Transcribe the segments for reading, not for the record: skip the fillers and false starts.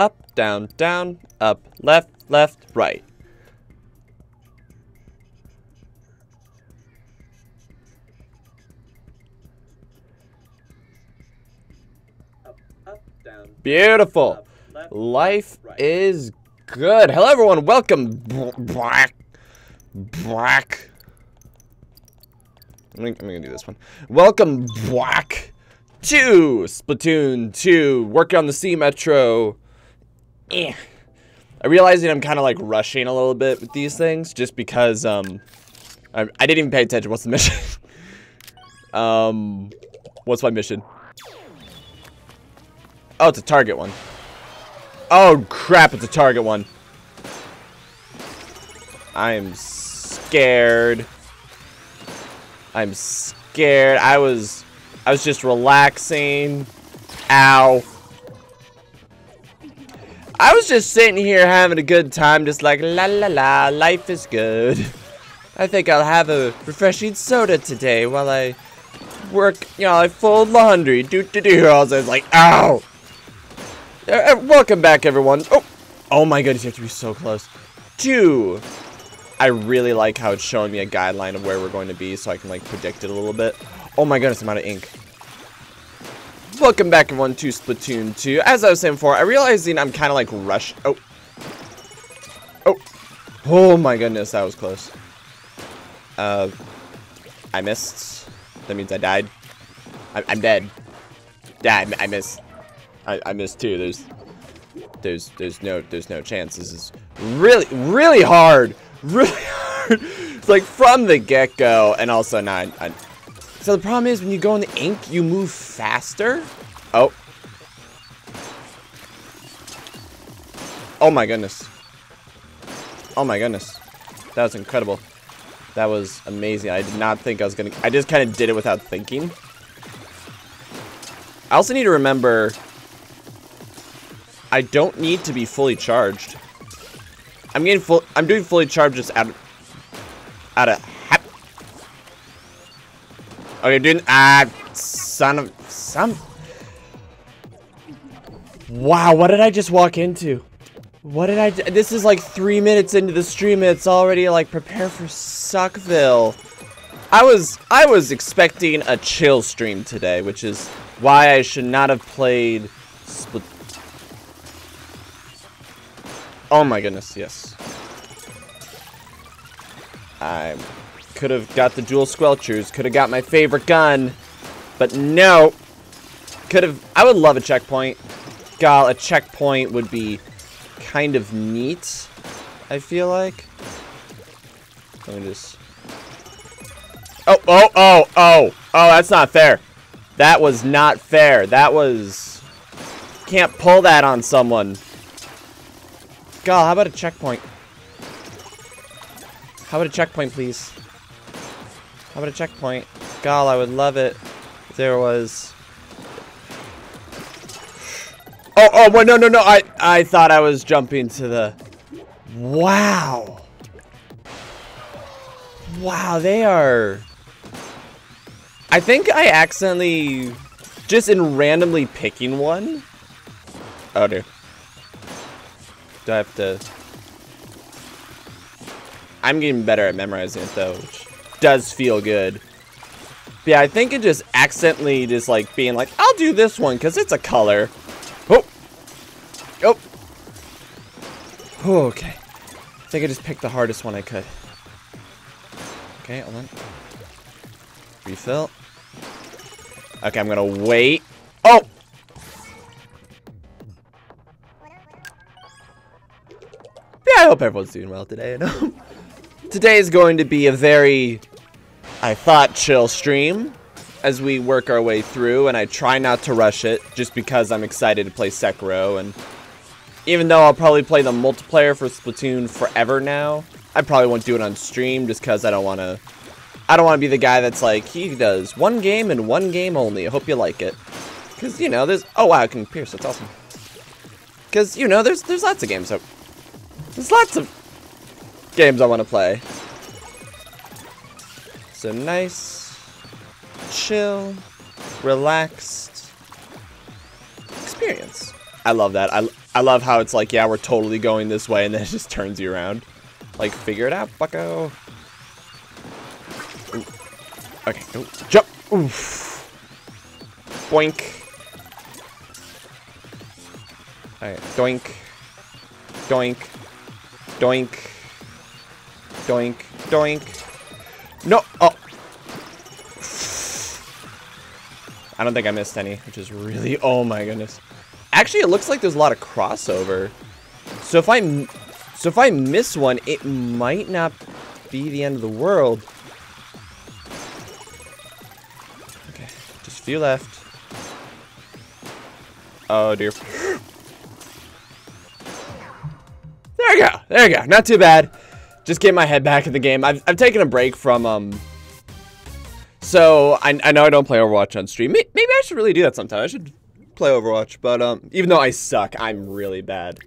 Up, down, down, up, left, left, right. Up, up, down. Beautiful. Up, left, life right. Is good. Hello, everyone. Welcome black. I'm gonna do this one. Welcome black to Splatoon 2. Working on the Sea Metro. I realize that I'm kind of like rushing a little bit with these things just because I didn't even pay attention. What's the mission? What's my mission? Oh, it's a target one. Oh crap, it's a target one. I'm scared. I was just relaxing. Ow. I was just sitting here having a good time, just like, la la la, life is good. I think I'll have a refreshing soda today while I work, you know, I fold laundry, do-do-do. I was like, ow! Welcome back, everyone. Oh! Oh my goodness, you have to be so close. Two! I really like how it's showing me a guideline of where we're going to be so I can, like, predict it a little bit. Oh my goodness, I'm out of ink. Welcome back, everyone, to Splatoon 2. As I was saying before, I'm realizing I'm kind of like rushed. Oh. Oh. Oh my goodness, that was close. I missed. That means I died. I'm dead. Yeah, I missed. I missed too. There's no chance. This is really hard. Really hard. It's like from the get-go, and also now I so the problem is when you go in the ink, you move faster. Oh. Oh my goodness. Oh my goodness. That was incredible. That was amazing. I did not think I was gonna, I just kind of did it without thinking. I also need to remember, I don't need to be fully charged. I'm doing fully charged just out of. Okay, dude. son of some... Wow, what did I just walk into? What did I do? This is like 3 minutes into the stream and it's already like prepare for Suckville. I was expecting a chill stream today, which is why I should not have played Splatoon. Oh my goodness, yes. I could have got the dual squelchers, could have got my favorite gun, but no. Could have, I would love a checkpoint. God, a checkpoint would be kind of neat, I feel like. Let me just... Oh, oh, oh, oh, oh, that's not fair. That was not fair. That was... Can't pull that on someone. God, how about a checkpoint? How about a checkpoint, please? How about a checkpoint? God, I would love it if there was... Oh, oh, wait, no, no, no, I thought I was jumping to the... Wow. Wow, they are... I think I accidentally... Just in randomly picking one? Oh, dear. Do I have to... I'm getting better at memorizing it, though, which does feel good. But yeah, I think it just accidentally just, like, being like, I'll do this one, because it's a color. Oh! Oh! Oh, okay. I think I just picked the hardest one I could. Okay, hold on. Refill. Okay, I'm gonna wait. Oh! Yeah, I hope everyone's doing well today, you know? Today is going to be a very, I thought, chill stream. As we work our way through, and I try not to rush it, just because I'm excited to play Sekiro, and even though I'll probably play the multiplayer for Splatoon forever now, I probably won't do it on stream, just because I don't want to be the guy that's like, he does one game and one game only, I hope you like it, because, you know, there's, oh wow, I can pierce, that's awesome, because, you know, there's lots of games, so there's lots of games I want to play, so nice, chill, relaxed experience. I love that. I love how it's like, yeah, we're totally going this way, and then it just turns you around. Like, figure it out, bucko. Ooh. Okay, ooh. Jump. Oof. Boink. All right, doink, doink, doink, doink, doink. No. Oh. I don't think I missed any, which is really, oh my goodness. Actually, it looks like there's a lot of crossover. So if I miss one, it might not be the end of the world. Okay, just a few left. Oh dear. There we go, there we go, not too bad. Just get my head back in the game. I've taken a break from, So, I know I don't play Overwatch on stream. Maybe I should really do that sometime. I should play Overwatch, but even though I suck, I'm really bad.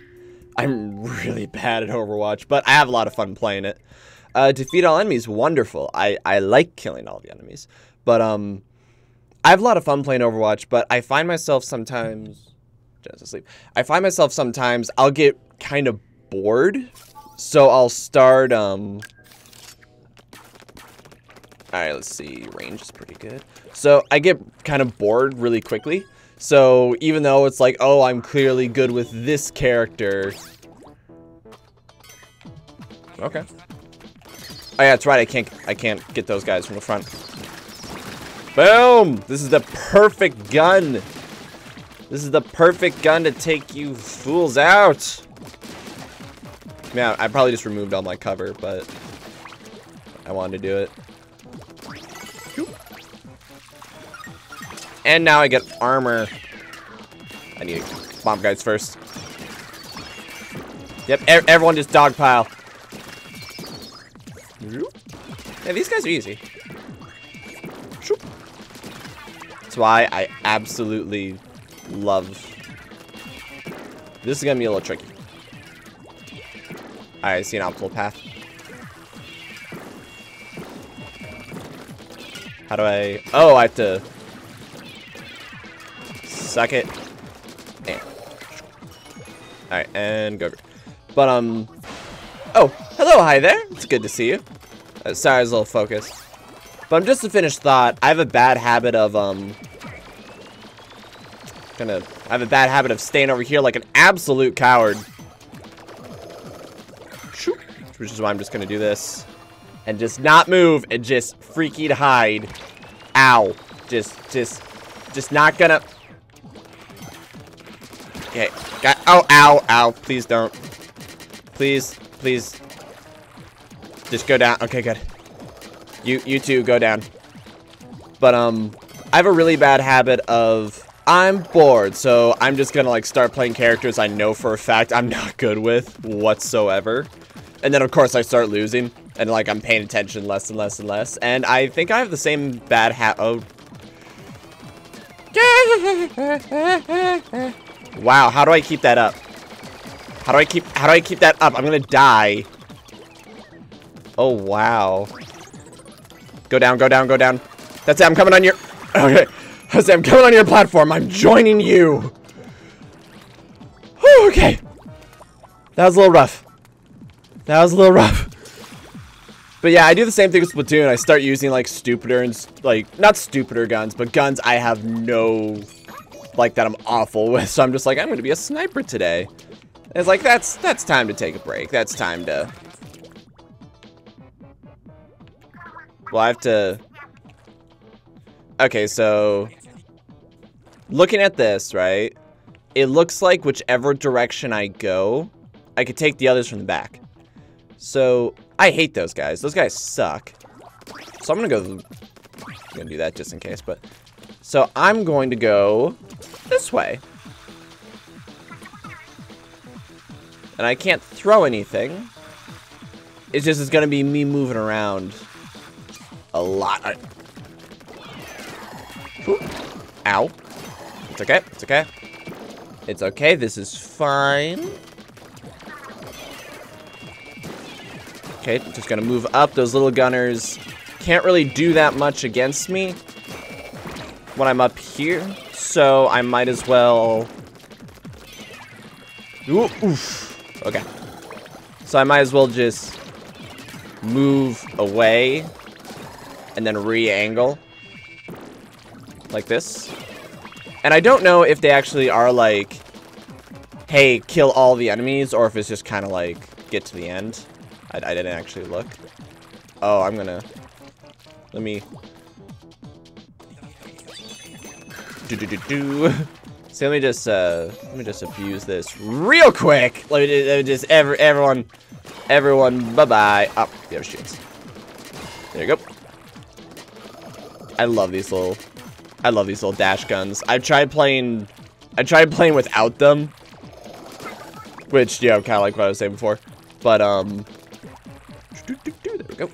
I'm really bad at Overwatch, but I have a lot of fun playing it. Defeat all enemies, wonderful. I like killing all the enemies. But I have a lot of fun playing Overwatch, but I find myself sometimes... Just asleep. I find myself sometimes I'll get kind of bored, so I'll start... Alright, let's see. Range is pretty good. So, I get kind of bored really quickly. So, even though it's like, oh, I'm clearly good with this character. Okay. Oh, yeah, that's right. I can't get those guys from the front. Boom! This is the perfect gun. This is the perfect gun to take you fools out. Man, I probably just removed all my cover, but I wanted to do it. And now I get armor. I need to bomb guys first. Yep, everyone just dogpile. Yeah, these guys are easy. That's why I absolutely love... This is gonna be a little tricky. Alright, I see an optimal path. How do I... Oh, I have to... Suck it. Damn. Alright, and go. But, oh, hello, hi there. It's good to see you. Sorry, I was a little focused. But I'm just a finished thought. I have a bad habit of, staying over here like an absolute coward. Which is why I'm just gonna do this. And just not move and just freaking hide. Ow. Just not gonna. Okay. Got, oh, ow, ow. Please don't. Please, please. Just go down. Okay, good. You two go down. But, I have a really bad habit of, I'm bored, so I'm just gonna, like, start playing characters I know for a fact I'm not good with whatsoever. And then, of course, I start losing. And, like, I'm paying attention less and less and less. And I think I have the same bad habit. Oh. Wow, how do I keep that up? How do I keep that up? I'm gonna die. Oh, wow. Go down, go down, go down. That's it, I'm coming on your... Okay. That's it, I'm coming on your platform. I'm joining you. Whew, okay. That was a little rough. That was a little rough. But yeah, I do the same thing with Splatoon. I start using, like, stupider and, like, not stupider guns, but guns I have no, like, that I'm awful with. So I'm just like, I'm going to be a sniper today. And it's like, that's time to take a break. That's time to... Well, I have to... Okay, so... Looking at this, right? It looks like whichever direction I go, I could take the others from the back. So... I hate those guys. Those guys suck. So I'm gonna go... I'm gonna do that just in case, but... So I'm going to go this way. And I can't throw anything. It's just, it's gonna be me moving around a lot. Right. Ow. It's okay. It's okay. It's okay. This is fine. Okay, just gonna move up. Those little gunners can't really do that much against me when I'm up here, so I might as well... Ooh, oof. Okay. So I might as well just move away and then re-angle like this. And I don't know if they actually are like, hey, kill all the enemies, or if it's just kind of like, get to the end. I didn't actually look. Oh, I'm gonna... Let me... Do-do-do-do. So let me just abuse this real quick! Let me just everyone, bye-bye. Oh, there she is. There you go. I love these little dash guns. I tried playing without them. Which, yeah, kinda like what I was saying before. But, there we go.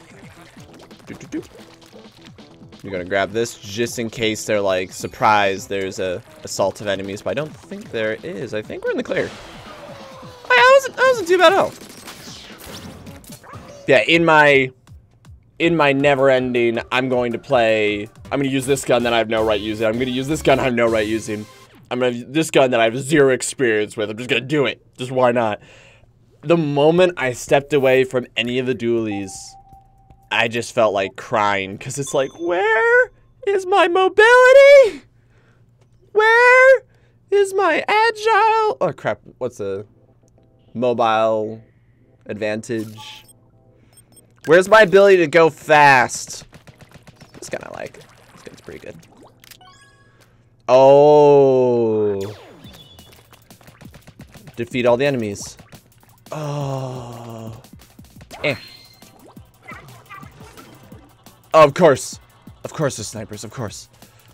You're gonna grab this just in case they're like surprised there's a assault of enemies, but I don't think there is. I think we're in the clear. I wasn't too bad at all. Yeah, in my never ending, I'm gonna use this gun that I have no right using. I'm gonna use this gun I have no right using. I'm gonna use this gun that I have zero experience with. I'm just gonna do it. Just why not? The moment I stepped away from any of the dualies, I just felt like crying, because it's like, where is my mobility? Where is my agile? Oh, crap. What's a mobile advantage? Where's my ability to go fast? It's kind of like, this gun's pretty good. Oh. Defeat all the enemies. Oh. Eh. Oh, of course. Of course there's snipers. Of course.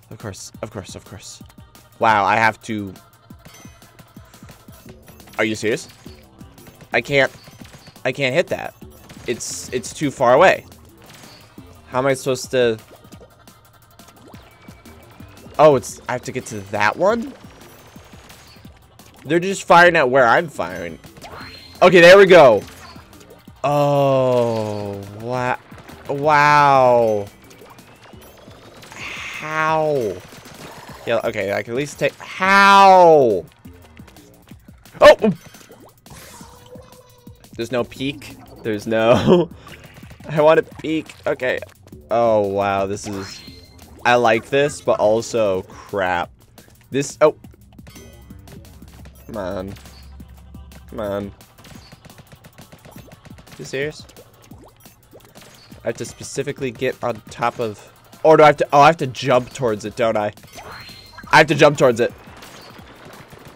Of course. Of course. Of course. Wow, I have to... Are you serious? I can't hit that. It's too far away. How am I supposed to... Oh, it's... I have to get to that one? They're just firing at where I'm firing. Okay, there we go. Oh, wow. Wow. How? Yeah, okay, I can at least take... How? Oh! There's no peak. There's no... I want a peak. Okay. Oh, wow, this is... I like this, but also crap. This... Oh. Come on. Come on. You serious? I have to specifically get on top of... Or do I have to... Oh, I have to jump towards it, don't I? I have to jump towards it.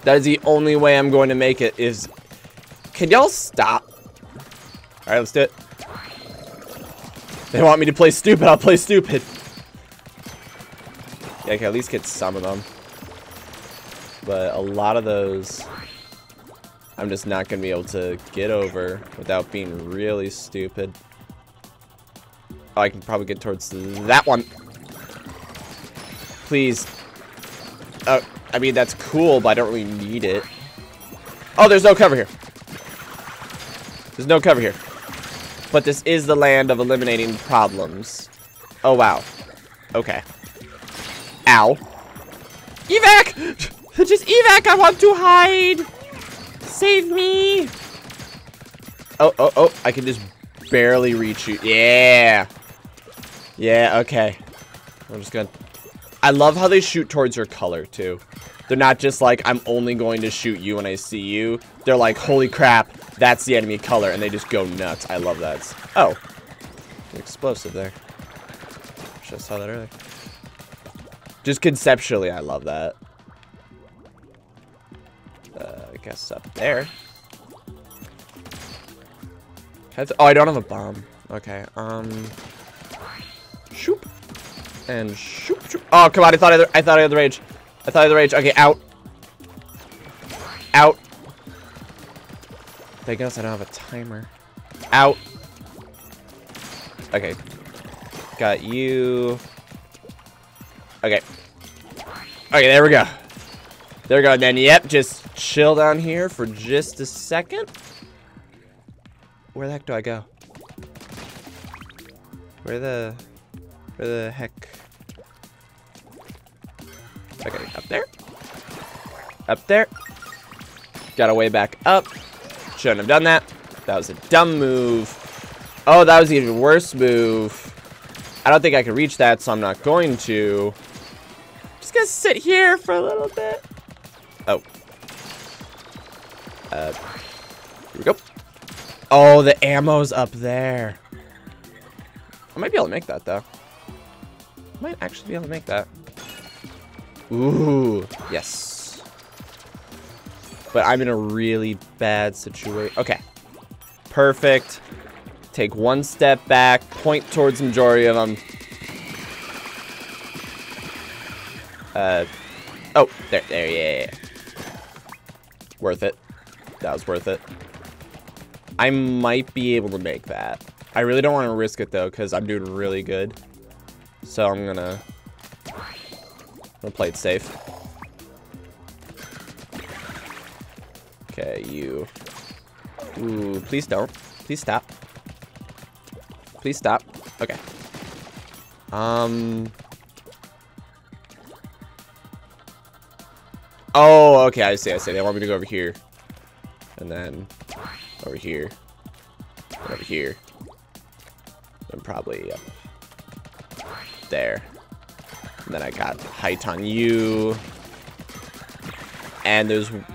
That is the only way I'm going to make it is... Can y'all stop? Alright, let's do it. They want me to play stupid, I'll play stupid. Yeah, I can at least get some of them. But a lot of those... I'm just not going to be able to get over without being really stupid. Oh, I can probably get towards that one. Please. Oh, I mean, that's cool, but I don't really need it. Oh, there's no cover here. There's no cover here. But this is the land of eliminating problems. Oh, wow. Okay. Ow. Evac! Just evac, I want to hide! Save me! Oh, oh, oh, I can just barely reach you. Yeah! Yeah, okay. I'm just gonna... I love how they shoot towards your color, too. They're not just like, I'm only going to shoot you when I see you. They're like, holy crap, that's the enemy color, and they just go nuts. I love that. Oh. An explosive there. Should I saw that earlier. Just conceptually, I love that. I guess up there. Oh, I don't have a bomb. Okay, shoop. And shoop, shoop. Oh, come on, I thought I had the rage. I thought I had the rage. Okay, out. Out. Thank goodness I don't have a timer. Out. Okay. Got you. Okay. Okay, there we go. There we go, and then, yep, just chill down here for just a second. Where the heck do I go? Where the heck? Okay, up there. Up there. Got a way back up. Shouldn't have done that. That was a dumb move. Oh, that was an even worse move. I don't think I can reach that, so I'm not going to. Just gonna sit here for a little bit. Oh. Here we go. Oh, the ammo's up there. I might be able to make that, though. I might actually be able to make that. Ooh, yes. But I'm in a really bad situation. Okay. Perfect. Take one step back. Point towards the majority of them. Oh, there, yeah. Worth it. That was worth it. I might be able to make that. I really don't want to risk it, though, because I'm doing really good. So I'm going to play it safe. Okay, you. Ooh, please don't. Please stop. Please stop. Okay. Oh, okay, I see. They want me to go over here. And then... over here. And over here. And probably up there. And then I got height on you. And there's... Can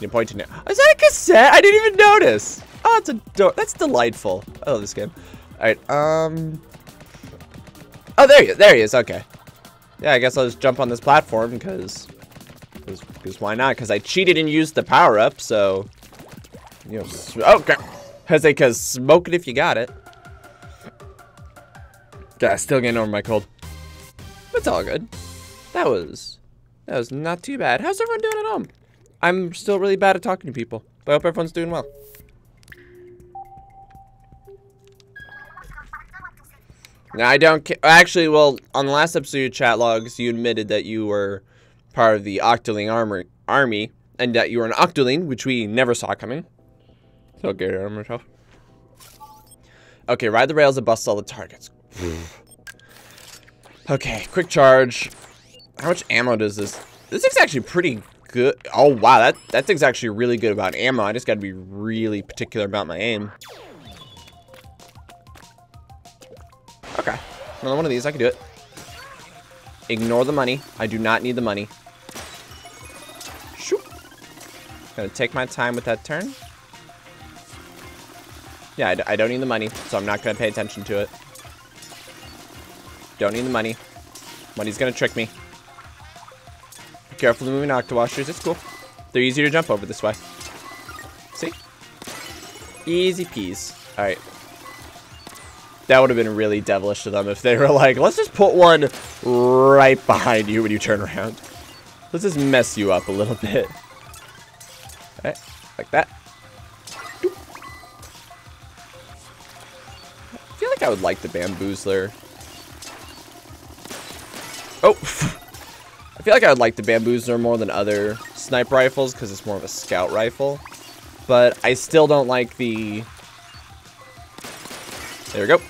you point to now? Is that a cassette? I didn't even notice! Oh, it's adorable. That's delightful. I love this game. Alright, Oh, there he is, okay. Yeah, I guess I'll just jump on this platform, because why not? Because I cheated and used the power-up, so... You know, okay. Because smoke it if you got it. Yeah, still getting over my cold. It's all good. That was not too bad. How's everyone doing at home? I'm still really bad at talking to people, but I hope everyone's doing well. Now, I don't care. Actually, well, on the last episode of your chat logs, you admitted that you were part of the Octoling army, and that you were an Octoling, which we never saw coming. So I'll get it on myself. Okay, ride the rails and bust all the targets. Okay, quick charge. How much ammo does this... This thing's actually pretty good. Oh, wow, that thing's actually really good about ammo. I just gotta be really particular about my aim. Okay, another one of these. I can do it. Ignore the money. I do not need the money. Shoop. Gonna take my time with that turn. Yeah, I don't need the money, so I'm not gonna pay attention to it. Don't need the money. Money's gonna trick me. Be careful of moving octowashers. It's cool. They're easier to jump over this way. See? Easy peas. All right. That would have been really devilish to them if they were like, let's just put one right behind you when you turn around. Let's just mess you up a little bit. All right, like that. Doop. I feel like I would like the Bamboozler. Oh, I feel like I would like the Bamboozler more than other sniper rifles because it's more of a scout rifle. But I still don't like the... There we go.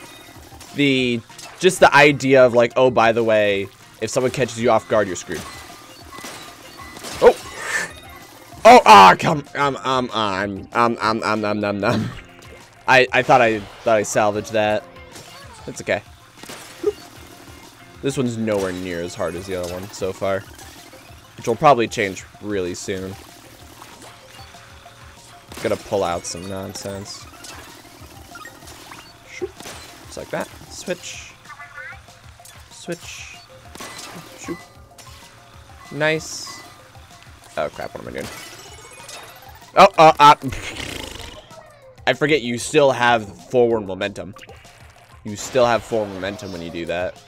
Just the idea of like, oh, by the way, if someone catches you off guard, you're screwed. Oh. Oh, ah, come, I thought I salvaged that. It's okay. This one's nowhere near as hard as the other one so far, which will probably change really soon. Gonna pull out some nonsense. Just like that. Switch. Switch. Shoot. Nice. Oh, crap. What am I doing? Oh, I forget you still have forward momentum. You still have forward momentum when you do that.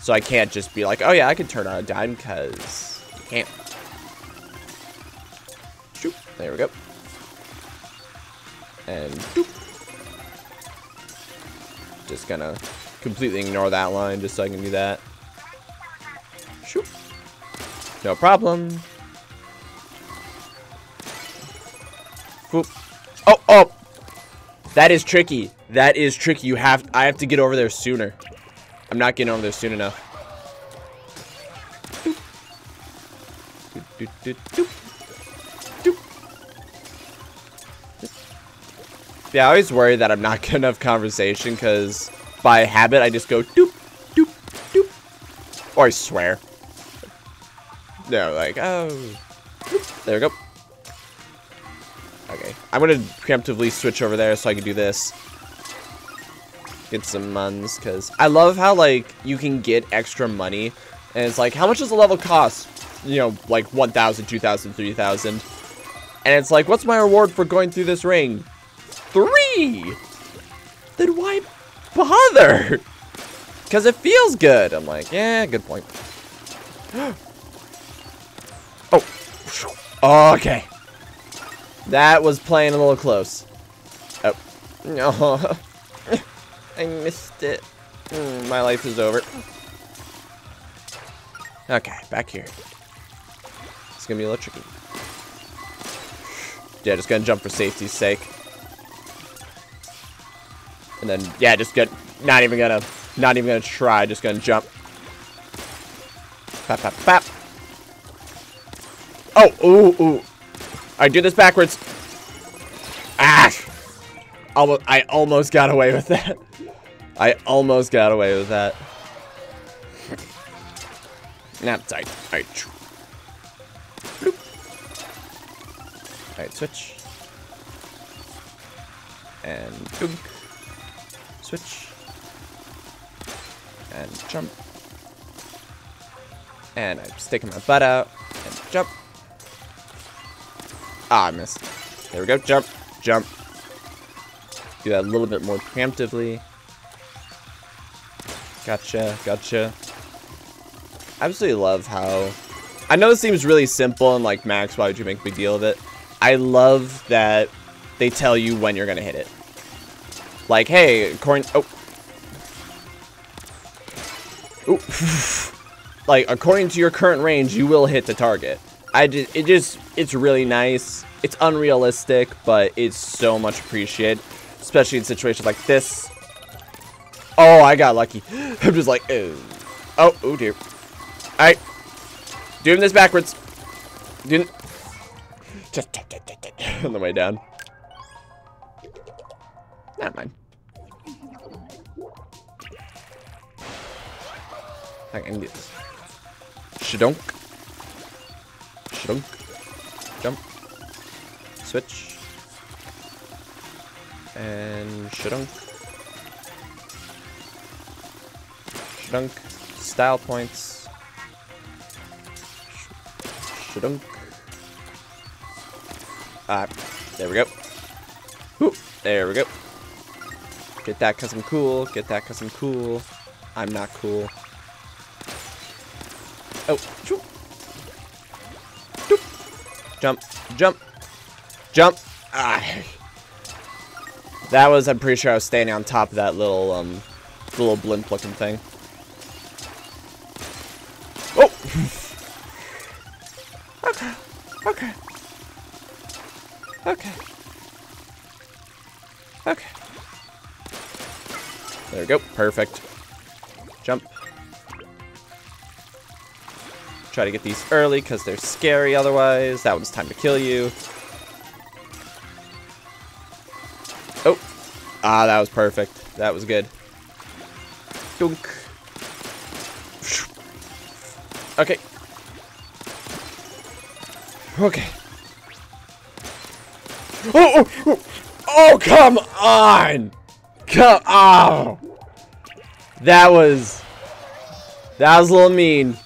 So I can't just be like, oh, yeah, I can turn on a dime because you can't. Shoot. There we go. And boop. Just gonna completely ignore that line just so I can do that. Shoot. No problem. Whoop. Oh, oh! That is tricky. That is tricky. I have to get over there sooner. I'm not getting over there soon enough. Doop. Doop, doop, doop, doop. Doop. Yeah, I always worry that I'm not getting enough conversation because by habit I just go doop, doop, doop. Or I swear. No, like, oh. Doop. There we go. Okay. I'm going to preemptively switch over there so I can do this. Get some muns, because I love how, like, you can get extra money. And it's like, how much does a level cost? You know, like, 1,000, 2,000, 3,000. And it's like, what's my reward for going through this ring? 3! Then why bother? Because it feels good. I'm like, yeah, good point. Oh, okay. That was playing a little close. Oh, no. I missed it. My life is over. Okay, back here. It's gonna be a little tricky. Yeah, just gonna jump for safety's sake. And then, yeah, just get. Not even gonna try. Just gonna jump. Pop, pop, pop. Oh, ooh, ooh. I do this backwards. Ah! I almost got away with that. I almost got away with that. Nap tight. Alright. Alright, switch. And boom. Switch. And jump. And I'm sticking my butt out. And jump. Ah, I missed. There we go. Jump. Jump. Do that a little bit more preemptively. Gotcha, gotcha. I absolutely love how... I know this seems really simple and like, Max, why would you make a big deal of it? I love that they tell you when you're gonna hit it. Like, hey, according... Oh. Ooh. Like, according to your current range, you will hit the target. It's really nice. It's unrealistic, but it's so much appreciated. Especially in situations like this, Oh, I got lucky. I'm just like, ew. Oh, oh dear. Alright. Doing this backwards. Doing... Just on the way down. Not mine. I can get this. Shadunk. Shadunk. Jump. Switch. And shadunk. Shadunk. Style points. Shadunk. Ah, there we go. Woo, there we go. Get that cause I'm cool. Get that cause I'm cool. I'm not cool. Oh, shoop. Doop. Jump, jump, jump. Ah. That was, I'm pretty sure I was standing on top of that little, little blimp looking thing. Oh! Okay, okay. Okay. Okay. There we go, perfect. Jump. Try to get these early because they're scary otherwise. That one's time to kill you. Oh. Ah, that was perfect. That was good. Dunk. Okay. Okay. Oh, oh, oh, oh, come on. Come on. That was a little mean.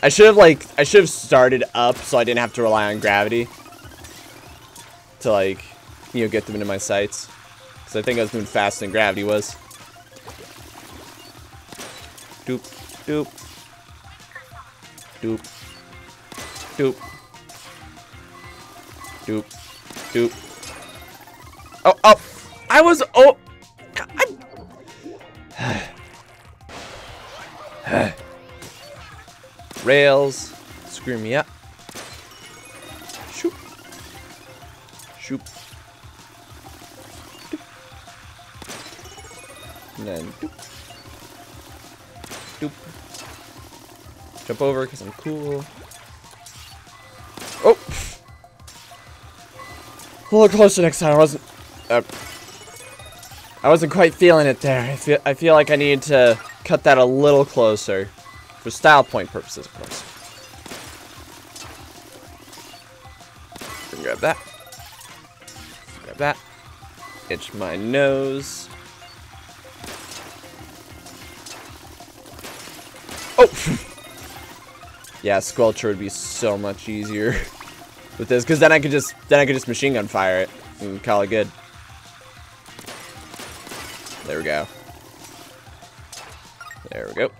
I should have started up so I didn't have to rely on gravity to, like, you know, get them into my sights. Because I think I was moving faster than gravity was. Doop, doop. Doop. Doop. Doop. Doop. Oh, oh. I was, oh. I... Rails, screw me up. Shoop. Shoop. Doop. And then doop. Doop. Jump over because I'm cool. Oh! A little closer next time. I wasn't quite feeling it there. I feel like I needed to cut that a little closer. For style point purposes, of course. Grab that. Grab that. Itch my nose. Oh! Yeah, Squelcher would be so much easier with this, because then I could just machine gun fire it and call it good. There we go. There we go.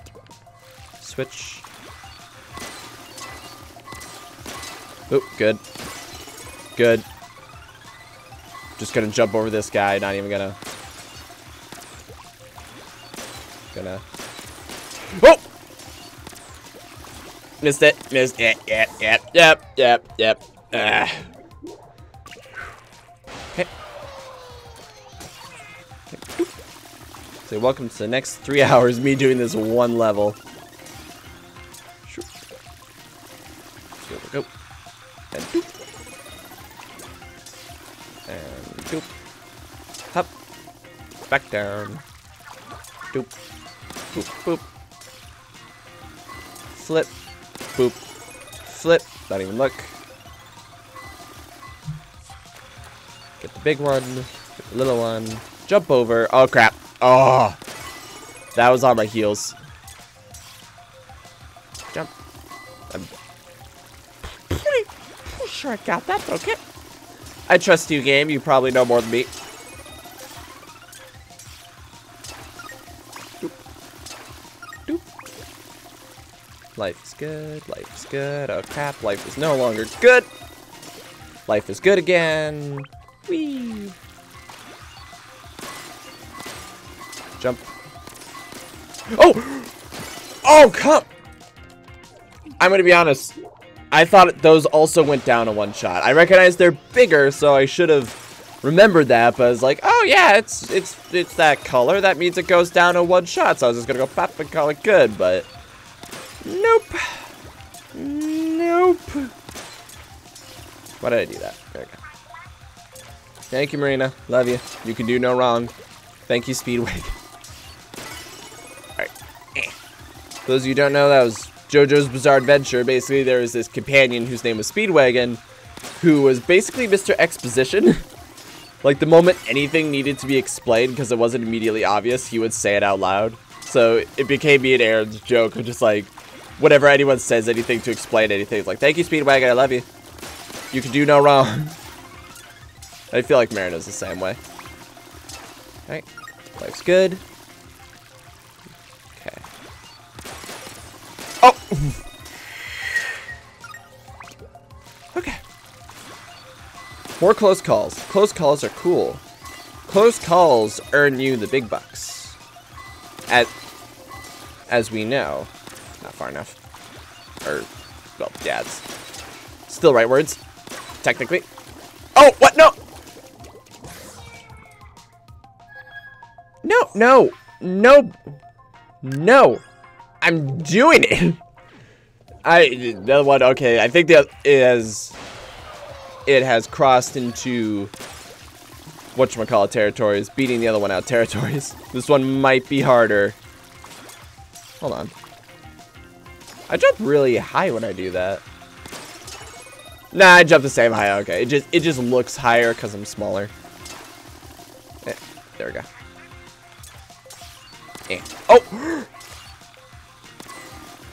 Switch. Oh, good. Good. Just gonna jump over this guy, not even gonna... Oh! Missed it, missed it, yep. Ah. Okay. So welcome to the next 3 hours, me doing this one level. Go. And doop. And doop. Hop. Back down. Doop. Boop. Boop. Flip. Boop. Flip. Not even look. Get the big one. Get the little one. Jump over. Oh, crap. Oh. That was on my heels. Jump. Sure I got that, but okay. I trust you, game. You probably know more than me. Doop. Doop. Life is good. Life is good. Oh, crap. Life is no longer good. Life is good again. Whee. Jump. Oh! Oh, come! I'm gonna be honest. I thought those also went down in one shot. I recognize they're bigger, so I should have remembered that, but I was like, oh yeah, it's that color. That means it goes down in one shot. So I was just gonna go pop and call it good, but nope. Nope. Why did I do that? There we go. Thank you, Marina. Love you. You can do no wrong. Thank you, Speedwagon. Alright. For those of you who don't know, that was JoJo's Bizarre Adventure. Basically, there was this companion whose name was Speedwagon, who was basically Mr. Exposition. Like, the moment anything needed to be explained because it wasn't immediately obvious, he would say it out loud. So it became me and Aaron's joke of just like, whenever anyone says anything to explain anything, it's like, thank you, Speedwagon, I love you. You can do no wrong. I feel like Marina's the same way. Alright. Life's good. Okay. Oh! Okay. More close calls. Close calls are cool. Close calls earn you the big bucks. As we know. Not far enough. Or, well, yeah, it's still right words. Technically. Oh, what? No! No, no, no, no. I'm doing it. The other one, okay, I think that it has crossed into whatchamacallit territories, beating the other one out territories. This one might be harder. Hold on. I jump really high when I do that. Nah, I jump the same high, okay. It just looks higher because I'm smaller. Eh, there we go. Eh. Oh!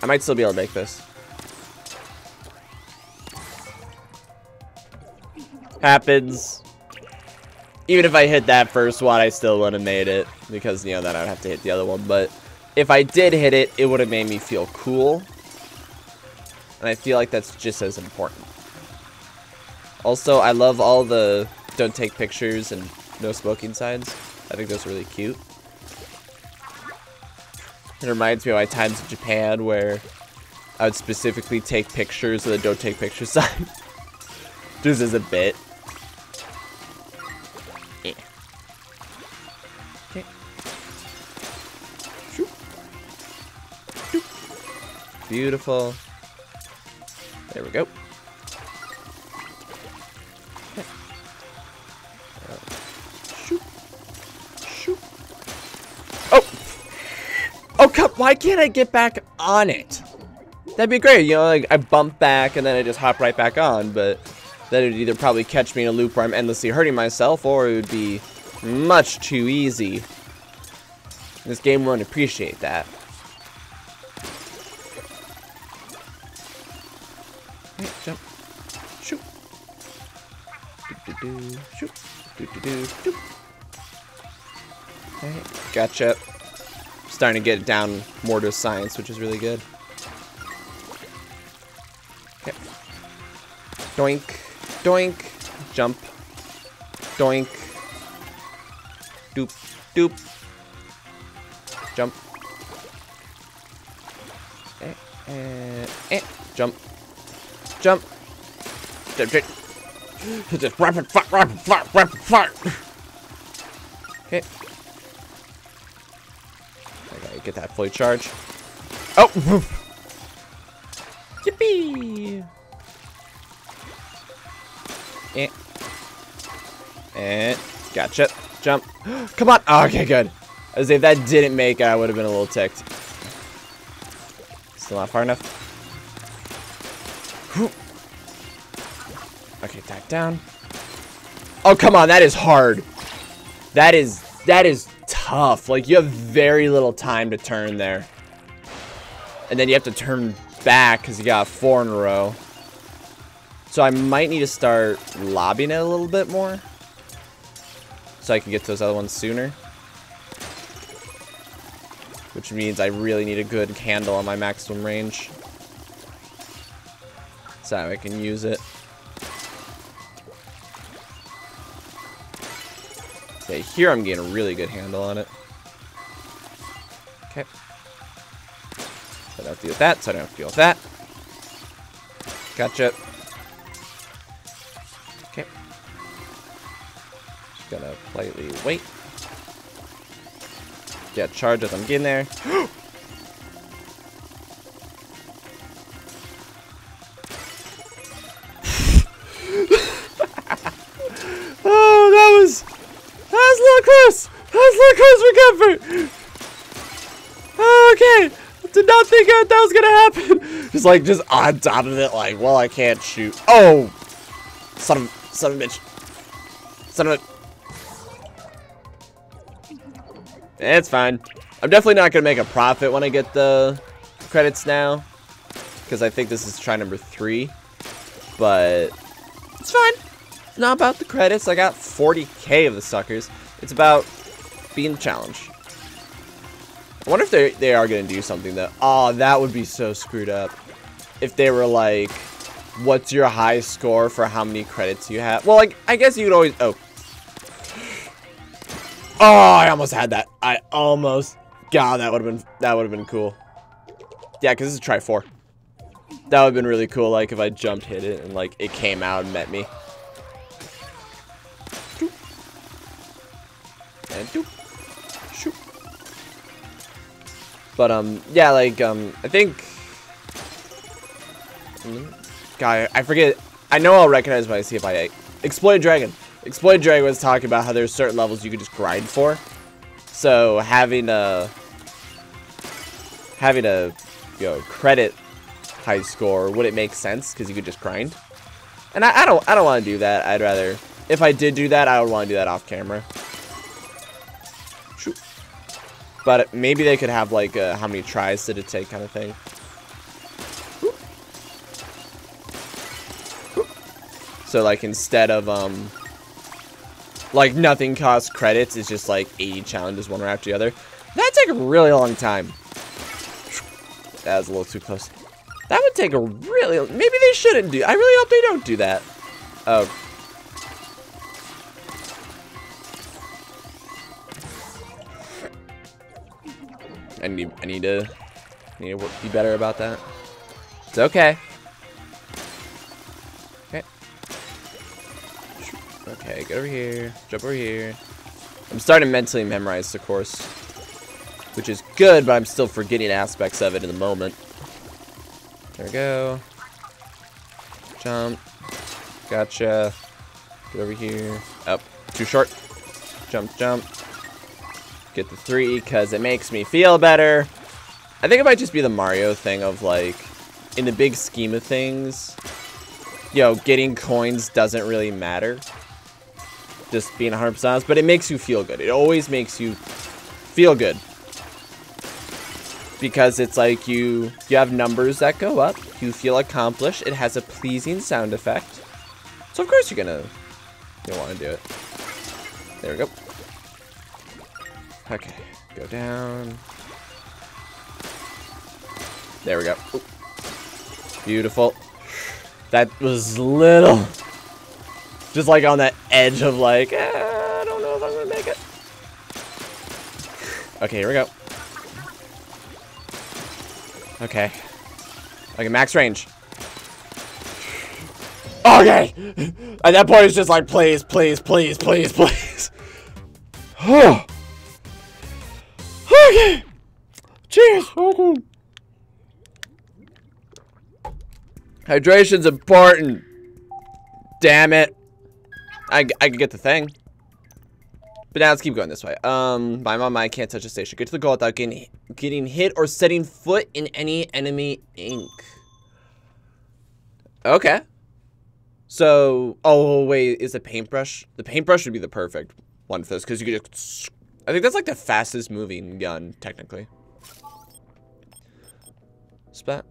I might still be able to make this. Happens. Even if I hit that first one, I still would have made it. Because, you know, then I would have to hit the other one. But if I did hit it, it would have made me feel cool. And I feel like that's just as important. Also, I love all the don't take pictures and no smoking signs. I think those are really cute. It reminds me of my times in Japan where I would specifically take pictures of the don't take pictures sign. Just as a bit. Yeah. Okay. Shoop. Shoop. Beautiful. There we go. Oh, come, why can't I get back on it? That'd be great, you know, like, I bump back and then I just hop right back on, but that would either probably catch me in a loop where I'm endlessly hurting myself, or it would be much too easy. This game won't appreciate that. Right, jump. Shoot. Do-do-do. Shoot. Do-do-do. Alright, gotcha. Starting to get it down more to science, which is really good. Okay. Doink. Doink. Jump. Doink. Doop. Doop. Jump. Eh, eh, eh. Jump. Jump. Jump, jump. Just rapid fart, rapid fart, rapid fart. Okay. Get that fully charged. Oh! Yippee! Eh. Eh. Gotcha. Jump. Come on! Oh, okay, good. As if that didn't make it, I would have been a little ticked. Still not far enough. Okay, back down. Oh, come on! That is hard. That is tough. Like, you have very little time to turn there, and then you have to turn back because you got four in a row. So I might need to start lobbing it a little bit more so I can get to those other ones sooner, which means I really need a good handle on my maximum range so I can use it. Okay, here I'm getting a really good handle on it. Okay. So I don't have to deal with that, so I don't have to deal with that. Gotcha. Okay. Gonna politely wait. Get charged as I'm getting there. Oh, that was a little close for comfort. Oh, okay. Did not think that was gonna happen. Just like, just on top of it, like, well, I can't shoot. Oh, son of a bitch. Son of a... It's fine. I'm definitely not gonna make a profit when I get the credits now, because I think this is try number 3. But it's fine. It's not about the credits. I got 40k of the suckers. It's about being challenged. I wonder if they are gonna do something though. Oh, that would be so screwed up. If they were like, what's your high score for how many credits you have? Well, like, I guess you could always... Oh. Oh, I almost had that. I almost... God, that would have been cool. Yeah, because this is try 4. That would have been really cool, like, if I jumped, hit it, and, like, it came out and met me. Doop. And doop. Shoot. But, yeah, like, I think... God, I forget. I know I'll recognize when I see if I Exploit Dragon. Exploit Dragon was talking about how there's certain levels you could just grind for. So having a you know, credit high score wouldn't make sense because you could just grind. And I don't want to do that. I'd rather, if I did do that, I would want to do that off camera. Shoot. But maybe they could have like a, how many tries did it take kind of thing. So, like, instead of, like, nothing costs credits, it's just, like, 80 challenges one after the other. That'd take a really long time. That was a little too close. That would take a really... Maybe they shouldn't do... I really hope they don't do that. Oh. I need to be better about that. It's okay. Okay, get over here, jump over here. I'm starting to mentally memorize the course, which is good, but I'm still forgetting aspects of it in the moment. There we go. Jump. Gotcha. Get over here. Up. Oh, too short. Jump, jump. Get the 3 because it makes me feel better. I think it might just be the Mario thing of like, in the big scheme of things, you know, getting coins doesn't really matter. Just being 100% honest, but it makes you feel good. It always makes you feel good because it's like you have numbers that go up. You feel accomplished. It has a pleasing sound effect, so of course you'll want to do it. There we go. Okay, go down. There we go. Ooh. Beautiful. That was little. Just like on that edge of like, I don't know if I'm gonna make it. Okay, here we go. Okay. Okay, max range. Okay! At that point, it's just like, please, please, please, please, please. Okay. Cheers. Okay. Hydration's important. Damn it. I could get the thing. But now let's keep going this way. I can't touch a station. Get to the goal without getting hit or setting foot in any enemy ink. Okay. So, oh wait, is the paintbrush? The paintbrush would be the perfect one for this because you could just, I think that's like the fastest moving gun, technically. Splat.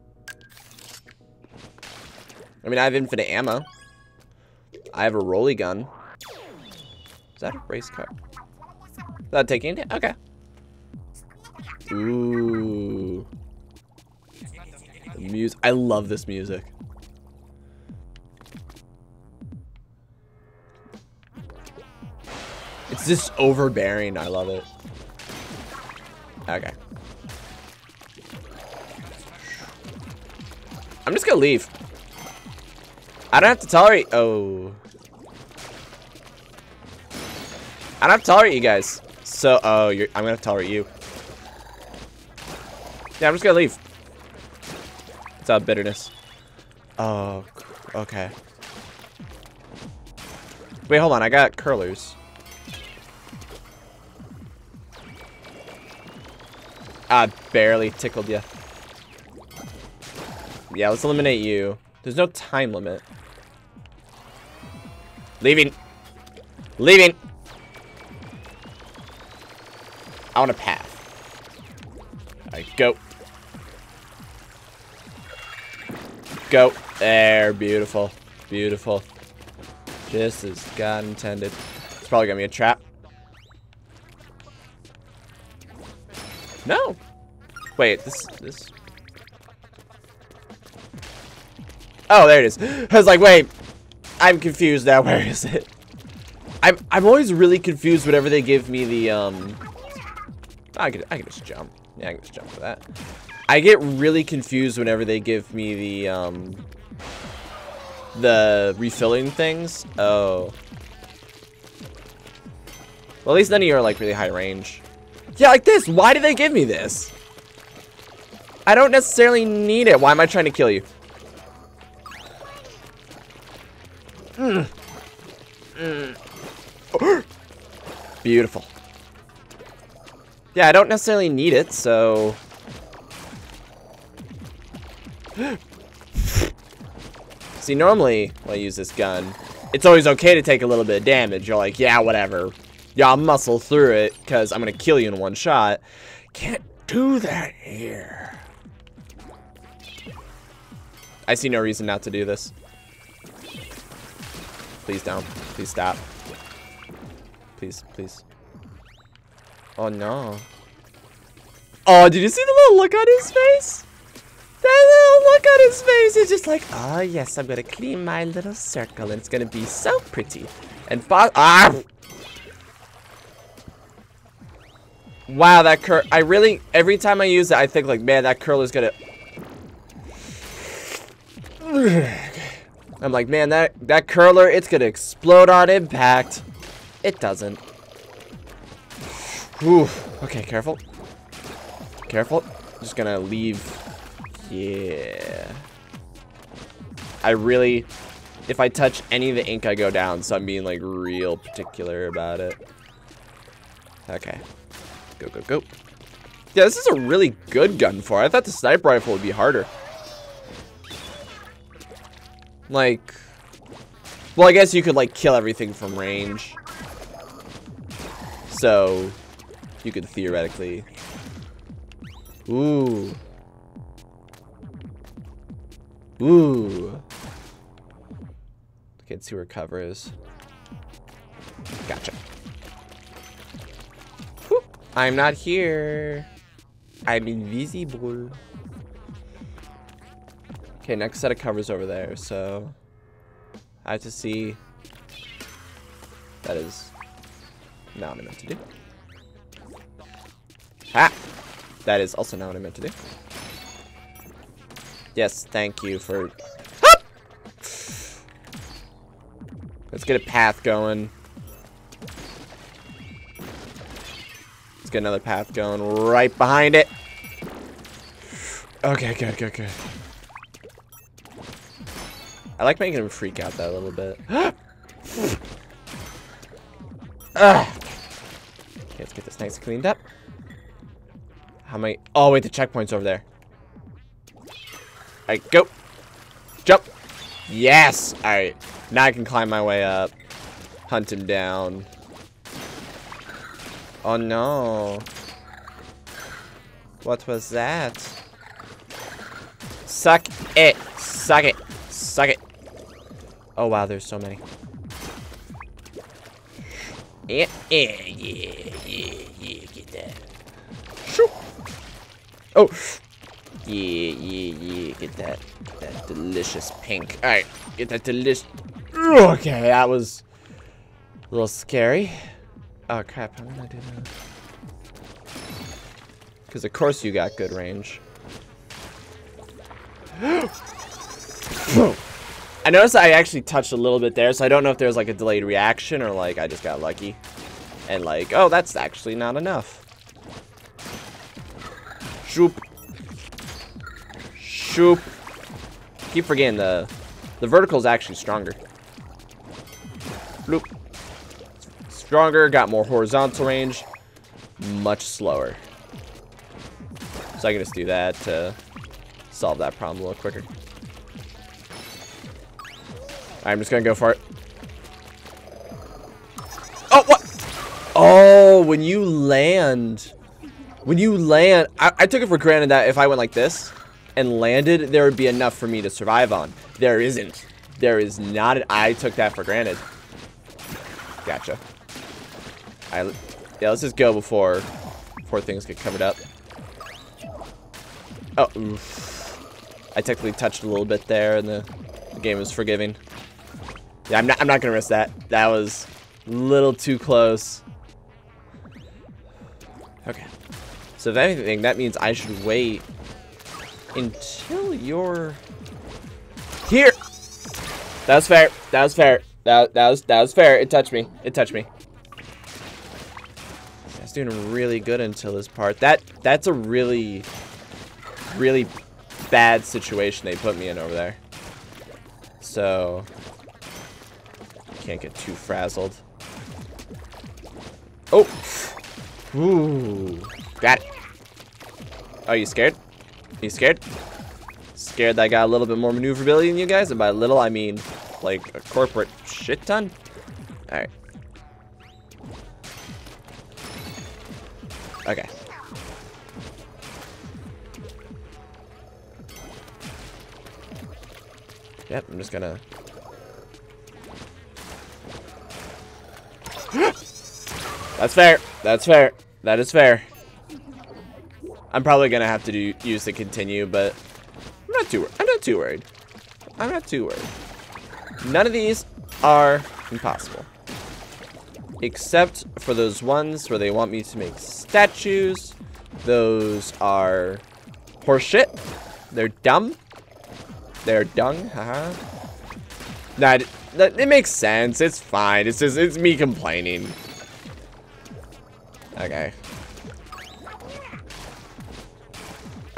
I mean, I have infinite ammo. I have a rolly gun. Is that a race car? Is that taking it? Okay. Ooh. The music. I love this music. It's just overbearing. I love it. Okay. I'm just gonna leave. I don't have to tolerate. Oh. I don't have to tolerate you guys. So, oh, I'm gonna have to tolerate you. Yeah, I'm just gonna leave. It's out of bitterness. Oh, okay. Wait, hold on. I got curlers. I barely tickled you. Yeah, let's eliminate you. There's no time limit. Leaving. Leaving. I want a path. Alright, go. Go. There. Beautiful. Beautiful. Just as God intended. It's probably gonna be a trap. No. Wait, this. Oh, there it is. I was like, wait. I'm confused now. Where is it? I'm always really confused whenever they give me the I can just jump. Yeah, I can just jump for that. I get really confused whenever they give me the refilling things. Oh. Well, at least none of you are like really high range. Yeah, like this. Why did they give me this? I don't necessarily need it. Why am I trying to kill you? Mm. Mm. Oh. Beautiful. Yeah, I don't necessarily need it, so... See, normally when I use this gun, it's always okay to take a little bit of damage. You're like, yeah, whatever. Yeah, I'll muscle through it, because I'm going to kill you in one shot. Can't do that here. I see no reason not to do this. Please don't. Please stop. Please, please. Oh, no. Oh, did you see the little look on his face? That little look on his face is just like, oh, yes, I'm going to clean my little circle, and it's going to be so pretty. And ah! Wow, that curl. I really, every time I use it, I think like, man, that curl is gonna. I'm like, man, that curler, it's gonna explode on impact. It doesn't. Ooh. Okay, careful. Careful. I'm just gonna leave. Yeah. I really, if I touch any of the ink, I go down. So I'm being like real particular about it. Okay. Go, go, go. Yeah, this is a really good gun for it. I thought the sniper rifle would be harder. Like, well, I guess you could, like, kill everything from range. So, you could theoretically. Ooh. Ooh. Okay, let's see where cover is. Gotcha. I'm not here. I'm invisible. Okay, next set of covers over there, so I have to see. That is not what I meant to do. Ha! That is also not what I meant to do. Yes, thank you for. Hop! Let's get a path going. Get another path going right behind it. Okay, good, good, good. I like making him freak out that a little bit. Okay, let's get this nice cleaned up. How many? Oh wait, the checkpoint's over there. All right, go, jump. Yes. All right, now I can climb my way up, hunt him down. Oh no. What was that? Suck it. Suck it. Suck it. Oh wow, there's so many. Yeah, yeah, yeah, yeah, yeah, get that. Shoo. Oh. Yeah, yeah, yeah, get that. Get that delicious pink. Alright, get that delicious. Okay, that was a little scary. Oh crap, how did I do that? Because of course you got good range. I noticed I actually touched a little bit there, so I don't know if there's like a delayed reaction or like I just got lucky. and like, oh, that's actually not enough. Shoop. Shoop. Keep forgetting the vertical is actually stronger. Bloop. Stronger, got more horizontal range, much slower. So I can just do that to solve that problem a little quicker. I'm just gonna go for it. Oh, what? Oh, when you land, I took it for granted that if I went like this and landed, there would be enough for me to survive on. There isn't. There is not. I took that for granted. Gotcha. All right, yeah, let's just go before things get covered up. Oh, oof. I technically touched a little bit there, and the game is forgiving. Yeah, I'm not gonna risk that. That was a little too close. Okay. So if anything, that means I should wait until you're here. That was fair. That was fair. That was fair. It touched me. It touched me. That's doing really good until this part. That's a really bad situation they put me in over there. So can't get too frazzled. Oh. Ooh. Got it. Are you scared? Are you scared? Scared that I got a little bit more maneuverability than you guys, and by little I mean like a corporate shit ton. All right. Okay. Yep, I'm just gonna... That's fair. That's fair. That is fair. I'm probably gonna have to use the continue, but I'm not too worried. I'm not too worried. None of these are impossible, except for those ones where they want me to make statues. Those are horseshit. They're dumb. They're dung. Haha. That it makes sense. It's fine. It's just, it's me complaining. Okay.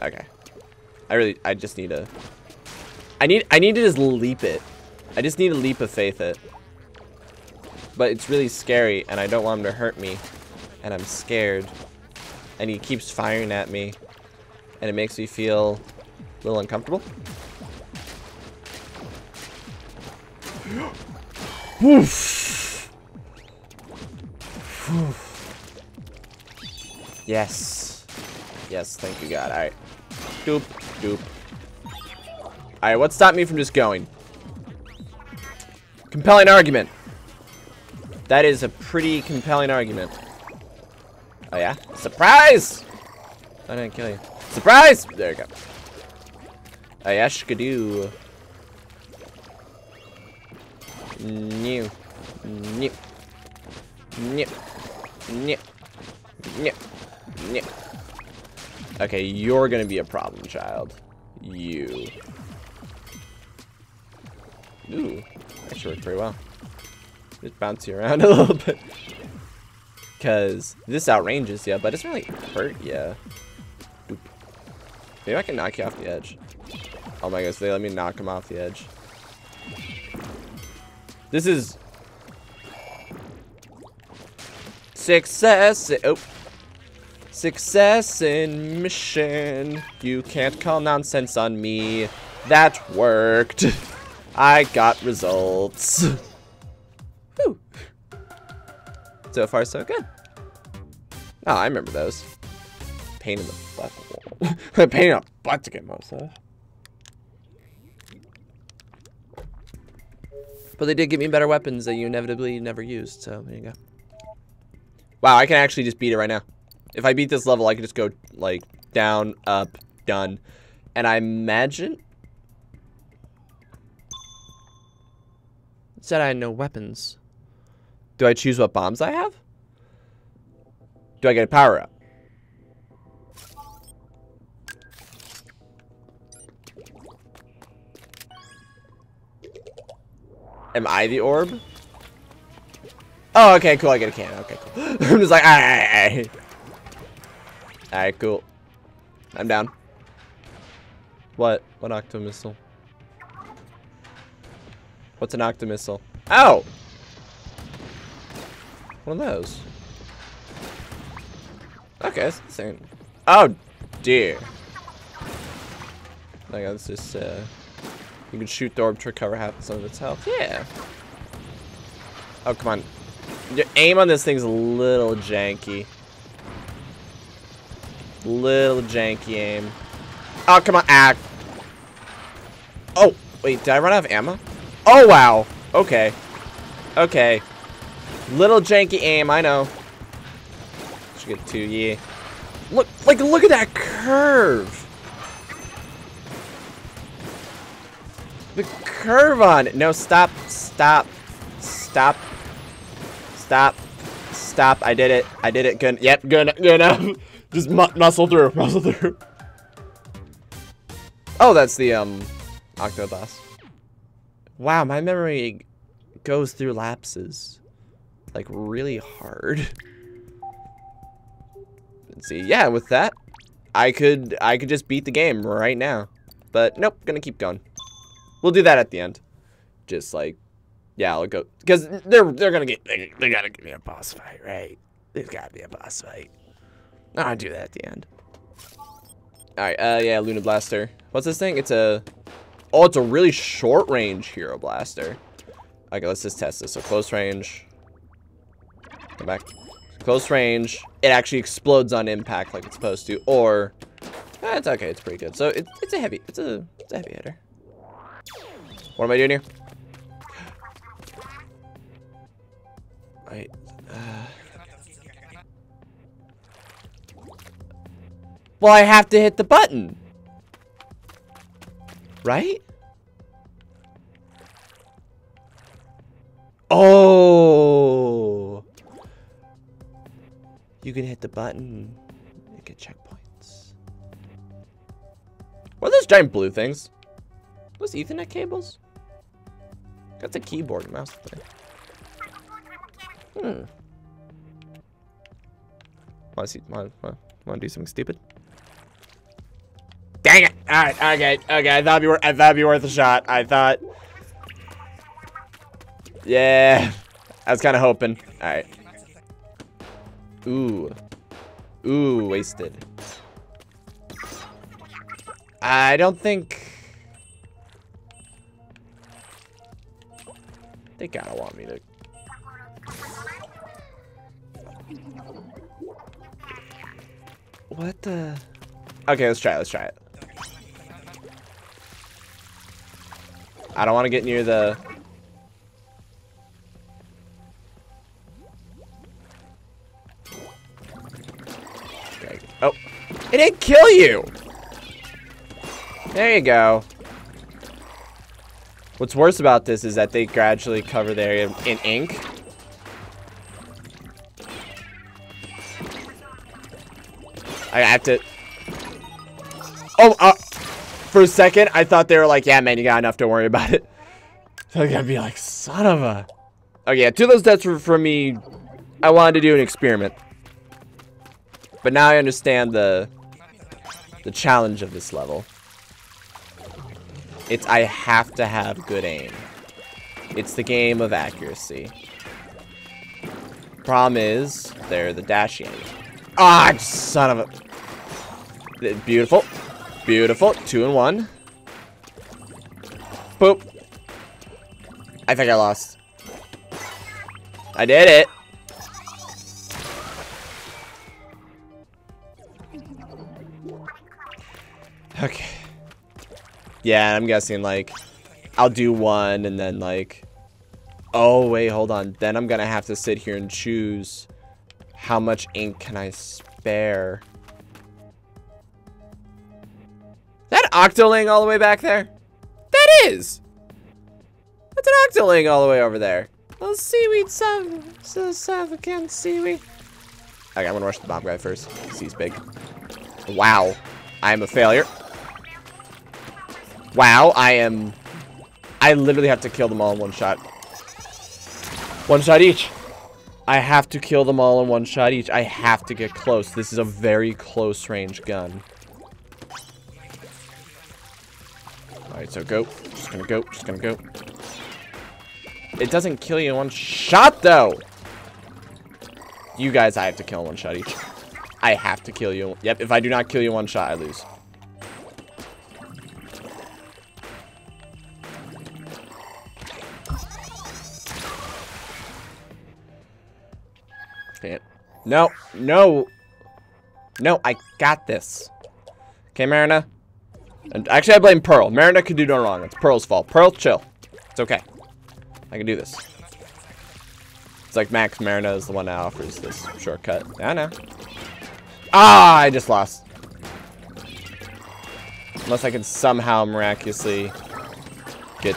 Okay. I just need to. I need to just leap it. I just need to leap of faith it. But it's really scary, and I don't want him to hurt me, and I'm scared. And he keeps firing at me, and it makes me feel a little uncomfortable. Woof. Woof. Yes. Yes, thank you, God. Alright. Doop, doop. Alright, what stopped me from just going? Compelling argument. That is a pretty compelling argument. Oh, yeah? Surprise! I didn't kill you. Surprise! There you go. Oh, yeah, shkadoo. New. New. New. New. New. New. Okay, you're gonna be a problem child. You. Ooh, that should work pretty well. Just bounce you around a little bit. Because this outranges you, but it doesn't really hurt you. Oop. Maybe I can knock you off the edge. Oh my gosh, they let me knock him off the edge. This is success. Oh, success in mission. You can't call nonsense on me. That worked. I got results. Whew. So far, so good. Oh, I remember those. Pain in the butt. Pain in the butt to get most of. But they did give me better weapons that you inevitably never used, so there you go. Wow, I can actually just beat it right now. If I beat this level, I can just go, like, down, up, done. And I imagine... It said I had no weapons. Do I choose what bombs I have? Do I get a power-up? Am I the orb? Oh, okay, cool. I get a cannon. Okay, cool. I'm just like, alright. Alright, cool. I'm down. What? What octomissile? What's an octomissile? Oh! One of those. Okay, that's the same. Oh, dear. Like, it's just, you can shoot the orb to recover half some of its health. Yeah. Oh, come on. Your aim on this thing's a little janky. Little janky aim. Oh, come on. Ah. Oh, wait. Did I run out of ammo? Oh, wow. Okay. Okay. Little janky aim. I know. Should get two. Yeah. Look. Like, look at that curve. The curve on it. No, stop. Stop. Stop. Stop. Stop. I did it. I did it. Good. Yep. Good. Good enough. Just muscle through. Muscle through. Oh, that's the Octo boss. Wow, my memory goes through lapses, like, really hard. Let's see. Yeah, with that, I could just beat the game right now, but nope, gonna keep going. We'll do that at the end. Just like, yeah, I'll go because they're gonna get they gotta give me a boss fight, right? There's gotta be a boss fight. I'll do that at the end. Alright, yeah, Luna Blaster. What's this thing? It's a... Oh, it's a really short-range Hero Blaster. Okay, let's just test this. So, close range. Come back. Close range. It actually explodes on impact like it's supposed to, or... it's okay, it's pretty good. So, it's a heavy... It's a heavy hitter. What am I doing here? Alright, well, I have to hit the button. Right? Oh. You can hit the button and get checkpoints. What are those giant blue things? Those Ethernet cables? That's a keyboard and mouse thing. Hmm. Wanna do something stupid? Dang it! All right, okay, okay. I thought it'd be worth a shot. I thought, yeah, I was kind of hoping. All right. Ooh, ooh, wasted. I don't think they gotta want me to. What the? Okay, let's try it. Let's try it. I don't want to get near the... Okay. Oh. It didn't kill you! There you go. What's worse about this is that they gradually cover the area in ink. I have to... Oh! For a second, I thought they were like, yeah, man, you got enough, don't worry about it. So I gotta be like, son of a... Oh, yeah, two of those deaths were for me. I wanted to do an experiment. But now I understand the challenge of this level. It's I have to have good aim. It's the game of accuracy. Problem is, they're the dash enemies. Ah, son of a... Beautiful. Beautiful. 2 and 1. Boop. I think I lost. I did it. Okay. Yeah, I'm guessing, like, I'll do one and then, like... Oh, wait, hold on. Then I'm gonna have to sit here and choose how much ink can I spare. That Octoling all the way back there? That is! That's an Octoling all the way over there. Well, seaweed, so suffocating seaweed. Okay, I'm gonna rush the bomb guy first. He's big. Wow. I am a failure. Wow, I literally have to kill them all in one shot. One shot each. I have to kill them all in one shot each. I have to get close. This is a very close range gun. Alright, so go. Just gonna go. Just gonna go. It doesn't kill you in one shot, though! You guys, I have to kill in one shot each. I have to kill you. Yep, if I do not kill you in one shot, I lose. No, no, no, I got this. Okay, Marina. And actually, I blame Pearl. Marina could do no wrong. It's Pearl's fault. Pearl, chill. It's okay. I can do this. It's like Max Marina is the one that offers this shortcut. I know. Ah, I just lost. Unless I can somehow miraculously get...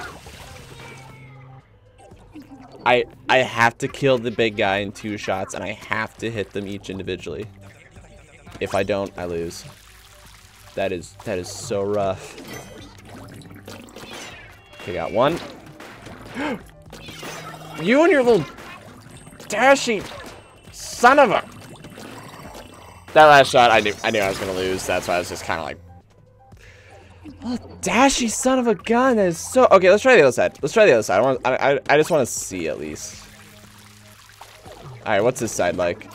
I have to kill the big guy in 2 shots, and I have to hit them each individually. If I don't, I lose. That is so rough. Okay, got one. You and your little dashy son of a... That last shot, I knew I was gonna lose. That's why I was just kind of like, oh, dashy son of a gun is so... Okay, let's try the other side. Let's try the other side. I just want to see, at least. Alright, what's this side like?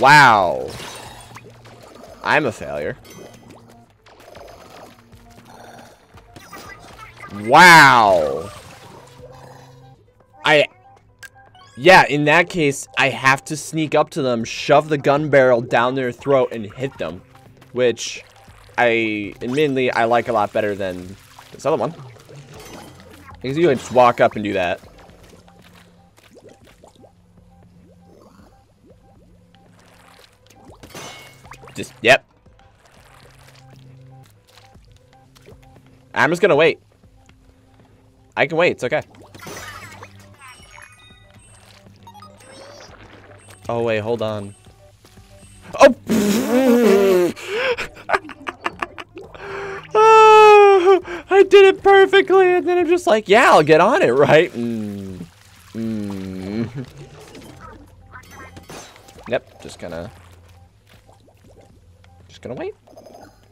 Wow. I'm a failure. Wow. Yeah, in that case, I have to sneak up to them, shove the gun barrel down their throat, and hit them. Which... admittedly I like a lot better than this other one. Because you can just walk up and do that. Just, yep. I'm just gonna wait. I can wait, it's okay. Oh wait, hold on. Oh! I did it perfectly, and then I'm just like, yeah, I'll get on it, right? Yep, just gonna wait.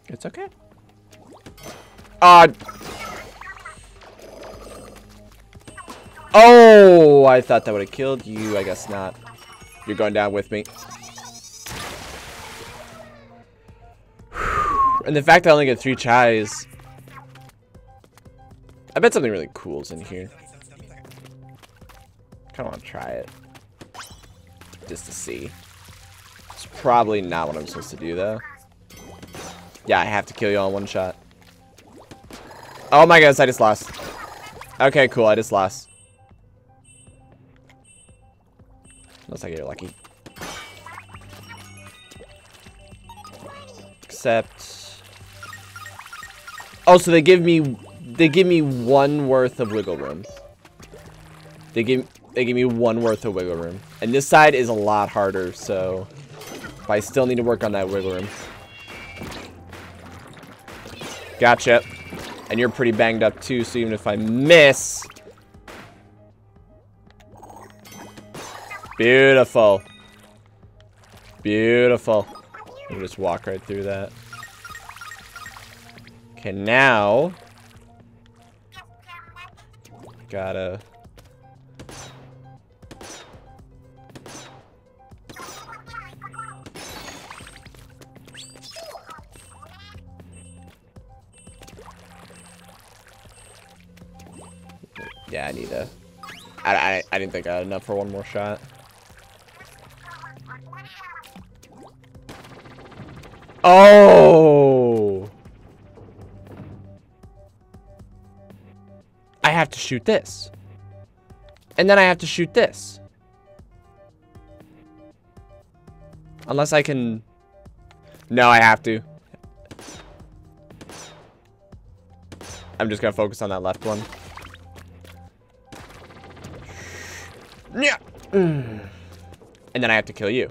It's okay. Oh, I thought that would have killed you. I guess not. You're going down with me. And the fact that I only get 3 tries... I bet something really cool's in here. Kinda wanna try it. Just to see. It's probably not what I'm supposed to do, though. Yeah, I have to kill you all in 1 shot. Oh my goodness, I just lost. Okay, cool, I just lost. Unless I get lucky. Except... Oh, so they give me... They give me 1 worth of wiggle room. They give me 1 worth of wiggle room. And this side is a lot harder, so... But I still need to work on that wiggle room. Gotcha. And you're pretty banged up too, so even if I miss... Beautiful. Beautiful. You just walk right through that. Okay, now... Gotta... Yeah, I need a... I didn't think I had enough for 1 more shot. Oh! I have to shoot this. And then I have to shoot this. Unless I can... No, I have to. I'm just gonna focus on that left one. Yeah. And then I have to kill you.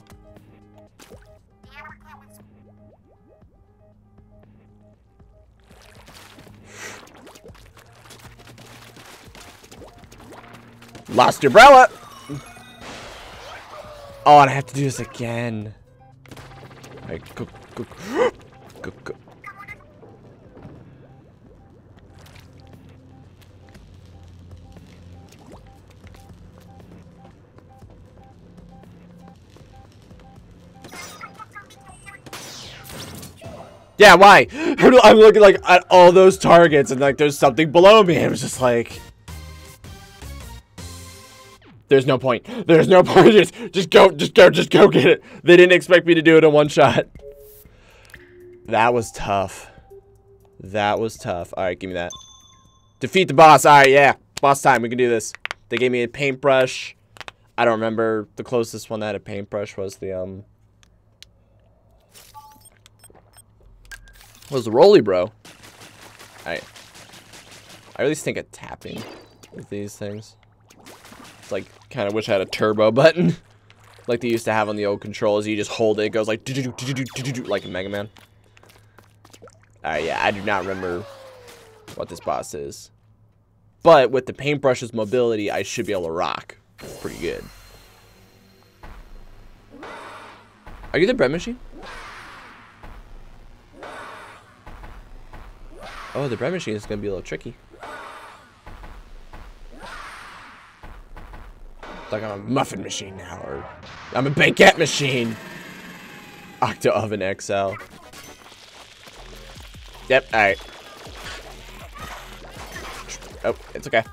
Lost your umbrella. Oh, and I have to do this again. Alright, go, go, go, go, go. Yeah, why? I'm looking like at all those targets and like there's something below me. It was just like, there's no point. There's no point. Just go get it. They didn't expect me to do it in one shot. That was tough. That was tough. All right, give me that. Defeat the boss. All right, yeah. Boss time. We can do this. They gave me a paintbrush. I don't remember. The closest one that had a paintbrush was the was the Rolly Bro. Alright. I really think of tapping with these things. It's like, kind of wish I had a turbo button. Like they used to have on the old controls. You just hold it, it goes like, like in Mega Man. Alright, yeah, I do not remember what this boss is. But with the paintbrush's mobility, I should be able to rock. It's pretty good. Are you the bread machine? Oh, the bread machine is going to be a little tricky. Like I'm a muffin machine now, or I'm a baguette machine. Octo-Oven XL. Yep, alright. Oh, it's okay.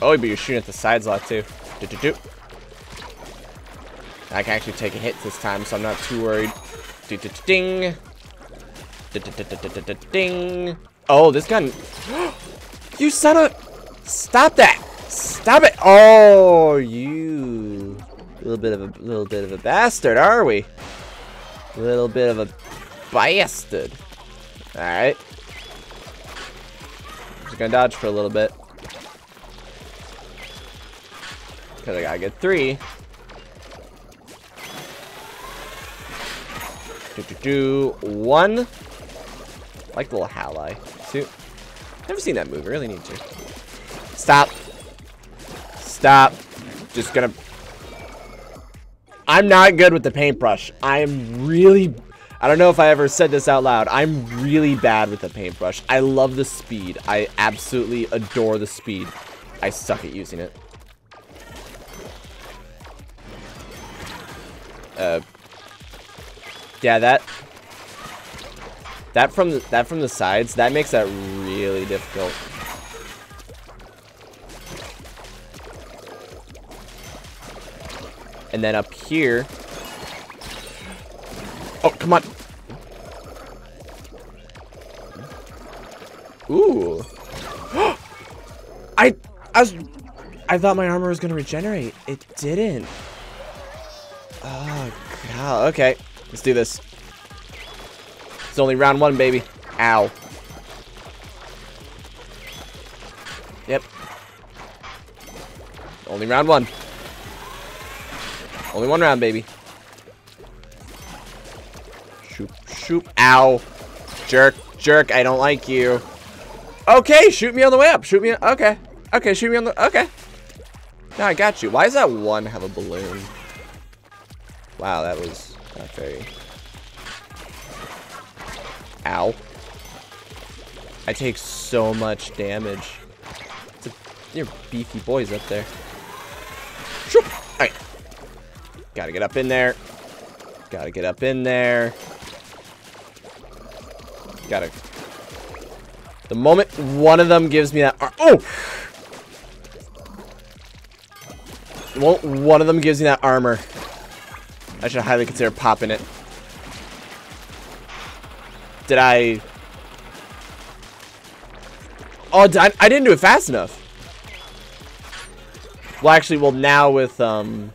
Oh, but you're shooting at the sides a lot too. Do-do-do. I can actually take a hit this time, so I'm not too worried. Do-do-do-ding. Ding. Oh, this gun. You son of. Stop that. Stop it. Oh, you. Little bit of a bastard, are we? Little bit of a bastard. All right. Just gonna dodge for a little bit. Cause I gotta get three. One. I like the little Halleye. Two. Never seen that move. I really need to. Stop. Stop. Just gonna... I'm not good with the paintbrush. I am really... I don't know if I ever said this out loud. I'm really bad with the paintbrush. I love the speed. I absolutely adore the speed. I suck at using it. Yeah, that... That from the sides, that makes that really difficult. And then up here. Oh, come on. Ooh. I thought my armor was gonna regenerate. It didn't. Oh god. Okay. Let's do this. It's only round one, baby. Ow. Yep. Only round one. Only one round, baby. Shoot, shoot. Ow. Jerk, jerk. I don't like you. Okay, shoot me on the way up. Shoot me. Okay. Okay, shoot me on the. Okay. Now I got you. Why does that one have a balloon? Wow, that was not very. Ow. I take so much damage. You're beefy boys up there. Alright. Gotta get up in there. Gotta get up in there. Gotta. The moment one of them gives me that. Oh! The moment one of them gives me that armor, I should highly consider popping it. Did I... Oh, I didn't do it fast enough. Well, actually, well, now with, Oh,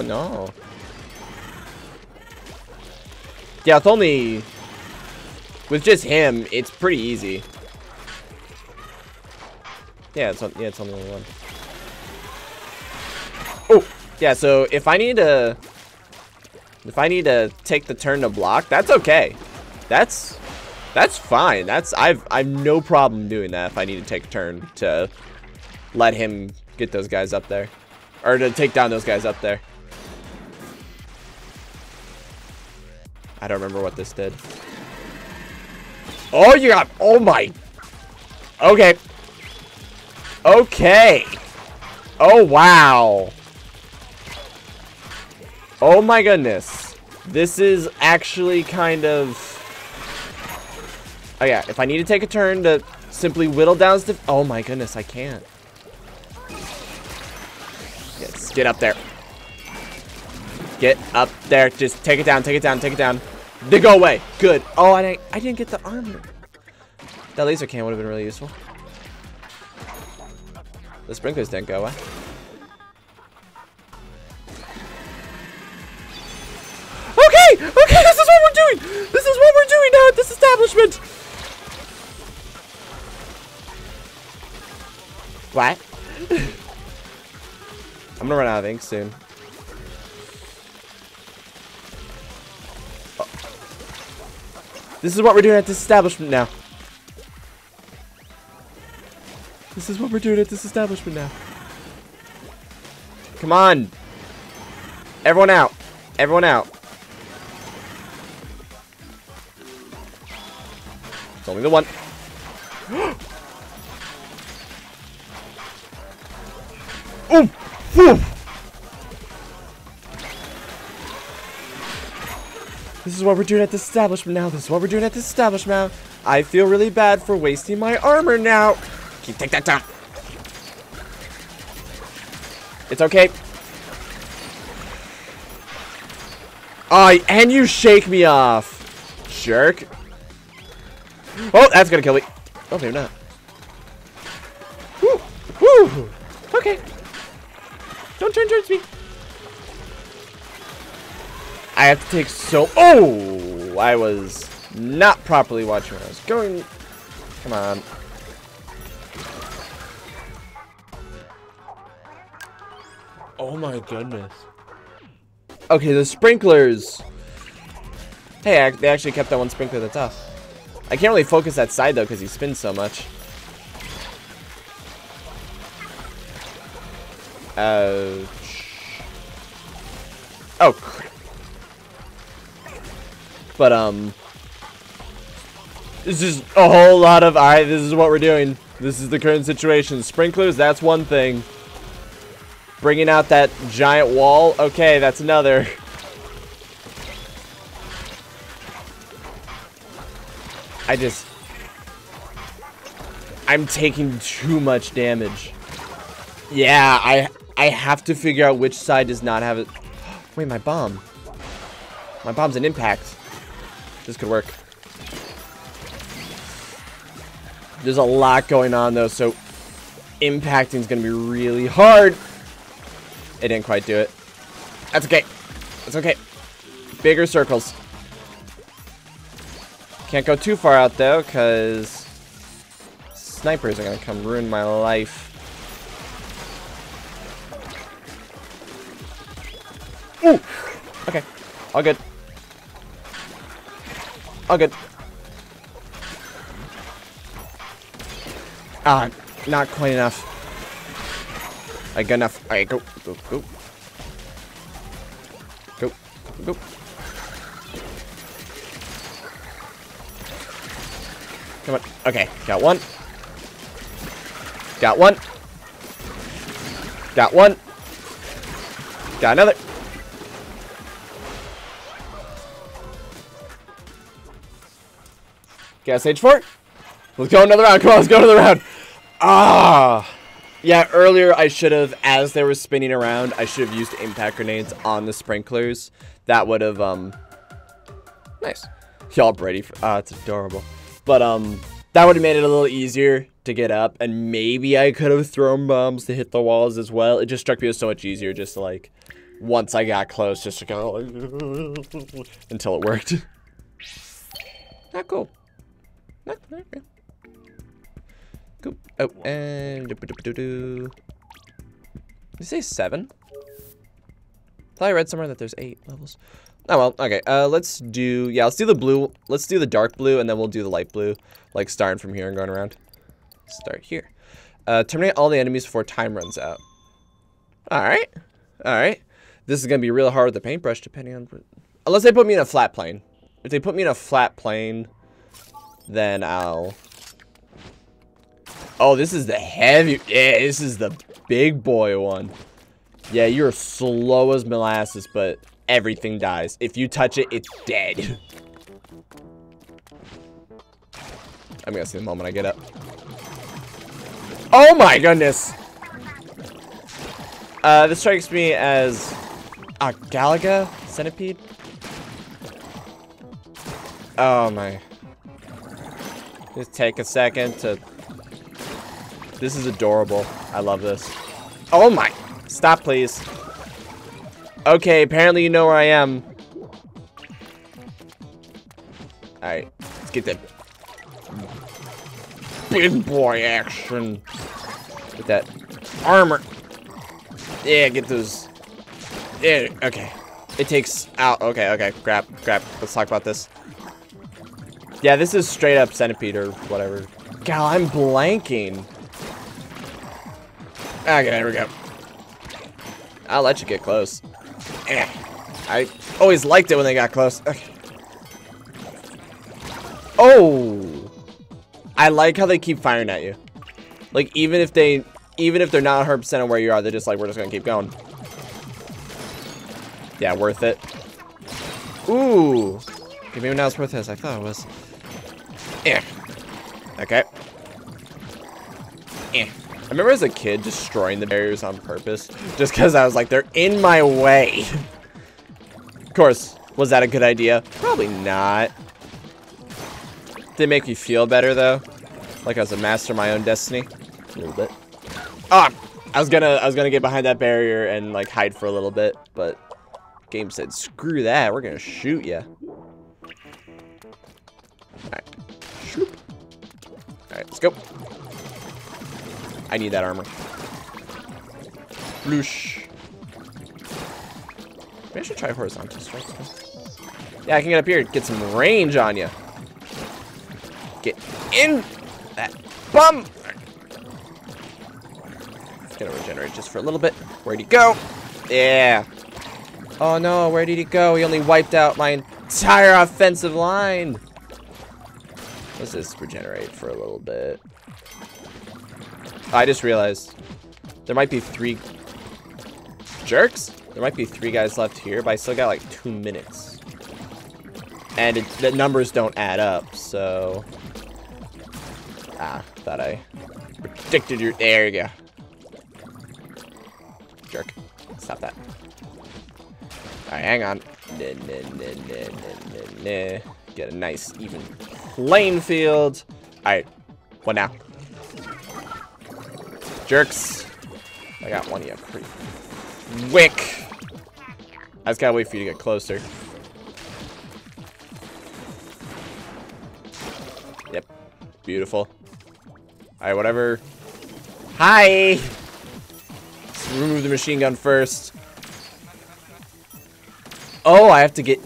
no. Yeah, it's only... With just him, it's pretty easy. Yeah, it's only one. Oh, yeah, so if I need to... If I need to take the turn to block, that's okay. That's fine. That's I've no problem doing that if I need to take a turn to let him get those guys up there, or to take down those guys up there. I don't remember what this did. Oh, you got... Oh, my... Okay. Okay. Oh, wow. Oh, my goodness. This is actually kind of... Oh, yeah. If I need to take a turn to simply whittle down... Oh, my goodness. I can't. Yes, get up there. Get up there. Just take it down. Take it down. Take it down. They go away. Good. Oh, I didn't get the armor. That laser can would have been really useful. The sprinklers didn't go away. Okay! Okay, this is what we're doing! This is what we're doing now at this establishment! What? I'm gonna run out of ink soon. This is what we're doing at this establishment now. This is what we're doing at this establishment now. Come on. Everyone out. Everyone out. It's only the one. Ooh. Ooh. This is what we're doing at this establishment now. This is what we're doing at this establishment now. I feel really bad for wasting my armor now. Can you take that down? It's okay. And you shake me off. Jerk. Oh, that's gonna kill me. Oh, maybe not. Woo. Woo. Okay. Don't turn towards me. I have to take so... Oh! I was not properly watching where I was going. Come on. Oh my goodness. Okay, the sprinklers. Hey, they actually kept that one sprinkler that's off. I can't really focus that side, though, because he spins so much. Ouch. Oh, crap. But, it's just a whole lot of, alright, this is what we're doing. This is the current situation. Sprinklers, that's one thing. Bringing out that giant wall, okay, that's another. I'm taking too much damage. Yeah, I have to figure out which side does not have it. Wait, my bomb. My bomb's an impact. This could work. There's a lot going on, though, so impacting is going to be really hard. It didn't quite do it. That's okay. That's okay. Bigger circles. Can't go too far out, though, because snipers are going to come ruin my life. Ooh! Okay. All good. All good. Ah, not quite enough. I got enough. All right, go, go, go, go, go. Come on. Okay, got one. Got one. Got one. Got another. Gas H4. Let's go another round. Come on, let's go another round. Ah. Yeah, earlier I should have, as they were spinning around, I should have used impact grenades on the sprinklers. That would have, Nice. Y'all ready for... Ah, it's adorable. But, that would have made it a little easier to get up. And maybe I could have thrown bombs to hit the walls as well. It just struck me as so much easier just to, like, once I got close, just to go... until it worked. Not cool. Cool. Oh, and... Did you say 7? I thought I read somewhere that there's 8 levels. Oh, well, okay. Let's do... Yeah, let's do the blue. Let's do the dark blue, and then we'll do the light blue. Like, starting from here and going around. Start here. Terminate all the enemies before time runs out. Alright. Alright. This is going to be real hard with the paintbrush, depending on... Unless they put me in a flat plane. If they put me in a flat plane, then I'll... Oh, this is the heavy... Yeah, this is the big boy one. Yeah, you're slow as molasses, but everything dies. If you touch it, it's dead. I'm gonna see the moment I get up. Oh my goodness! This strikes me as... a Galaga centipede? Oh my... Just take a second to... This is adorable. I love this. Oh my... Stop, please. Okay, apparently you know where I am. Alright, let's get that... big boy action. With that armor. Yeah, get those... Yeah, okay. It takes out... Okay, okay. Grab. Let's talk about this. Yeah, this is straight up centipede or whatever. God, I'm blanking. Okay, there we go. I'll let you get close. Yeah. I always liked it when they got close. Okay. Oh! I like how they keep firing at you. Like, even if they're not 100% on where you are, they're just like, we're just gonna keep going. Yeah, worth it. Ooh! Okay, maybe not as worth it as I thought it was. Yeah. Okay. Yeah. I remember as a kid destroying the barriers on purpose, just because I was like, they're in my way. Of course, was that a good idea? Probably not. Did it make me feel better though? Like I was a master of my own destiny? A little bit. Ah! Oh, I was gonna get behind that barrier and like hide for a little bit, but game said, screw that, we're gonna shoot ya. Alright. Shoop. Alright, let's go. I need that armor. Bloosh. Maybe I should try horizontal strikes. Yeah, I can get up here. Get some range on you. Get in that bum. It's gonna regenerate just for a little bit. Where'd he go? Yeah. Oh no, where did he go? He only wiped out my entire offensive line. Let's just regenerate for a little bit. I just realized there might be three jerks. There might be three guys left here, but I still got like 2 minutes. And the numbers don't add up, so... Ah, thought I predicted your... There you go. Jerk. Stop that. Alright, hang on. Get a nice, even playing field. Alright, what now? Jerks. I got one of you pretty quick. I just gotta wait for you to get closer. Yep. Beautiful. Alright, whatever. Hi! Let's remove the machine gun first. Oh, I have to get...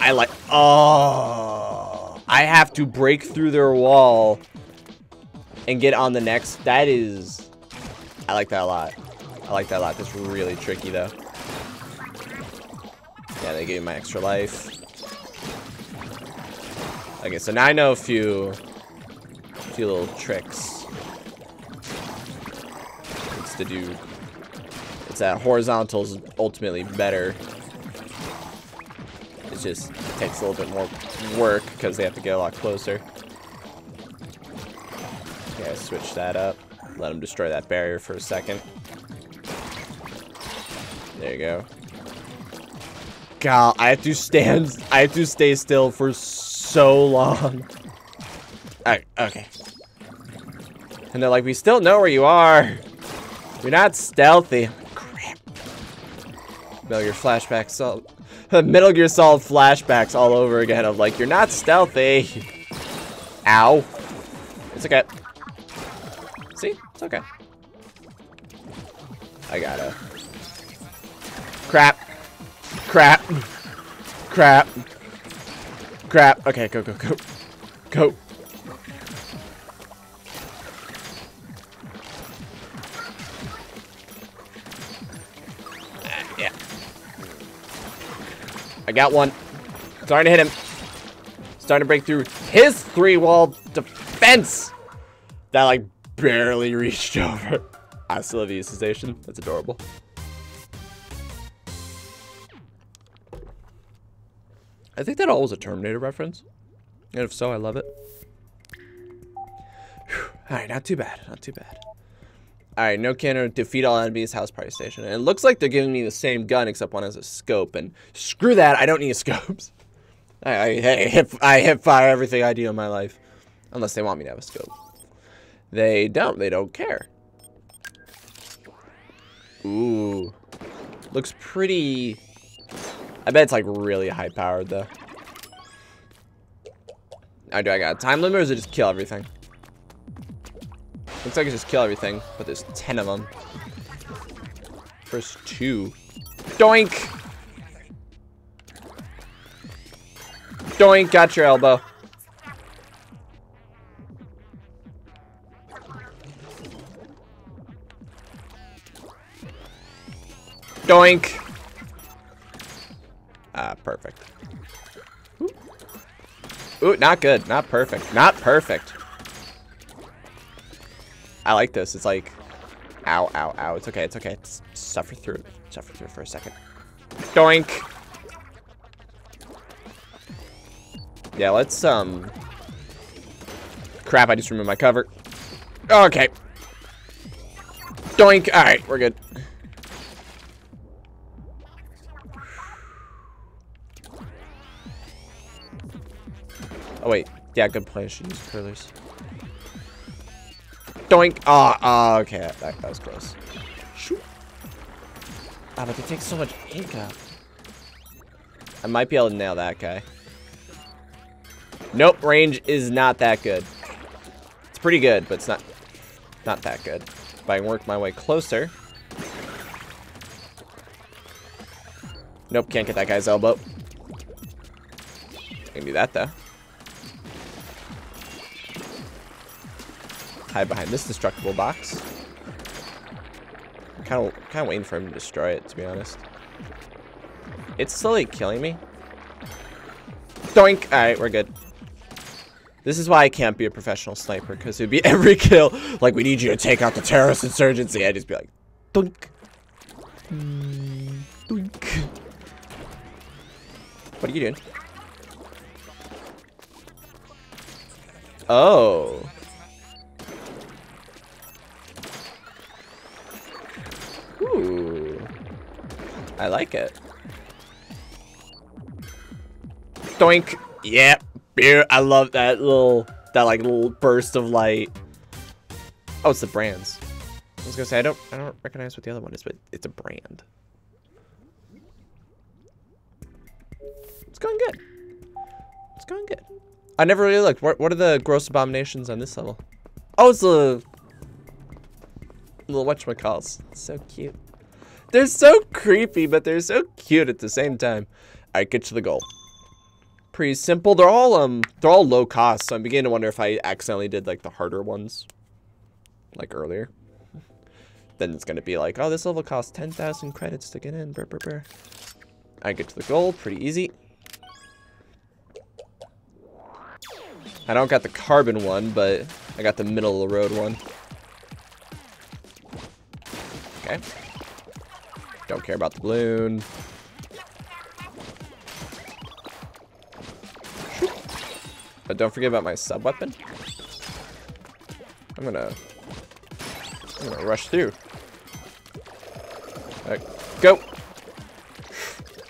I like... Oh! I have to break through their wall and get on the next. That is... I like that a lot. I like that a lot. That's really tricky, though. Yeah, they gave me my extra life. Okay, so now I know a few little tricks. It's to do... It's that horizontal's ultimately better. It just takes a little bit more work, because they have to get a lot closer. Yeah, switch that up. Let them destroy that barrier for a second. There you go. God, I have to stay still for so long. Alright, okay. And they're like, we still know where you are. You're not stealthy. Crap. Metal Gear Solid flashbacks all over again of like, you're not stealthy. Ow. It's okay. See? It's okay. I gotta... Crap. Crap. Crap. Crap. Okay, go, go, go. Go. Yeah. I got one. Starting to hit him. starting to break through his three-wall defense that, like, barely reached over. I still love the sensation. That's adorable. I think that all was a Terminator reference. And if so, I love it. Alright, not too bad. Not too bad. Alright, no cannon, defeat all enemies, house party station. And it looks like they're giving me the same gun, except one has a scope. And screw that, I don't need scopes. I hip fire everything I do in my life. Unless they want me to have a scope. They don't. They don't care. Ooh. Looks pretty... I bet it's, like, really high-powered, though. Now, do I got a time limit, or is it just kill everything? Looks like it's just kill everything, but there's 10 of them. First two. Doink! Doink, got your elbow. Doink! Ah, perfect. Ooh. Ooh, not good. Not perfect. Not perfect. I like this. It's like, ow, ow, ow. It's okay. It's okay. Just suffer through it. Suffer through it for a second. Doink. Yeah, let's, crap, I just removed my cover. Okay. Doink. All right, we're good. Oh, wait. Yeah, good play. I should use curlers. Doink! Ah, okay. That was close. Shoot. Ah, but they take so much ink up. I might be able to nail that guy. Nope, range is not that good. It's pretty good, but it's not that good. If I can work my way closer. Nope, can't get that guy's elbow. I can do that, though. Hide behind this destructible box. I'm kind of waiting for him to destroy it, to be honest. It's slowly killing me. Doink! Alright, we're good. This is why I can't be a professional sniper, because it would be every kill, like, we need you to take out the terrorist insurgency. I'd just be like, doink. Doink. What are you doing? Oh. Ooh, I like it. Doink. Yeah, I love that little, that little burst of light. Oh, it's the brands. I was gonna say I don't recognize what the other one is, but it's a brand. It's going good. It's going good. I never really looked. What are the gross abominations on this level? Oh, it's the little whatchamacalls. So cute. They're so creepy, but they're so cute at the same time. Alright, get to the goal. Pretty simple. They're all low cost, so I'm beginning to wonder if I accidentally did, like, the harder ones. Like, earlier. Then it's gonna be like, oh, this level costs 10,000 credits to get in. Brr, brr, brr. I get to the goal. Pretty easy. I don't got the carbon one, but I got the middle of the road one. Okay. Don't care about the balloon. But don't forget about my sub weapon. I'm gonna rush through. All right, go.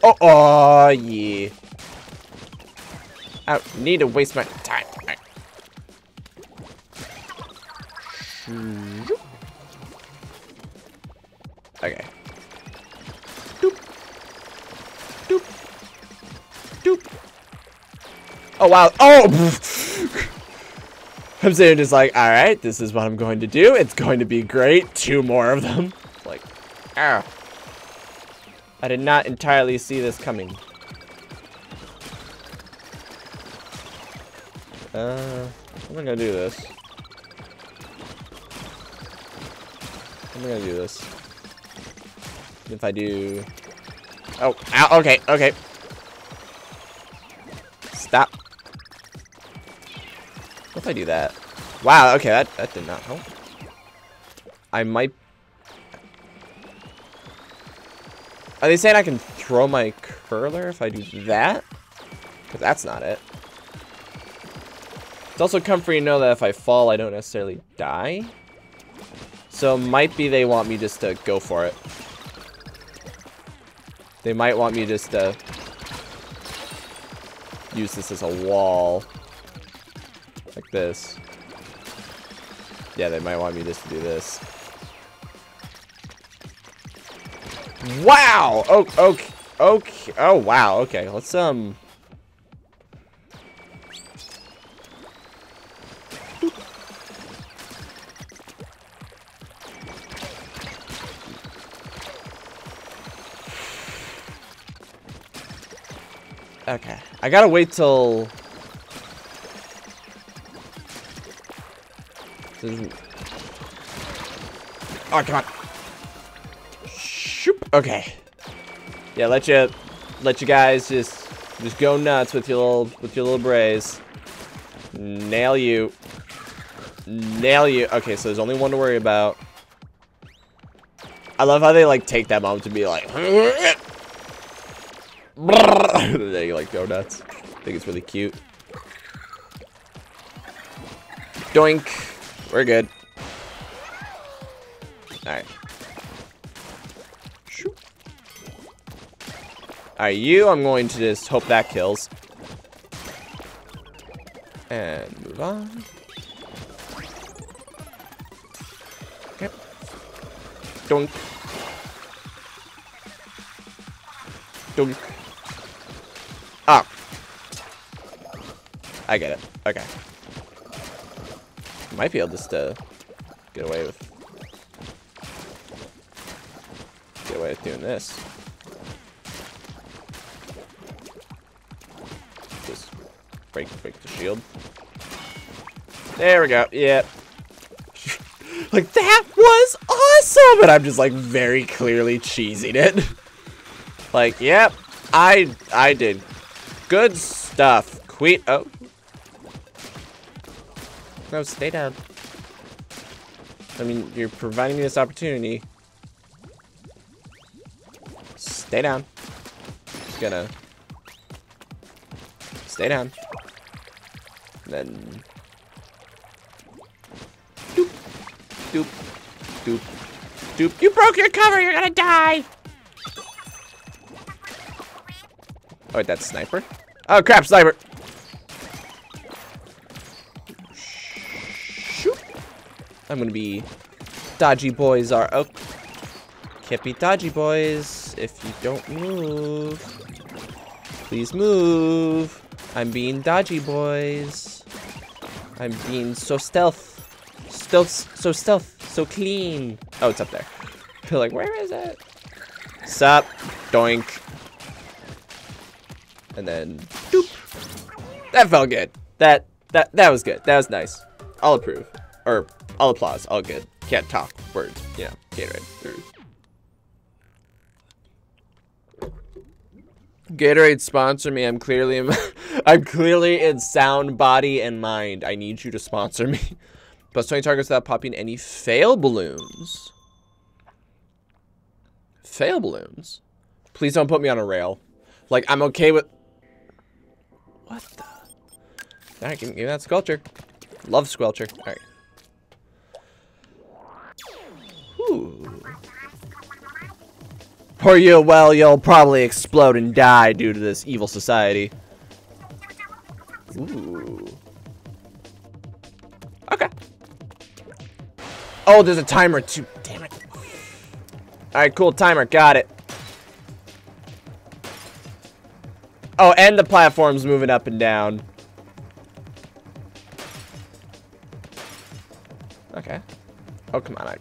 Oh, oh yeah. I don't need to waste my time. All right. Okay. Doop. Doop. Doop. Oh, wow. Oh! I'm sitting just like, alright, this is what I'm going to do. It's going to be great. Two more of them. Like, ow. I did not entirely see this coming. I'm not gonna do this. I'm not gonna do this. If I do... Oh, ow, okay, okay. Stop. if I do that? Wow, okay, that did not help. I might... Are they saying I can throw my curler if I do that? Because that's not it. It's also comforting to know that if I fall, I don't necessarily die. So it might be they want me just to go for it. They might want me just to use this as a wall. Like this. Yeah, they might want me just to do this. Wow! Oh, okay. Okay. Oh, wow. Okay, let's, Boop. Okay. I gotta wait till... Oh, come on. Shoop. Okay. Yeah, let you guys just go nuts with your little brays. Nail you. Nail you. Okay, so there's only one to worry about. I love how they like take that moment to be like they like go nuts. I think it's really cute. Doink. We're good. Alright. Alright, I'm going to just hope that kills. And move on. Yep. Dunk. Dunk. Ah. I get it. Okay. Might be able just to get away with doing this. Just break the shield. There we go. Yeah. Like that was awesome, and I'm just like very clearly cheesing it. Like, yep, I did good stuff. Quit. Oh. No, stay down. I mean, you're providing me this opportunity. Stay down. Just gonna... Stay down. And then... Doop. Doop. Doop. Doop. You broke your cover! You're gonna die! Oh, wait, that's sniper? Oh, crap, sniper! I'm gonna be dodgy boys are oh, can't be dodgy boys if you don't move. Please move. I'm being dodgy boys. I'm being so stealth, so clean. Oh, it's up there. They're like, where is it? Sup, doink. And then doop. That felt good. That was good. That was nice. I'll approve. Or all applause, all good. Can't talk words, you know, Gatorade sponsor me. I'm clearly in, I'm clearly in sound body and mind. I need you to sponsor me. Plus 20 targets without popping any fail balloons. Fail balloons? Please don't put me on a rail. Like, I'm okay with... What the... Alright, give me that Squelcher. Love Squelcher. Alright. Or you, well, you'll probably explode and die due to this evil society. Ooh. Okay. Oh, there's a timer too. Damn it. Alright, cool timer. Got it. Oh, and the platform's moving up and down. Okay. Oh, come on. It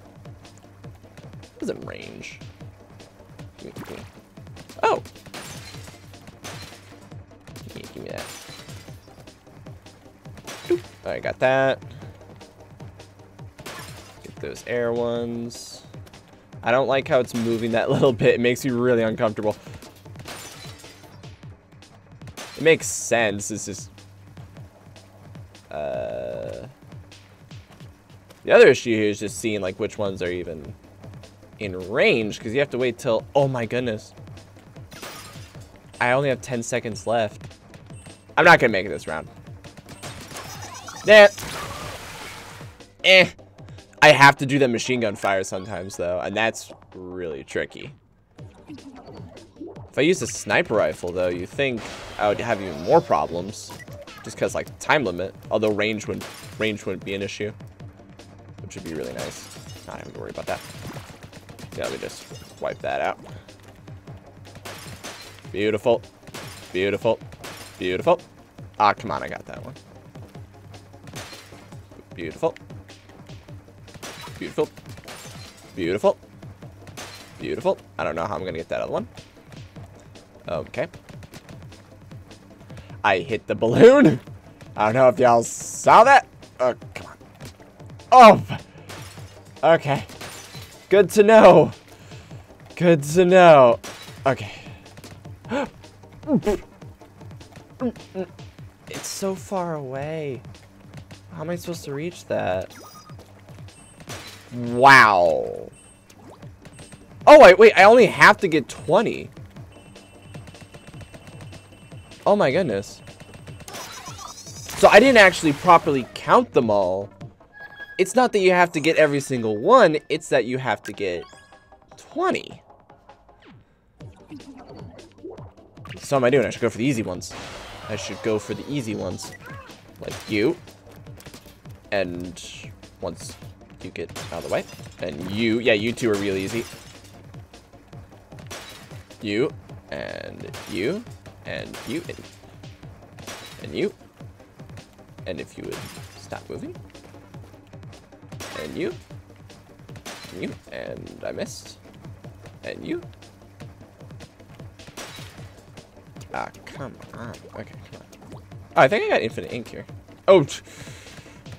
doesn't range. Oh! Give me that. Alright, got that. Get those air ones. I don't like how it's moving that little bit. It makes me really uncomfortable. It makes sense. It's just... The other issue here is just seeing like which ones are even in range, because you have to wait till, oh my goodness, I only have 10 seconds left. I'm not gonna make it this round. Nah. Eh. I have to do that machine gun fire sometimes though, and that's really tricky. If I use a sniper rifle though, you think I would have even more problems, just cause like time limit. Although range wouldn't be an issue, which would be really nice. Not having to worry about that. Yeah, let me just wipe that out. Beautiful, beautiful, beautiful. Ah, come on, I got that one. Beautiful, beautiful, beautiful, beautiful. I don't know how I'm gonna get that other one. Okay. I hit the balloon. I don't know if y'all saw that. Oh, come on. Oh. Okay. Good to know. Good to know. Okay. It's so far away. How am I supposed to reach that? Wow. Oh, wait. I only have to get 20. Oh my goodness. So I didn't actually properly count them all. It's not that you have to get every single one, it's that you have to get 20. So am I doing? I should go for the easy ones. I should go for the easy ones. Like you. And once you get out of the way. And you. Yeah, you two are real easy. You. And you. And you, and you, and if you would stop moving, and you, and I missed, and you. Ah, come on. Okay, come on. Oh, I think I got infinite ink here. Oh,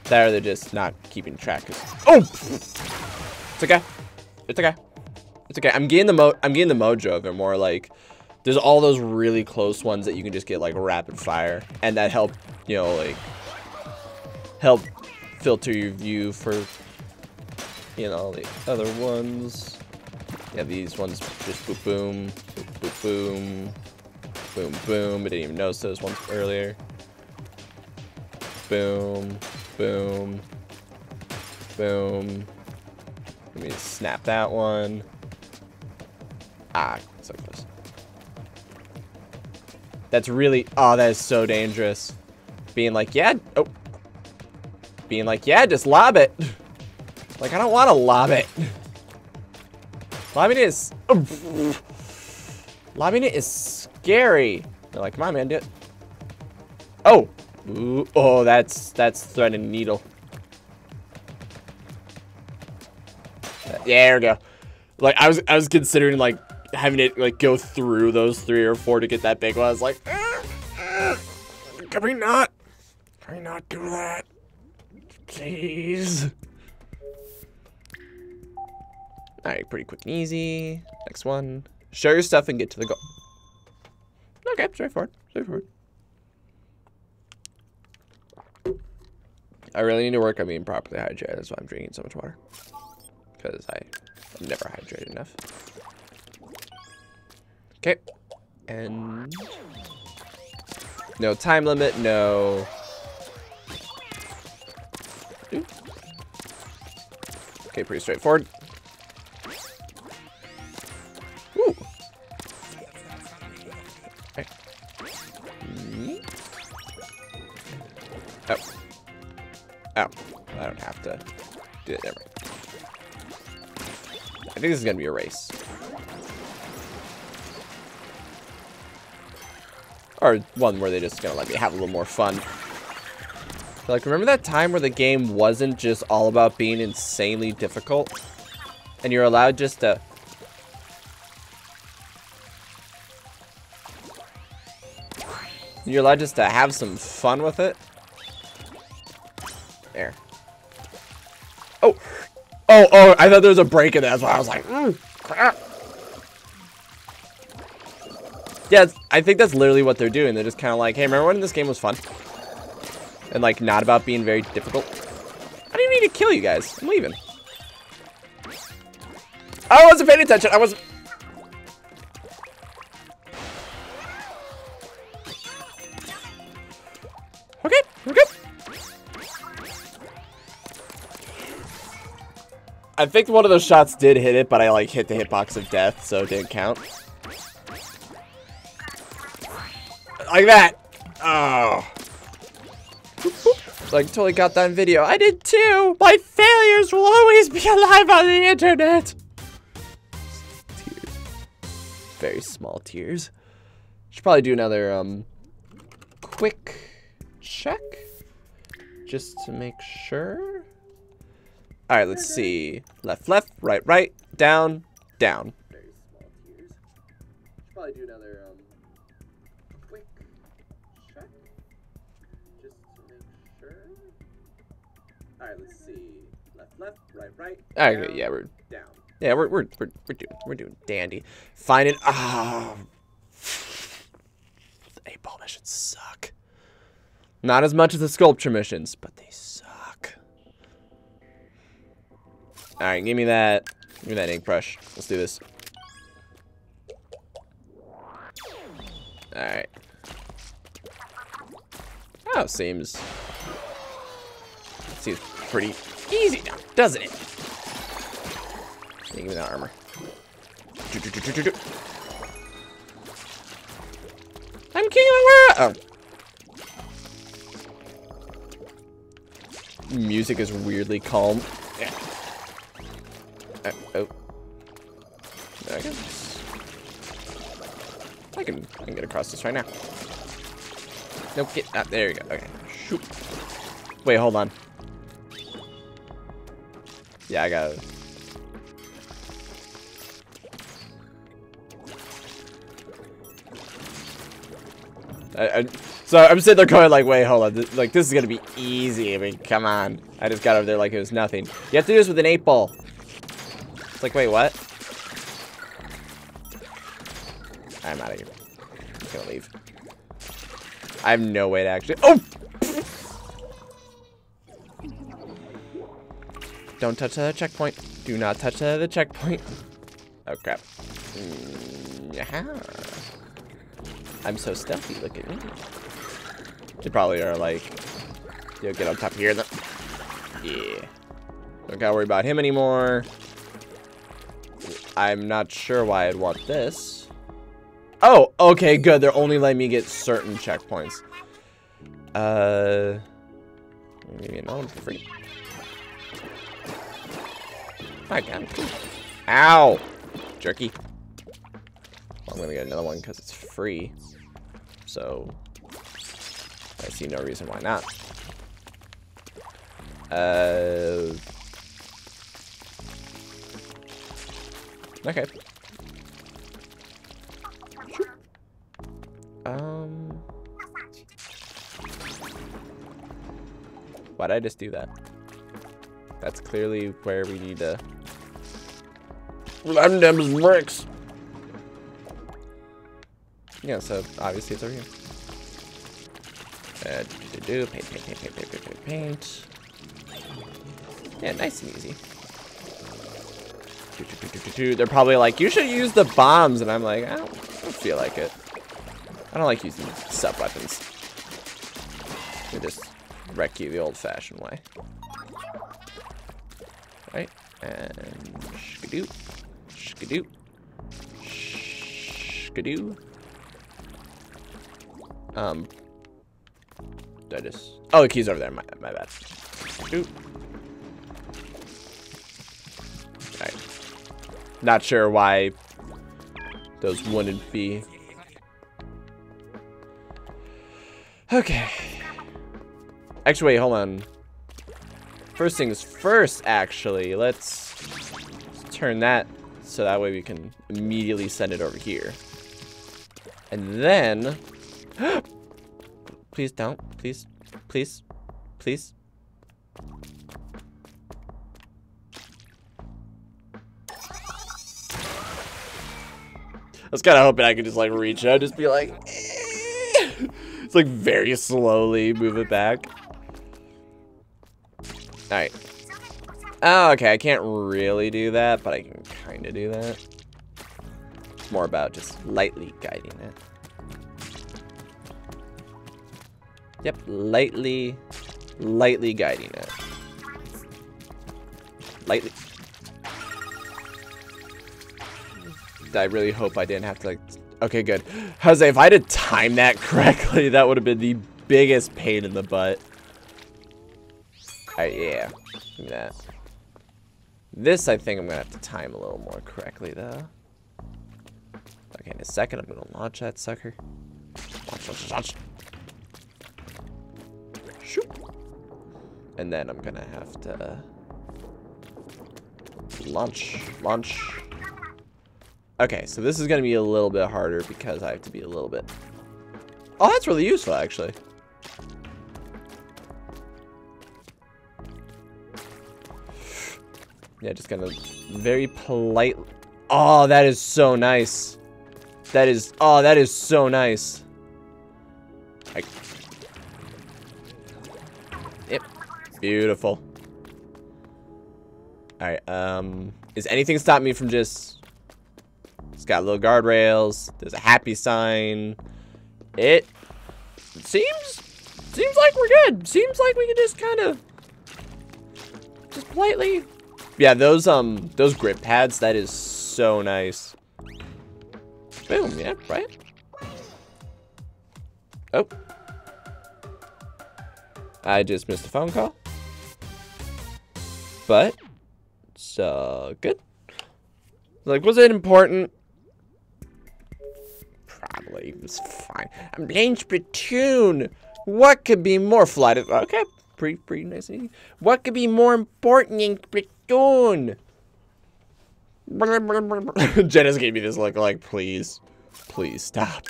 there they're just not keeping track. Oh, it's okay. It's okay. It's okay. I'm getting the mojo of it more like. There's all those really close ones that you can just get like rapid fire, and that help, you know, like help filter your view for, you know, the other ones. Yeah, these ones just boop boom, boop boop boom, boom boom. I didn't even notice those ones earlier. Boom, boom, boom. Let me snap that one. Ah, so close. That's really, oh, that is so dangerous. Being like, yeah, oh. Being like, yeah, just lob it. Like, I don't want to lob it. Lobbing it is, oh. Lobbing it is scary. They're like, come on, man, do it. Oh, ooh, oh, that's thread and needle. There we go. Like, I was considering like, having it like go through those 3 or 4 to get that big one, I was like, can we not do that? Please. All right, pretty quick and easy. Next one. Show your stuff and get to the goal. Okay, straightforward, straightforward. I really need to work on being properly hydrated. That's why I'm drinking so much water, because I'm never hydrated enough. Okay, and no time limit, no. Okay, pretty straightforward. Ooh. Okay. Oh. Oh, I don't have to do it, never mind. I think this is gonna be a race. Or one where they're just gonna let me have a little more fun. Like, remember that time where the game wasn't just all about being insanely difficult? And you're allowed just to... You're allowed just to have some fun with it? There. Oh! Oh, oh, I thought there was a break in that. That's why I was like, crap. Yeah, I think that's literally what they're doing. They're just kind of like, hey, remember when this game was fun? and like not about being very difficult. I didn't mean to kill you guys. I'm leaving. I wasn't paying attention. I wasn't. Okay, we're good. I think one of those shots did hit it, but I like hit the hitbox of death, so it didn't count. Like that. Oh. Like, totally got that in video. I did too. My failures will always be alive on the internet. Tears. Very small tears. Should probably do another quick check just to make sure. All right, let's see. Left, left, right, right, down, down. Very small tears. Should probably do another quick check just to make sure. All right, let's see. Left, left, right, right. All right, down, yeah, we're down. Yeah, we're doing dandy. Find it. Ah, the 8-ball missions suck. Not as much as the sculpture missions, but they suck. All right, give me that. Give me that ink brush. Let's do this. All right. Oh, seems pretty easy now, doesn't it? Give me that armor. I'm king of the world. Oh. Music is weirdly calm. Yeah. Oh. I can get across this right now. Nope, get out. There you go. Okay. Shoot. Wait, hold on. Yeah, I got it. So I'm sitting there going like, wait, hold on, this is gonna be easy. I mean, come on. I just got over there like it was nothing. You have to do this with an 8-ball. It's like, wait, what? I'm out of here. I'm gonna leave. I have no way to actually. Oh! Don't touch the checkpoint. Do not touch the checkpoint. Oh crap. I'm so stealthy. Look at me. They probably are like, you'll get on top here. Yeah. Don't gotta worry about him anymore. I'm not sure why I'd want this. Oh, okay, good. They're only letting me get certain checkpoints. Give me another one for free. I got it. Ow. Jerky. I'm gonna get another one because it's free. So I see no reason why not. Okay. Why'd I just do that? That's clearly where we need to. Them bricks. Yeah, so obviously it's over here. Paint. Yeah, nice and easy. They're probably like, you should use the bombs, and I'm like, I don't feel like it. I don't like using sub weapons. They just wreck you the old-fashioned way. Right, and skidoo, skidoo, skidoo. Did I just... Oh, the key's over there. My bad. Shoot. Alright. Not sure why those wouldn't be. Okay. Actually, wait, hold on. First things first, actually. Let's turn that so that way we can immediately send it over here. And then... Please don't. Please. Please. Please. I was kind of hoping I could just like reach out, just be like, eh. It's like very slowly move it back. Alright. Oh, okay, I can't really do that, but I can kind of do that. It's more about just lightly guiding it. Yep, lightly guiding it. Lightly. I really hope I didn't have to, like... Okay, good. Jose, if I had timed that correctly, that would have been the biggest pain in the butt. Alright, yeah. Give me that. This, I think I'm going to have to time a little more correctly, though. Okay, in a second, I'm going to launch that sucker. Launch. Shoot. And then I'm going to have to... Launch. Okay, so this is going to be a little bit harder because I have to be a little bit... Oh, that's really useful, actually. Yeah, just gonna very politely. Oh, that is so nice. That is, oh, that is so nice. Yep, beautiful. All right, is anything stopping me from just? It's got little guardrails. There's a happy sign. It seems like we're good. Seems like we can just kind of, just politely. Yeah, those grip pads, that is so nice. Boom, yeah, right? Oh. I just missed a phone call. But, so good. Like, was it important? Probably, it was fine. I'm playing Splatoon. What could be more flight? Okay, pretty nice. What could be more important in Splatoon? Jenna's gave me this look like, please stop.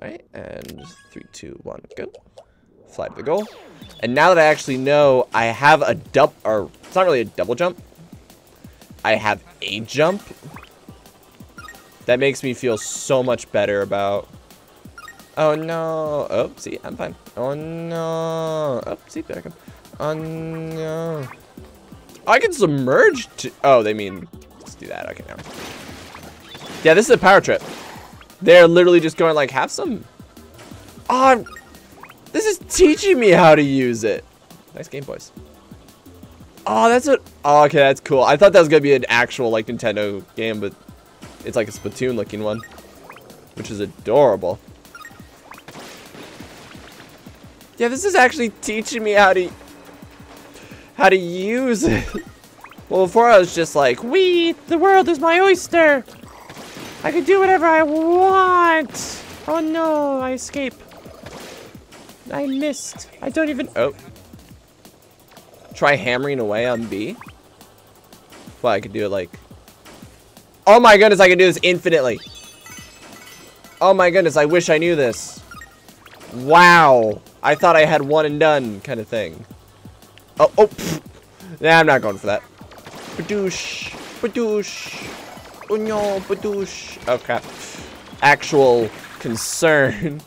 Alright, and 3, 2, 1, go. Fly to the goal. And now that I actually know I have a double, or it's not really a double jump. I have a jump. That makes me feel so much better about, oh no, oh, see, I'm fine. Oh no, oh, see, there I come. Oh no. I can submerge to... Oh, they mean... Let's do that. Okay, now. Yeah, this is a power trip. They're literally just going like, have some... Oh, this is teaching me how to use it. Nice game, boys. Oh, that's a... Oh, okay, that's cool. I thought that was going to be an actual, like, Nintendo game, but it's like a Splatoon-looking one, which is adorable. Yeah, this is actually teaching me how to... How to use it. Well, before I was just like, wee, the world is my oyster. I can do whatever I want. Oh no, I escape. I missed. I don't even, oh. Try hammering away on B. Well, I could do it like, oh my goodness, I can do this infinitely. Oh my goodness, I wish I knew this. Wow, I thought I had one and done kind of thing. Oh, oh, pfft. Nah, I'm not going for that. Badoosh, badoosh, oh no, badoosh. Oh crap, actual concern.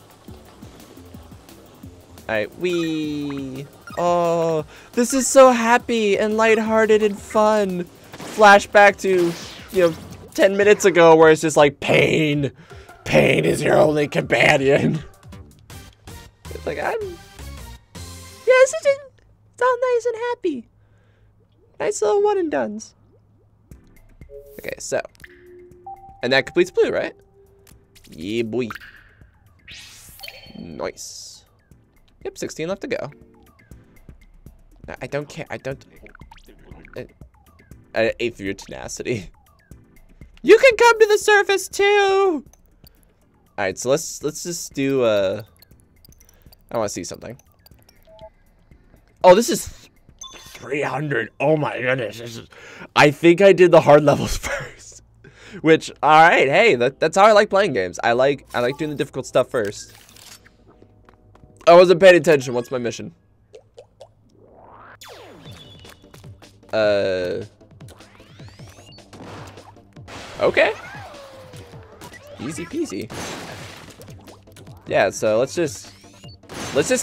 All right, wee. Oh, this is so happy and lighthearted and fun. Flashback to, you know, 10 minutes ago where it's just like, pain. Pain is your only companion. It's like, I'm, yeah, this is just, it's all nice and happy. Nice little one and dones. Okay, so. And that completes blue, right? Yeah, boy. Nice. Yep, 16 left to go. No, I don't care. I don't. I ate through your tenacity. You can come to the surface too. All right, so let's just do. I want to see something. Oh, this is 300. Oh my goodness. This is, I think I did the hard levels first. Which, all right, hey, that's how I like playing games. I like doing the difficult stuff first. I wasn't paying attention. What's my mission? Okay. Easy peasy. Yeah, so let's just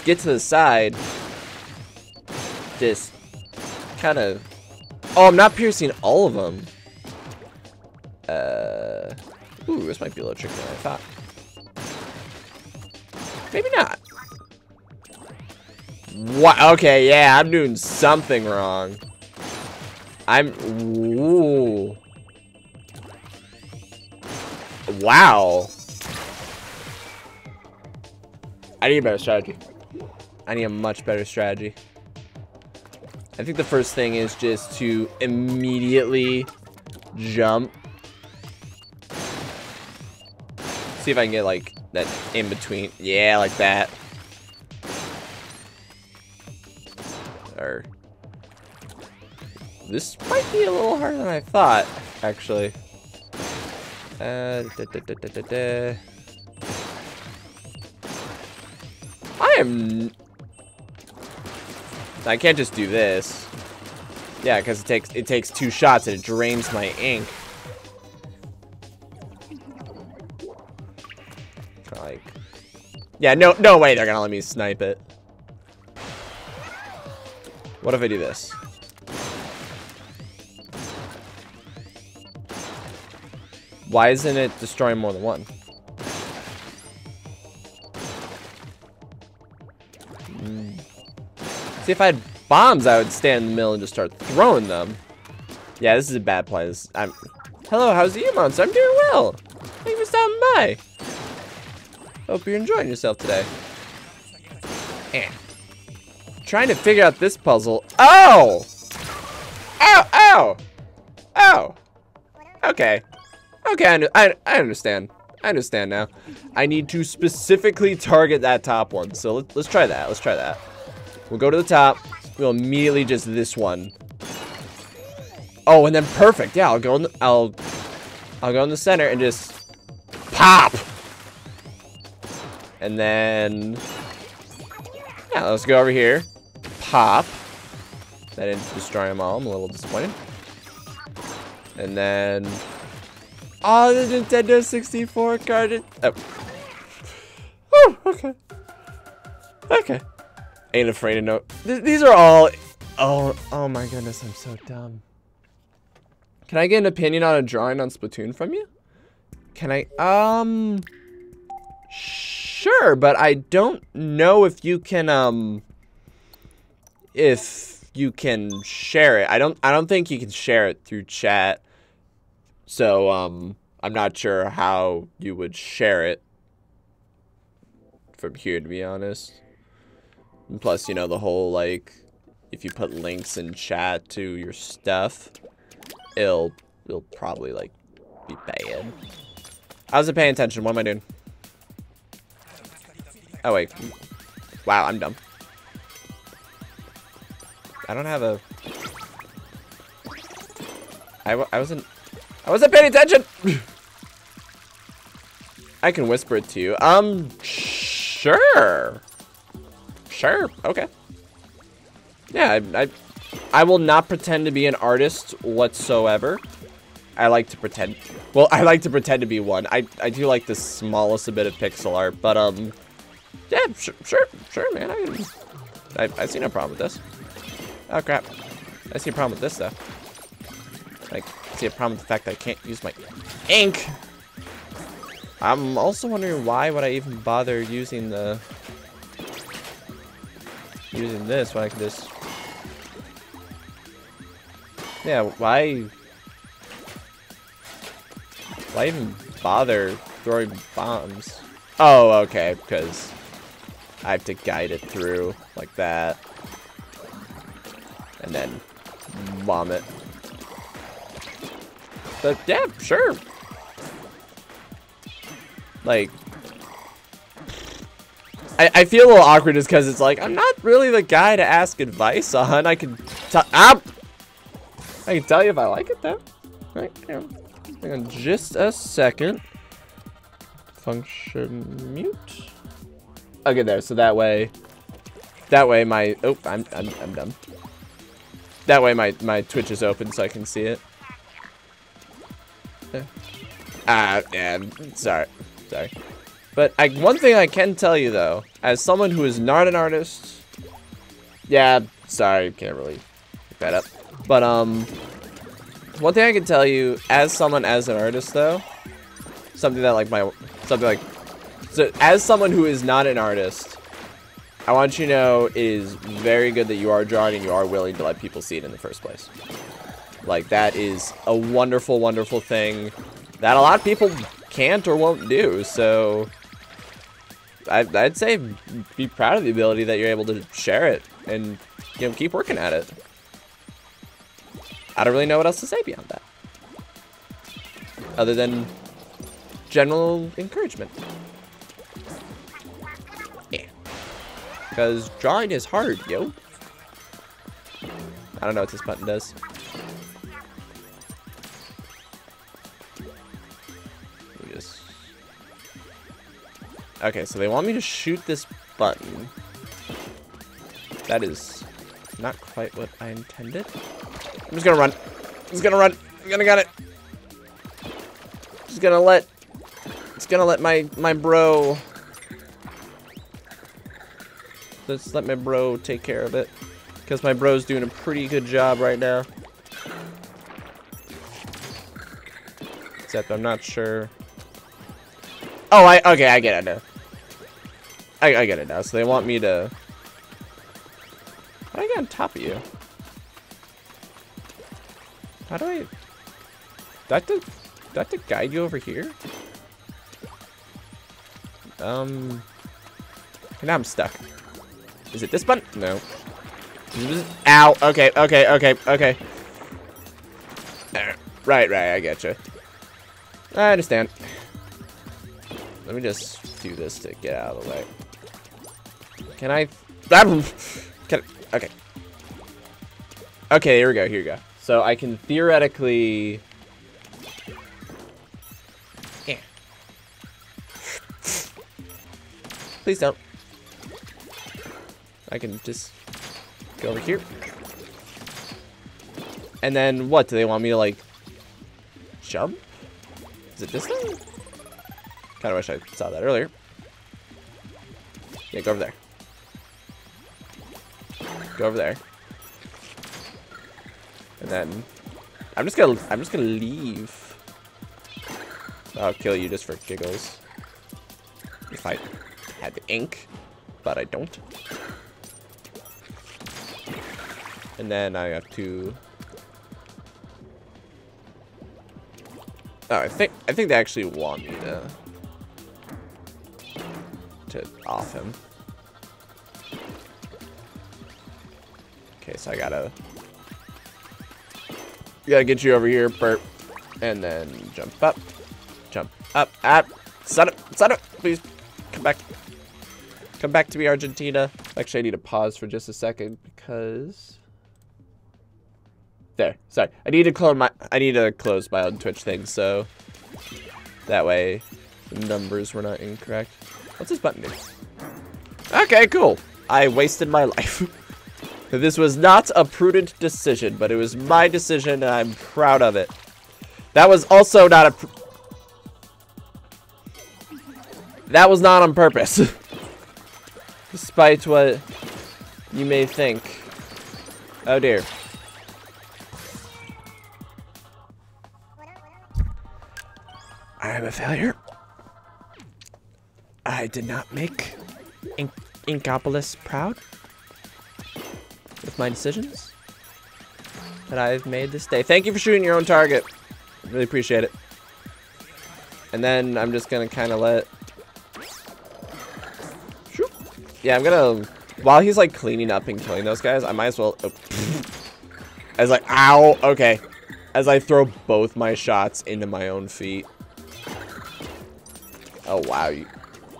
get to the side. just kind of... Oh, I'm not piercing all of them. Ooh, this might be a little trickier than I thought. Maybe not. What? Okay, yeah, I'm doing something wrong. Ooh. Wow. I need a better strategy. I need a much better strategy. I think the first thing is just to immediately jump. See if I can get like that in between. Yeah, like that. Or this might be a little harder than I thought, actually. I can't just do this. Yeah, because it takes two shots and it drains my ink. Like, yeah, no way they're gonna let me snipe it. What if I do this? Why isn't it destroying more than one? See, if I had bombs, I would stand in the middle and just start throwing them. Yeah, this is a bad play. Hello, how's you, monster? I'm doing well. Thank you for stopping by. Hope you're enjoying yourself today. Eh. Trying to figure out this puzzle. Oh! Ow! Ow! Ow! Okay. Okay, I understand. I understand now. I need to specifically target that top one. So let's try that. Let's try that. We'll go to the top. We'll immediately just this one. Oh, and then perfect. Yeah, I'll go in the, I'll go in the center and just pop. And then yeah, let's go over here. Pop. That didn't destroy them all. I'm a little disappointed. And then oh, the Nintendo 64 card. Oh. Oh, okay. Okay. Ain't afraid of no. These are all. Oh my goodness, I'm so dumb. Can I get an opinion on a drawing on Splatoon from you? Can I? Sure, but I don't know if you can. If you can share it, I don't think you can share it through chat. So I'm not sure how you would share it from here, to be honest. And plus, you know, the whole, like, if you put links in chat to your stuff, it'll probably, like, be banned. I wasn't paying attention. What am I doing? Oh, wait. Wow, I'm dumb. I don't have a... I wasn't paying attention! I can whisper it to you. Sure. Sure, okay. Yeah, I will not pretend to be an artist whatsoever. I like to pretend. Well, I like to pretend to be one. I do like the smallest bit of pixel art, but, yeah, sure, man. I see no problem with this. Oh, crap. I see a problem with this, though. Like, I see a problem with the fact that I can't use my ink. I'm also wondering why would I even bother using the... using this when I can just... Yeah, why even bother throwing bombs? Oh, okay, because I have to guide it through like that. And then bomb it. But yeah, sure. Like... I feel a little awkward just because it's like, I'm not really the guy to ask advice on. I can tell you if I like it, though. Right now. Hang on just a second. Function mute. Okay, there. So that way my... Oh, I'm dumb. That way my Twitch is open so I can see it. Yeah, sorry. But one thing I can tell you, though, as someone who is not an artist, yeah, Sorry, can't really pick that up. But one thing I can tell you, as an artist though, as someone who is not an artist, I want you to know it is very good that you are drawing and you are willing to let people see it in the first place. Like, that is a wonderful, wonderful thing that a lot of people can't or won't do. So I'd say be proud of the ability that you're able to share it and, you know, keep working at it. I don't really know what else to say beyond that, other than general encouragement. Yeah. Because drawing is hard, yo. I don't know what this button does. Okay, so they want me to shoot this button. That is not quite what I intended. I'm just gonna run. I'm just gonna run. I'm gonna get it. Just gonna let. It's gonna let my bro. Let's let my bro take care of it, because my bro's doing a pretty good job right now. Except I'm not sure. Oh, okay, I get it now. I get it now. So they want me to... How do I get on top of you? How do I... Do I have to guide you over here? Now I'm stuck. Is it this button? No. Ow! Okay. Right, I getcha. I understand. Let me just do this to get out of the way. Can I? Okay. Okay, here we go. So I can theoretically. Yeah. Please don't. I can just go over here. And then what? Do they want me to, like, jump? Is it this thing? Kind of wish I saw that earlier. Yeah, go over there. And then I'm just gonna leave. I'll kill you just for giggles. If I had the ink, but I don't. And then I have to. Oh, I think they actually want me to. Off him. Okay, so I gotta get you over here, burp, and then jump up. Son up, please come back to me, Argentina. Actually, I need to pause for just a second because there. Sorry, I need to close my own Twitch thing so that way the numbers were not incorrect. What's this button do? Okay, cool. I wasted my life. This was not a prudent decision, but it was my decision, and I'm proud of it. That was also not That was not on purpose. Despite what you may think. Oh dear. I am a failure. I did not make Inkopolis proud with my decisions that I've made this day. Thank you for shooting your own target. Really appreciate it. And then I'm just gonna kind of let. Yeah, I'm gonna. While he's like cleaning up and killing those guys, I might as well. Oh, as like, ow. Okay. As I throw both my shots into my own feet. Oh wow.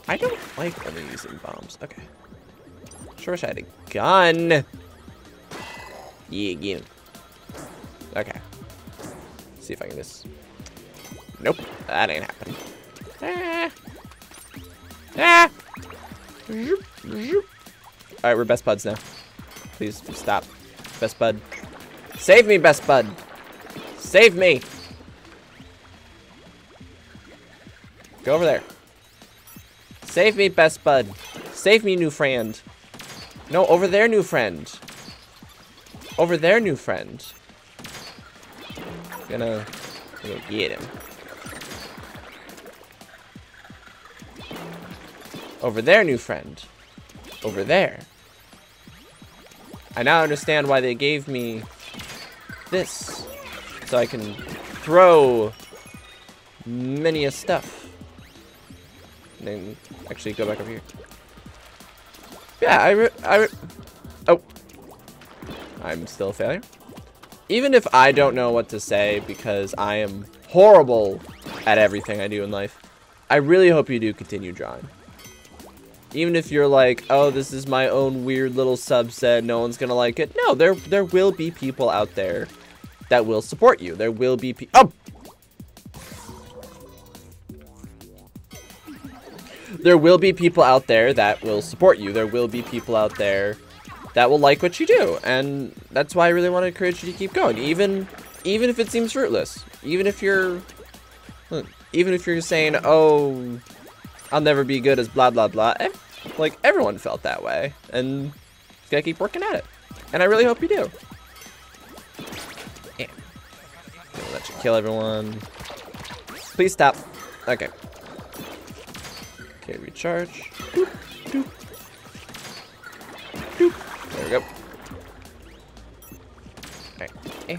I don't like only using bombs. Okay. Sure wish I had a gun. Yeah. Okay. See if I can just... Nope. That ain't happening. Alright, we're best buds now. Please stop. Best bud. Save me, best bud. Save me. Go over there. Save me, best bud. Save me, new friend. No, over there, new friend. over their new friend. Gonna get him. Over their new friend. Over there. I now understand why they gave me this. So I can throw many a stuff. And then actually go back over here. Yeah, oh. I'm still a failure. Even if I don't know what to say because I am horrible at everything I do in life, I really hope you do continue drawing. Even if you're like, oh, this is my own weird little subset, no one's gonna like it. No, there will be people out there that will support you. There will be people. Oh! There will be people out there that will support you. There will be people out there that will like what you do. And that's why I really want to encourage you to keep going. Even if it seems fruitless. Even if you're saying, oh, I'll never be good as blah, blah, blah. Like, everyone felt that way. And just gotta keep working at it. And I really hope you do. Yeah. I'll let you kill everyone. Please stop. Okay. Okay, recharge. Doop, doop. Doop. There we go. Alright. Hey.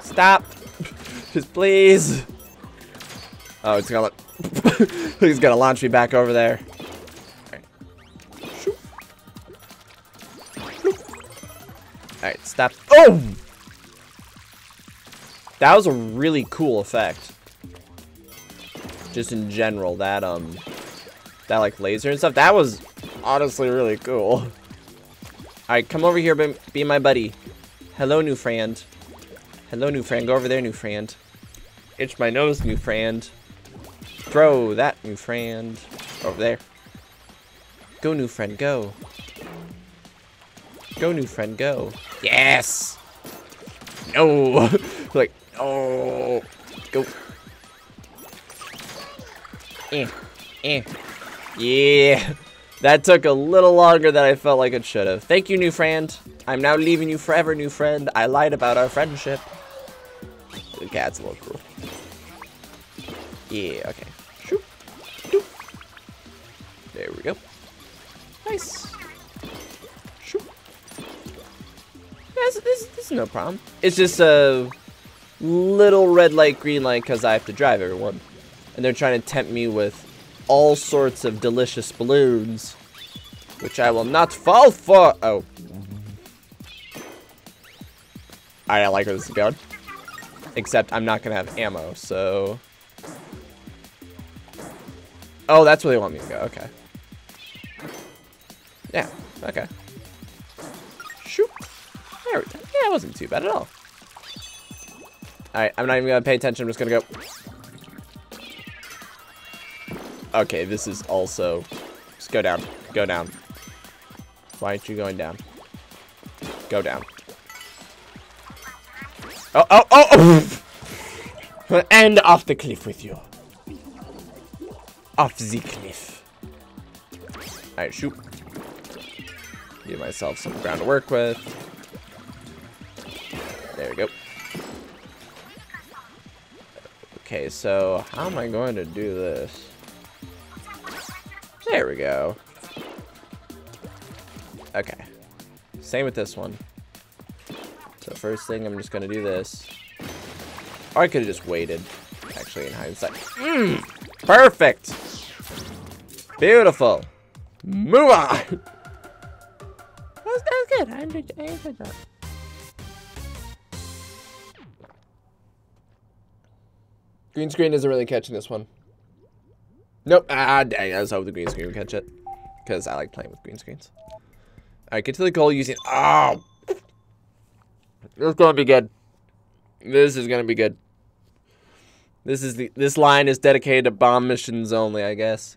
Stop. Just please. Oh, it's gonna look. He's gonna launch me back over there. Alright. Alright, stop. Oh! That was a really cool effect. Just in general, that like laser and stuff, that was honestly really cool. Alright, come over here, be my buddy. Hello, new friend. Hello, new friend. Go over there, new friend. Itch my nose, new friend. Throw that, new friend. Over there. Go, new friend, go. Go, new friend, go. Yes! No! Like, oh! Go. Yeah! That took a little longer than I felt like it should have. Thank you, new friend. I'm now leaving you forever, new friend. I lied about our friendship. The cat's a little cruel. Yeah, okay. Shoop. Doop. There we go. Nice. Shoop. This is no problem. It's just a little red light, green light, because I have to drive everyone. And they're trying to tempt me with all sorts of delicious balloons, which I will not fall for. Oh. Alright, I like where this is going. Except I'm not going to have ammo, so... Oh, that's where they want me to go. Okay. Yeah. Okay. Shoot. There we go. Yeah, it wasn't too bad at all. Alright, I'm not even going to pay attention. I'm just going to go. Okay, this is also... Just go down. Go down. Why aren't you going down? Go down. Oh, oh, oh! Oh. We'll end off the cliff with you. Off the cliff. Alright, shoot. Give myself some ground to work with. There we go. Okay, so how am I going to do this? There we go. Okay. Same with this one. So first thing, I'm just going to do this. Or I could have just waited, actually, in hindsight. Mmm! Perfect. Beautiful. Move on. That was good. I enjoyed that. Green screen isn't really catching this one. Nope. Ah, dang. I was hoping the green screen would catch it. Because I like playing with green screens. Alright, get to the goal using... Oh! This is going to be good. This is going to be good. This line is dedicated to bomb missions only, I guess.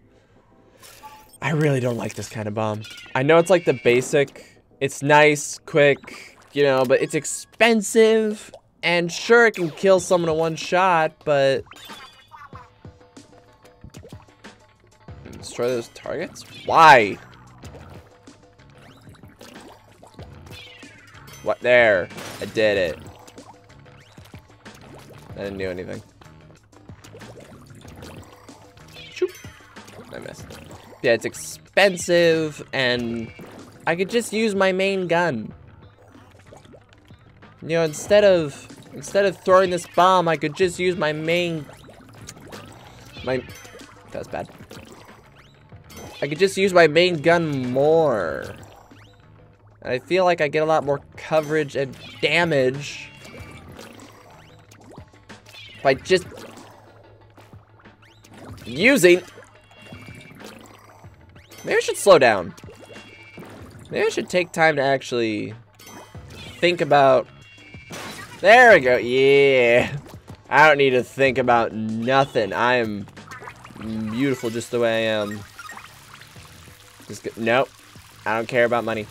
I really don't like this kind of bomb. I know it's like the basic. It's nice, quick, you know, but it's expensive. And sure, it can kill someone in one shot, but... Destroy those targets? Why? What? There. I did it. I didn't do anything. Shoop. I missed. Yeah, it's expensive, and I could just use my main gun. You know, instead of throwing this bomb, I could just use my main... That was bad. I could just use my main gun more. And I feel like I get a lot more coverage and damage by just using... Maybe I should slow down. Maybe I should take time to actually think about... There we go. Yeah. I don't need to think about nothing. I am beautiful just the way I am. Just nope. I don't care about money.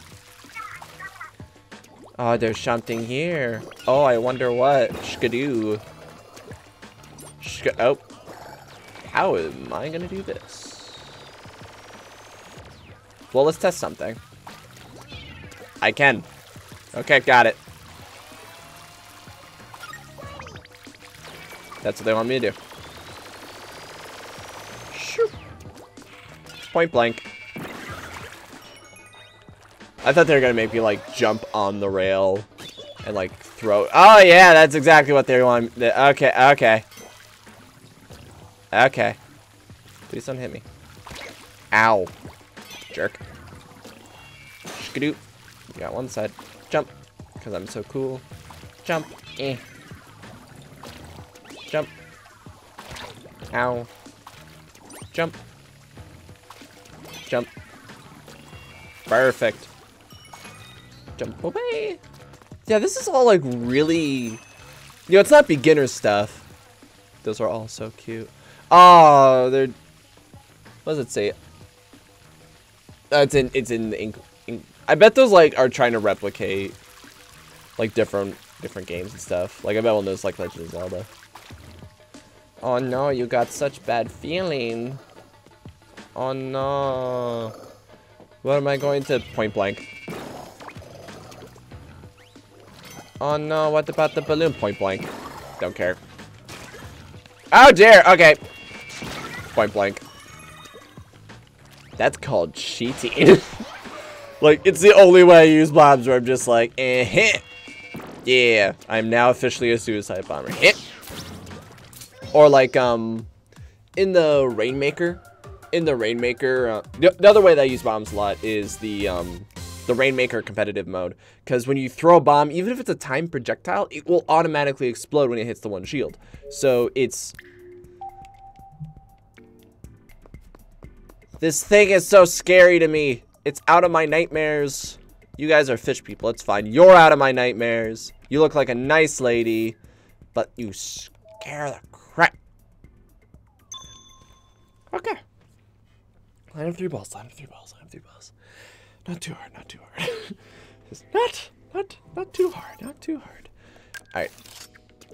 Oh, there's something here. Oh, I wonder what. Skidoo. Oh. How am I gonna do this? Well, let's test something. I can. Okay, got it. That's what they want me to do. Shoot. Point blank. I thought they were gonna make me like jump on the rail and like throw. Oh yeah, that's exactly what they want. Okay, okay. Okay. Please don't hit me. Ow. Jerk. Shkadoop. Got one side. Jump. Because I'm so cool. Jump. Eh. Jump. Ow. Jump. Jump. Perfect. Jump away. Yeah, this is all like really... You know, it's not beginner stuff. Those are all so cute. Oh, they're... What does it say? Oh, it's in the ink. I bet those like are trying to replicate like different games and stuff. Like I bet one of those like Legend of Zelda. Oh no, you got such bad feeling. Oh no. What am I going to point blank? Oh no, what about the balloon? Point blank. Don't care. Oh dear, okay. Point blank. That's called cheating. Like, it's the only way I use bombs where I'm just like, eh, heh. Yeah, I'm now officially a suicide bomber. Heh. Or like, in the Rainmaker. The other way that I use bombs a lot is the Rainmaker competitive mode. Because when you throw a bomb, even if it's a timed projectile, it will automatically explode when it hits the one shield. So it's... This thing is so scary to me. It's out of my nightmares. You guys are fish people. It's fine. You're out of my nightmares. You look like a nice lady, but you scare the crap. Okay. Line of three balls. Not too hard. Just not too hard. All right.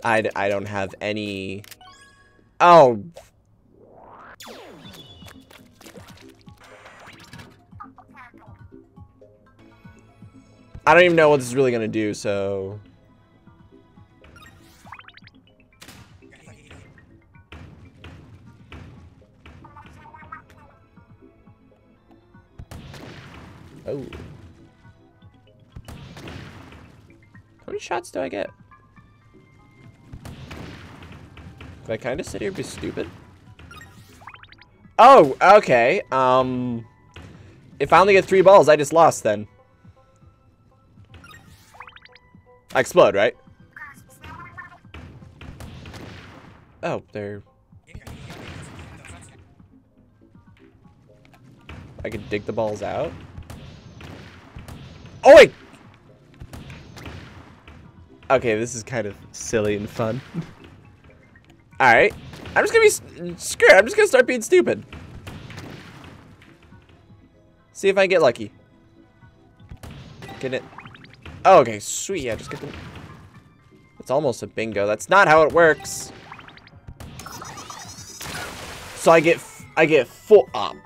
I don't have any. Oh. I don't even know what this is really gonna do, so... Oh. How many shots do I get? Did I kind of sit here and be stupid? Oh, okay. If I only get 3 balls, I just lost then. I explode, right? Oh, they're... I could dig the balls out. Oh, wait! Okay, this is kind of silly and fun. Alright. I'm just gonna be... Screw it, I'm just gonna start being stupid. See if I get lucky. Get it. Oh, okay, sweet. I just get them. It's almost a bingo. That's not how it works. So I get 4. Of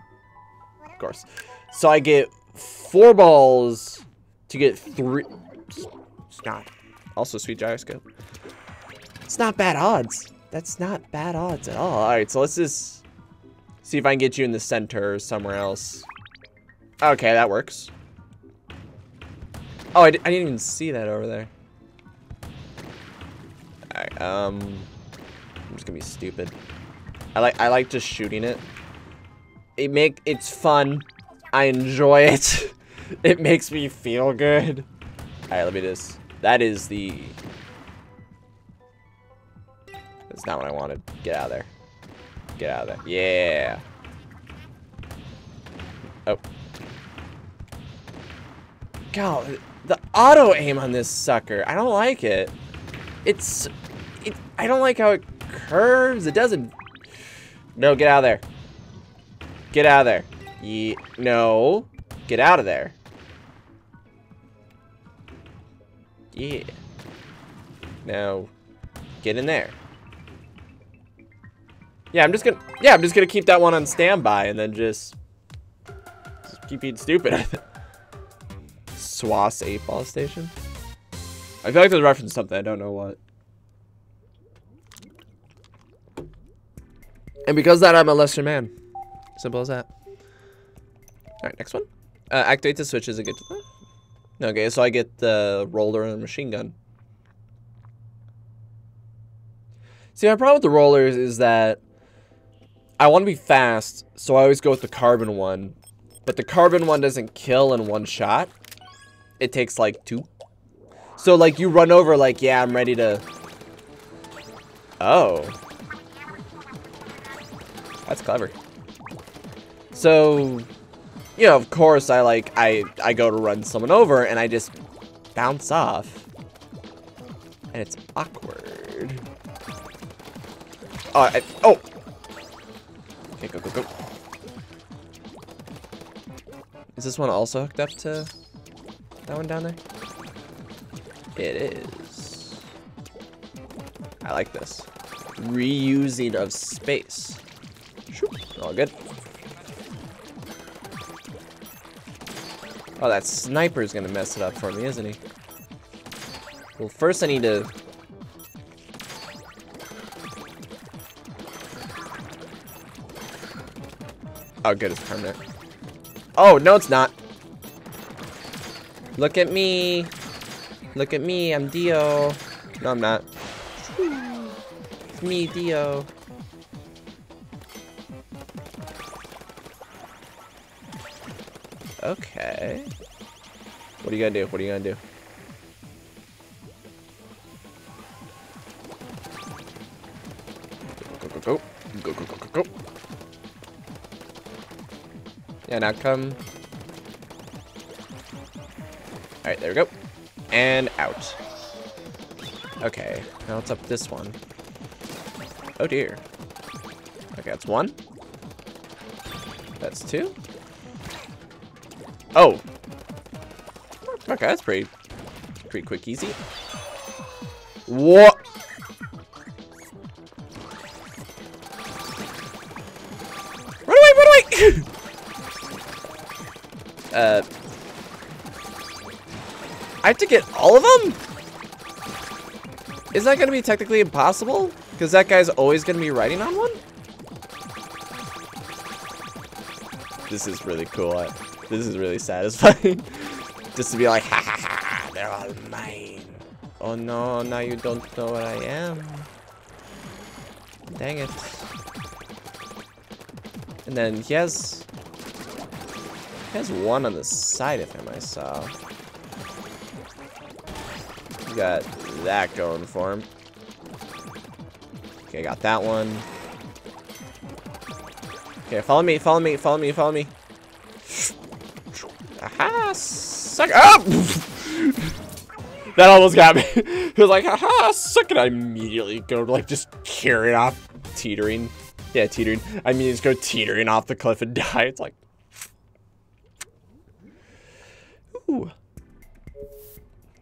course. So I get 4 balls to get 3. Not. Also, sweet gyroscope. It's not bad odds. That's not bad odds at all. All right, so let's just see if I can get you in the center or somewhere else. Okay, that works. Oh, I didn't even see that over there. All right, I'm just gonna be stupid. I like just shooting it. It's fun. I enjoy it. It makes me feel good. All right, let me just. That is the. That's not what I wanted. Get out of there. Get out of there. Yeah. Oh. God, the auto aim on this sucker. I don't like it. I don't like how it curves. It doesn't. No, get out of there. Get out of there. Yeah, no. Get out of there. Yeah. Now, get in there. Yeah, I'm just gonna keep that one on standby and then just keep being stupid. Swass 8-ball station. I feel like there's a reference to something. I don't know what. And because of that, I'm a lesser man. Simple as that. All right, next one. Activate the switches and get to that. Okay, so I get the roller and machine gun. See, my problem with the rollers is that I want to be fast, so I always go with the carbon one. But the carbon one doesn't kill in one shot. It takes, like, two. So, like, you run over, like, yeah, I'm ready to... Oh. That's clever. So, you know, of course, I go to run someone over, and I just bounce off. And it's awkward. Oh! Okay, go, go, go. Is this one also hooked up to... that one down there? It is. I like this. Reusing of space. All good. Oh, that sniper's gonna mess it up for me, isn't he? Well, first I need to... Oh, good, it's permanent. Oh, no, it's not. Look at me. Look at me. I'm Dio. No, I'm not. It's me, Dio. Okay. What are you gonna do? What are you gonna do? Go, go, go. Go, go, go, go, go. Yeah, now come. All right, there we go. And out. Okay, now it's up this one. Oh dear. Okay, that's one. That's two. Oh. Okay, that's pretty quick, easy. What? Run away, run away! I have to get all of them? Is that going to be technically impossible? Because that guy's always going to be riding on one? This is really cool. This is really satisfying. Just to be like, ha ha ha, they're all mine. Oh no, now you don't know what I am. Dang it. And then he has one on the side of him I saw. Got that going for him. Okay, got that one. Okay, follow me, follow me, follow me, follow me. Aha! Suck it up! That almost got me. It was like, haha, suck it. I immediately go like just carrying off, teetering. Yeah, teetering. I mean, just go teetering off the cliff and die. It's like, ooh.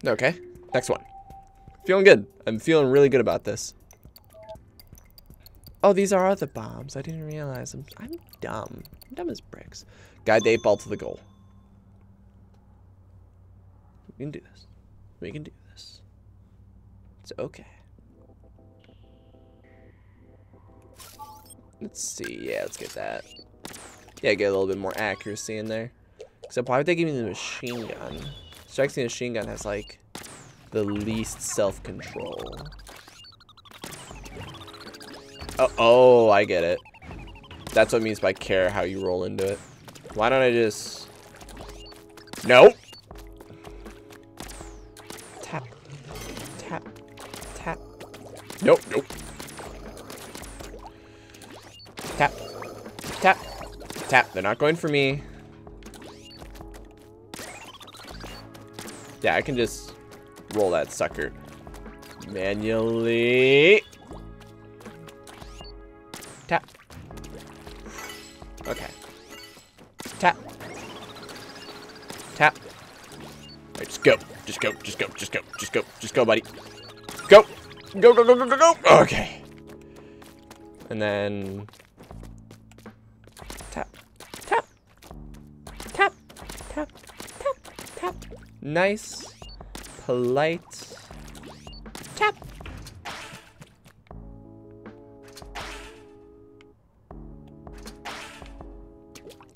Okay. Next one. Feeling good. I'm feeling really good about this. Oh, these are the bombs. I didn't realize. I'm dumb. I'm dumb as bricks. Guide the 8-ball to the goal. We can do this. We can do this. left. Okay. Let's see. Yeah, let's get that. Yeah, get a little bit more accuracy in there. So why would they give me the machine gun? Striking the machine gun has like the least self-control. Oh, I get it. That's what it means by care how you roll into it. Why don't I just... Nope. Tap. Tap. Tap. Nope, nope. Tap. Tap. Tap. They're not going for me. Yeah, I can just roll that sucker manually. Tap. Okay. Tap. Tap. Alright, just go. Just go. Just go. Just go. Just go. Just go, buddy. Go. Go, go, go, go, go, go. Okay. And then... Tap. Tap. Tap. Tap. Tap. Tap. Nice. Polite. Tap.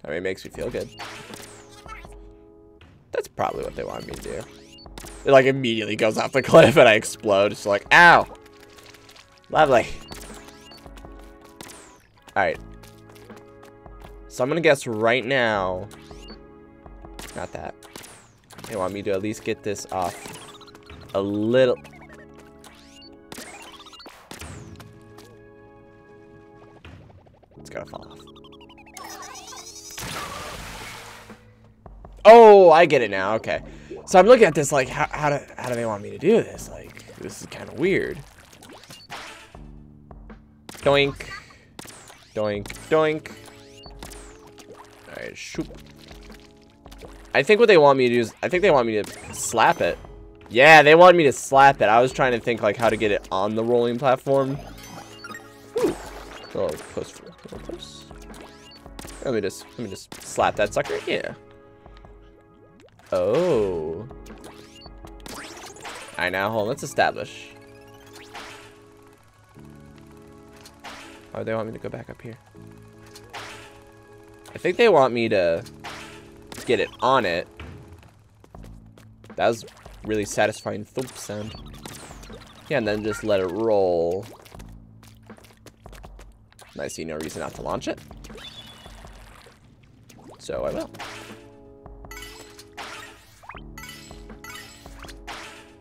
I mean, it makes me feel good. That's probably what they want me to do. It like immediately goes off the cliff and I explode. It's like, ow. Lovely. Alright. So I'm gonna guess right now. Not that. They want me to at least get this off a little. It's gotta fall off. Oh, I get it now. Okay, so I'm looking at this like, how do they want me to do this? Like, this is kind of weird. Doink, doink, doink. All right, shoop. I think what they want me to do is, I think they want me to slap it. Yeah, they want me to slap it. I was trying to think like how to get it on the rolling platform. Ooh. Oh, close, close. Let me just slap that sucker. Yeah. Oh. Alright, now hold on. Let's establish. Oh, they want me to go back up here. I think they want me to get it on it. That was really satisfying thump sound. Yeah, and then just let it roll. And I see no reason not to launch it. So I will.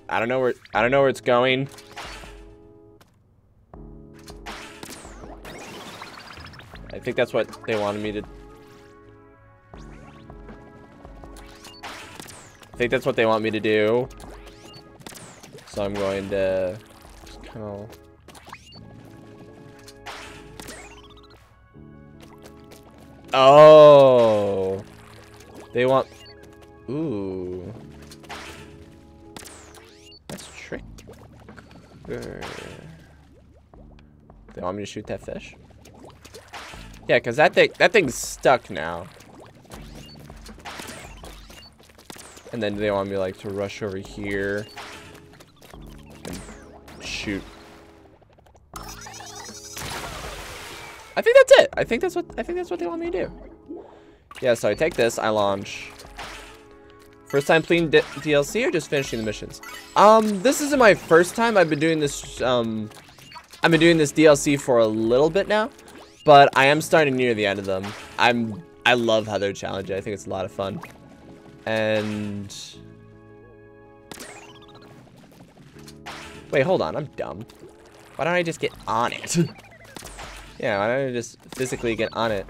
I don't know where it's going. I think that's what they wanted me to. I think that's what they want me to do. So I'm going to just kind of. Oh, they want. Ooh. They want me to shoot that fish? Yeah, because that thing's stuck now. And then they want me like to rush over here and shoot. I think that's it. I think that's what they want me to do. Yeah, so I take this, I launch. First time playing DLC or just finishing the missions? This isn't my first time. I've been doing this, DLC for a little bit now, but I am starting near the end of them. I love how they're challenging. I think it's a lot of fun. And... Wait, hold on. I'm dumb. Why don't I just get on it? Yeah, why don't I just physically get on it?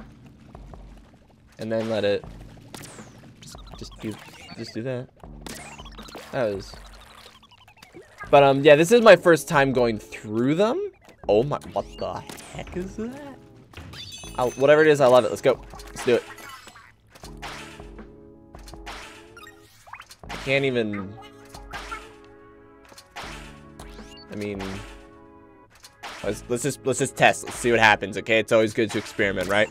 And then let it... Just do that. That was... But, yeah, this is my first time going through them. Oh my, what the heck is that? Whatever it is, I love it. Let's go. Let's do it. I can't even... I mean... Let's just test. Let's see what happens, okay? It's always good to experiment, right?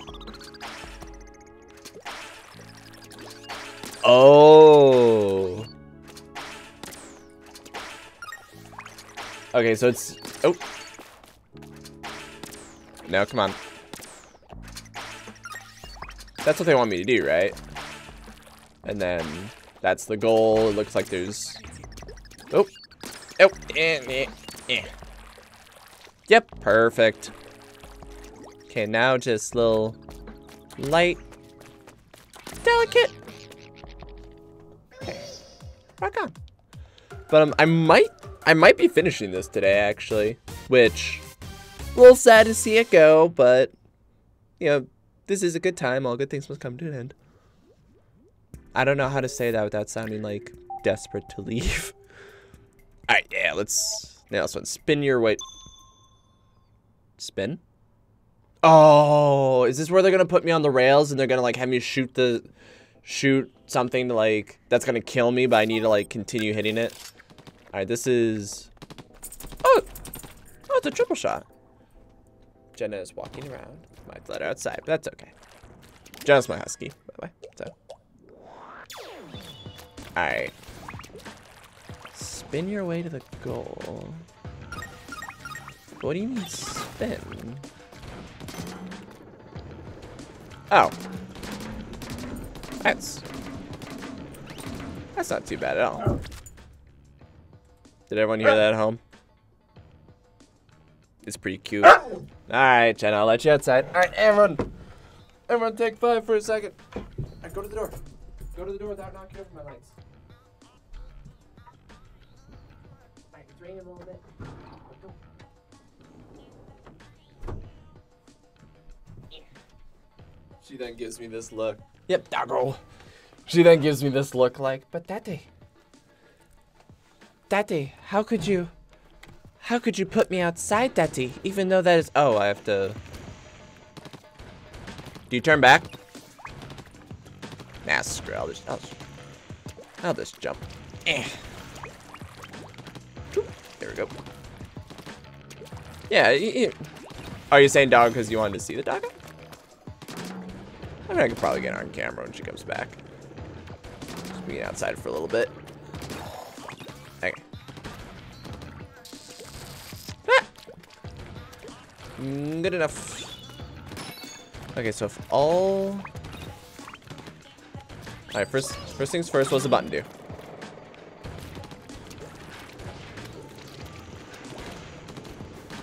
Oh. Okay, so it's... Oh. No, come on. That's what they want me to do, right? And then that's the goal. It looks like there's... Oh. Oh. Yep. Perfect. Okay, now just little light. Delicate. Okay. Rock on. But I might be finishing this today, actually. Which, a little sad to see it go, but, you know, this is a good time. All good things must come to an end. I don't know how to say that without sounding, like, desperate to leave. Alright, yeah, let's nail this one. Spin your way. Spin? Oh, is this where they're gonna put me on the rails and they're gonna, like, have me shoot something to, like, that's gonna kill me, but I need to, like, continue hitting it? Alright, this is... Oh! Oh, it's a triple shot. Jenna is walking around. Might let her outside, but that's okay. Jenna's my husky, by the way. So. Alright. Spin your way to the goal. What do you mean spin? Oh. That's not too bad at all. Did everyone hear that at home? It's pretty cute. Alright, Jen, I'll let you outside. Alright, everyone. Everyone take five for a second. Alright, go to the door. Go to the door without knocking over my lights. Alright, it's raining a little bit. She then gives me this look. Yep, doggo. She then gives me this look like, but Daddy. Daddy, how could you put me outside, Daddy? Even though that is... Oh, I have to... Do you turn back? Nah, screw it. I'll just jump. There we go. Yeah. Are you saying dog because you wanted to see the dog? I mean, I could probably get her on camera when she comes back. Just being outside for a little bit. Okay. Good enough. Okay, so if all... Alright, first things first, what's the button do?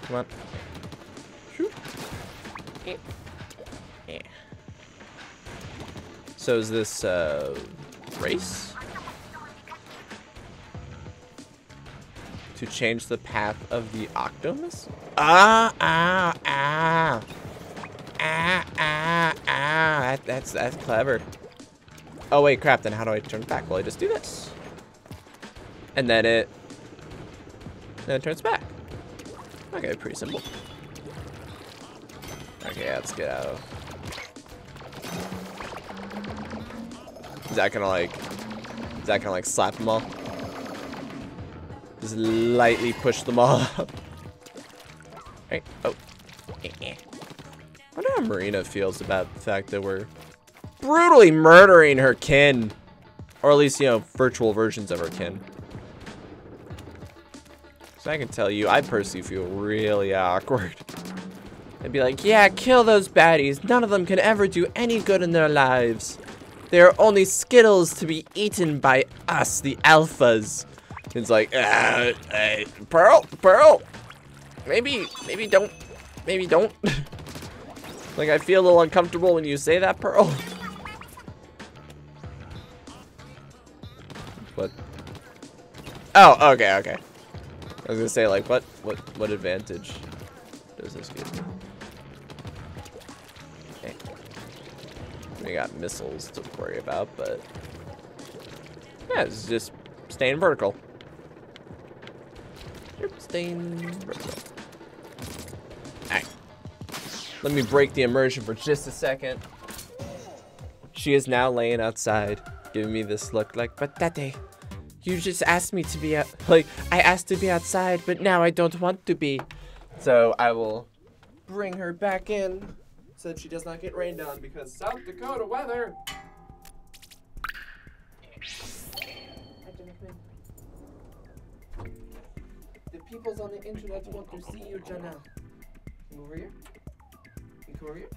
Come on. Shoot. Yeah. So is this, race? To change the path of the Octomus? That's clever. Oh wait, crap, then how do I turn back? Well, I just do this. And then it turns back. Okay, pretty simple. Okay, let's get out of. Is that gonna like slap them all? Just lightly push them all up. Right. Oh. I wonder how Marina feels about the fact that we're brutally murdering her kin. Or at least, you know, virtual versions of her kin. So I can tell you, I personally feel really awkward. I'd be like, yeah, kill those baddies. None of them can ever do any good in their lives. They are only skittles to be eaten by us, the alphas. It's like, Pearl, maybe don't. Like, I feel a little uncomfortable when you say that, Pearl. What? Oh, okay. I was gonna say, like, what advantage does this give me? Okay. We got missiles to worry about, but yeah, it's just staying vertical. Alright. Let me break the immersion for just a second. She is now laying outside, giving me this look like, but Daddy, you just asked me to be out. Like, I asked to be outside, but now I don't want to be. So I will bring her back in so that she does not get rained on, because South Dakota weather. The peoples on the internet want to see you, Janelle. Come over here. Come over here.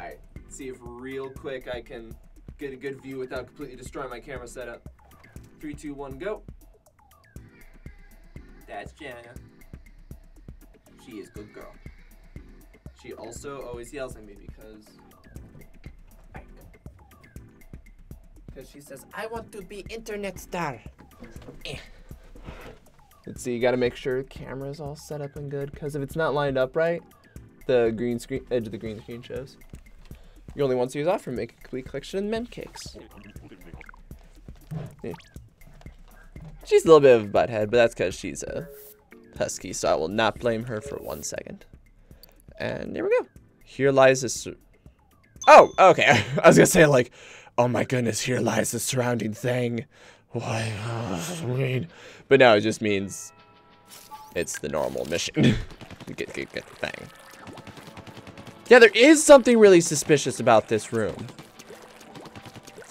Alright, see if real quick I can get a good view without completely destroying my camera setup. 3, 2, 1, go. That's Janelle. She is a good girl. She also always yells at me because she says, I want to be internet star. Eh. Let's see, you gotta make sure the camera's all set up and good, because if it's not lined up right, the green screen, edge of the green screen shows. You only want to use off for make a complete collection of mint cakes. Yeah. She's a little bit of a butthead, but that's because she's a husky, so I will not blame her for 1 second. And there we go. Here lies this. Oh, okay. I was gonna say, like, oh my goodness, here lies the surrounding thing. Why? But no, it just means it's the normal mission. get the thing. Yeah, there is something really suspicious about this room.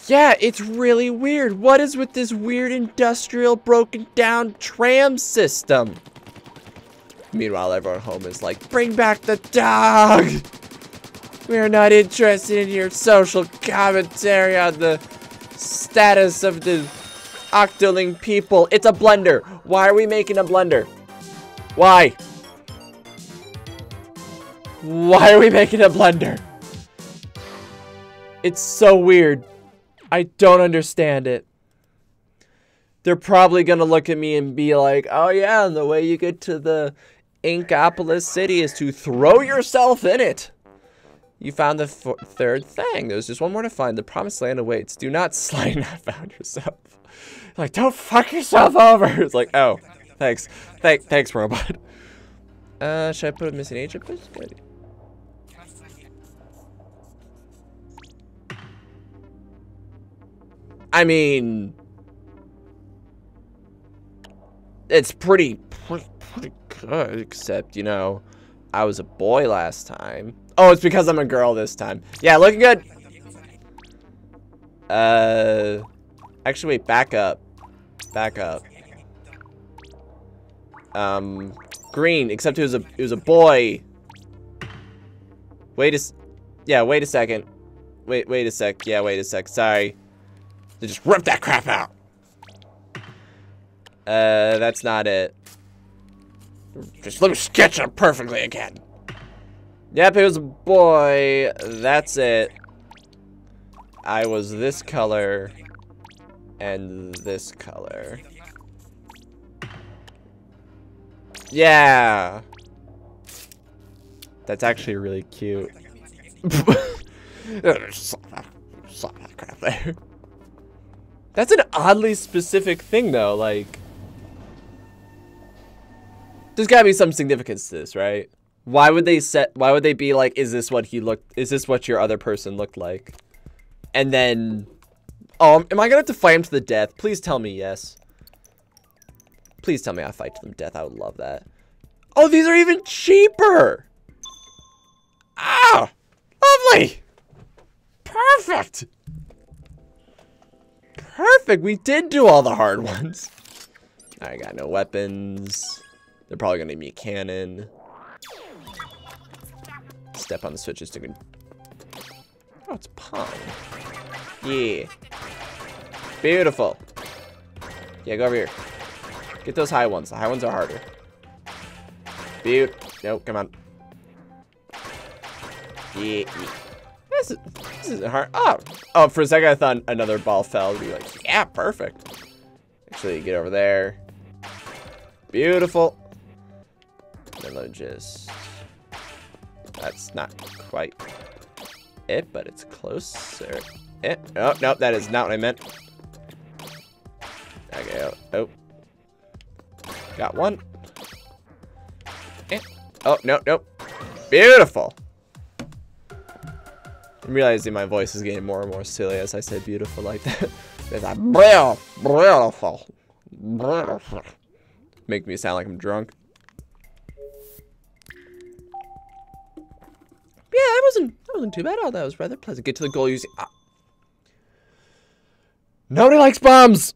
Yeah, it's really weird. What is with this weird industrial broken down tram system? Meanwhile, everyone home is like, bring back the dog! We're not interested in your social commentary on the status of the Octoling people. It's a blender. Why are we making a blender? Why? Why are we making a blender? It's so weird. I don't understand it. They're probably gonna look at me and be like, oh yeah, and the way you get to the Inkopolis city is to throw yourself in it. You found the third thing. There's just one more to find. The promised land awaits. Do not slide not found yourself. Like, don't fuck yourself over. It's like, oh, thanks. Thanks, robot. Should I put a missing agent? Good. I mean, it's pretty good, except, you know, I was a boy last time. Oh, it's because I'm a girl this time. Yeah, looking good. Actually, wait, back up. Back up. Green, except it was a boy. Wait a second. Wait a sec. Yeah, wait a sec. Sorry. They just ripped that crap out. That's not it. Just let me sketch it perfectly again. Yep, it was a boy. That's it. I was this color and this color. Yeah. That's actually really cute. Slap that crap there. That's an oddly specific thing though, like, there's gotta be some significance to this, right? Why would they be like, is this what your other person looked like? And then, oh, am I gonna have to fight him to the death? Please tell me yes. Please tell me I fight to the death. I would love that. Oh, these are even cheaper. Ah, lovely. Perfect. Perfect. We did do all the hard ones. I got no weapons. They're probably gonna need me a cannon. Step on the switches to. Oh, it's pine. Yeah. Beautiful. Yeah, go over here. Get those high ones. The high ones are harder. Beaut. No, come on. Yeah. This isn't hard. Oh, for a second I thought another ball fell. I'd be like, yeah, perfect. Actually, get over there. Beautiful. And then just. That's not quite it, but it's closer. It. Oh, no, that is not what I meant. Okay. Oh. Got one. Oh, no, nope. Beautiful. I'm realizing my voice is getting more and more silly as I said beautiful like that. It's like, beautiful. Beautiful. Make me sound like I'm drunk. Yeah, that wasn't too bad. Oh, that was rather pleasant. Get to the goal using. Ah. Nobody likes bombs.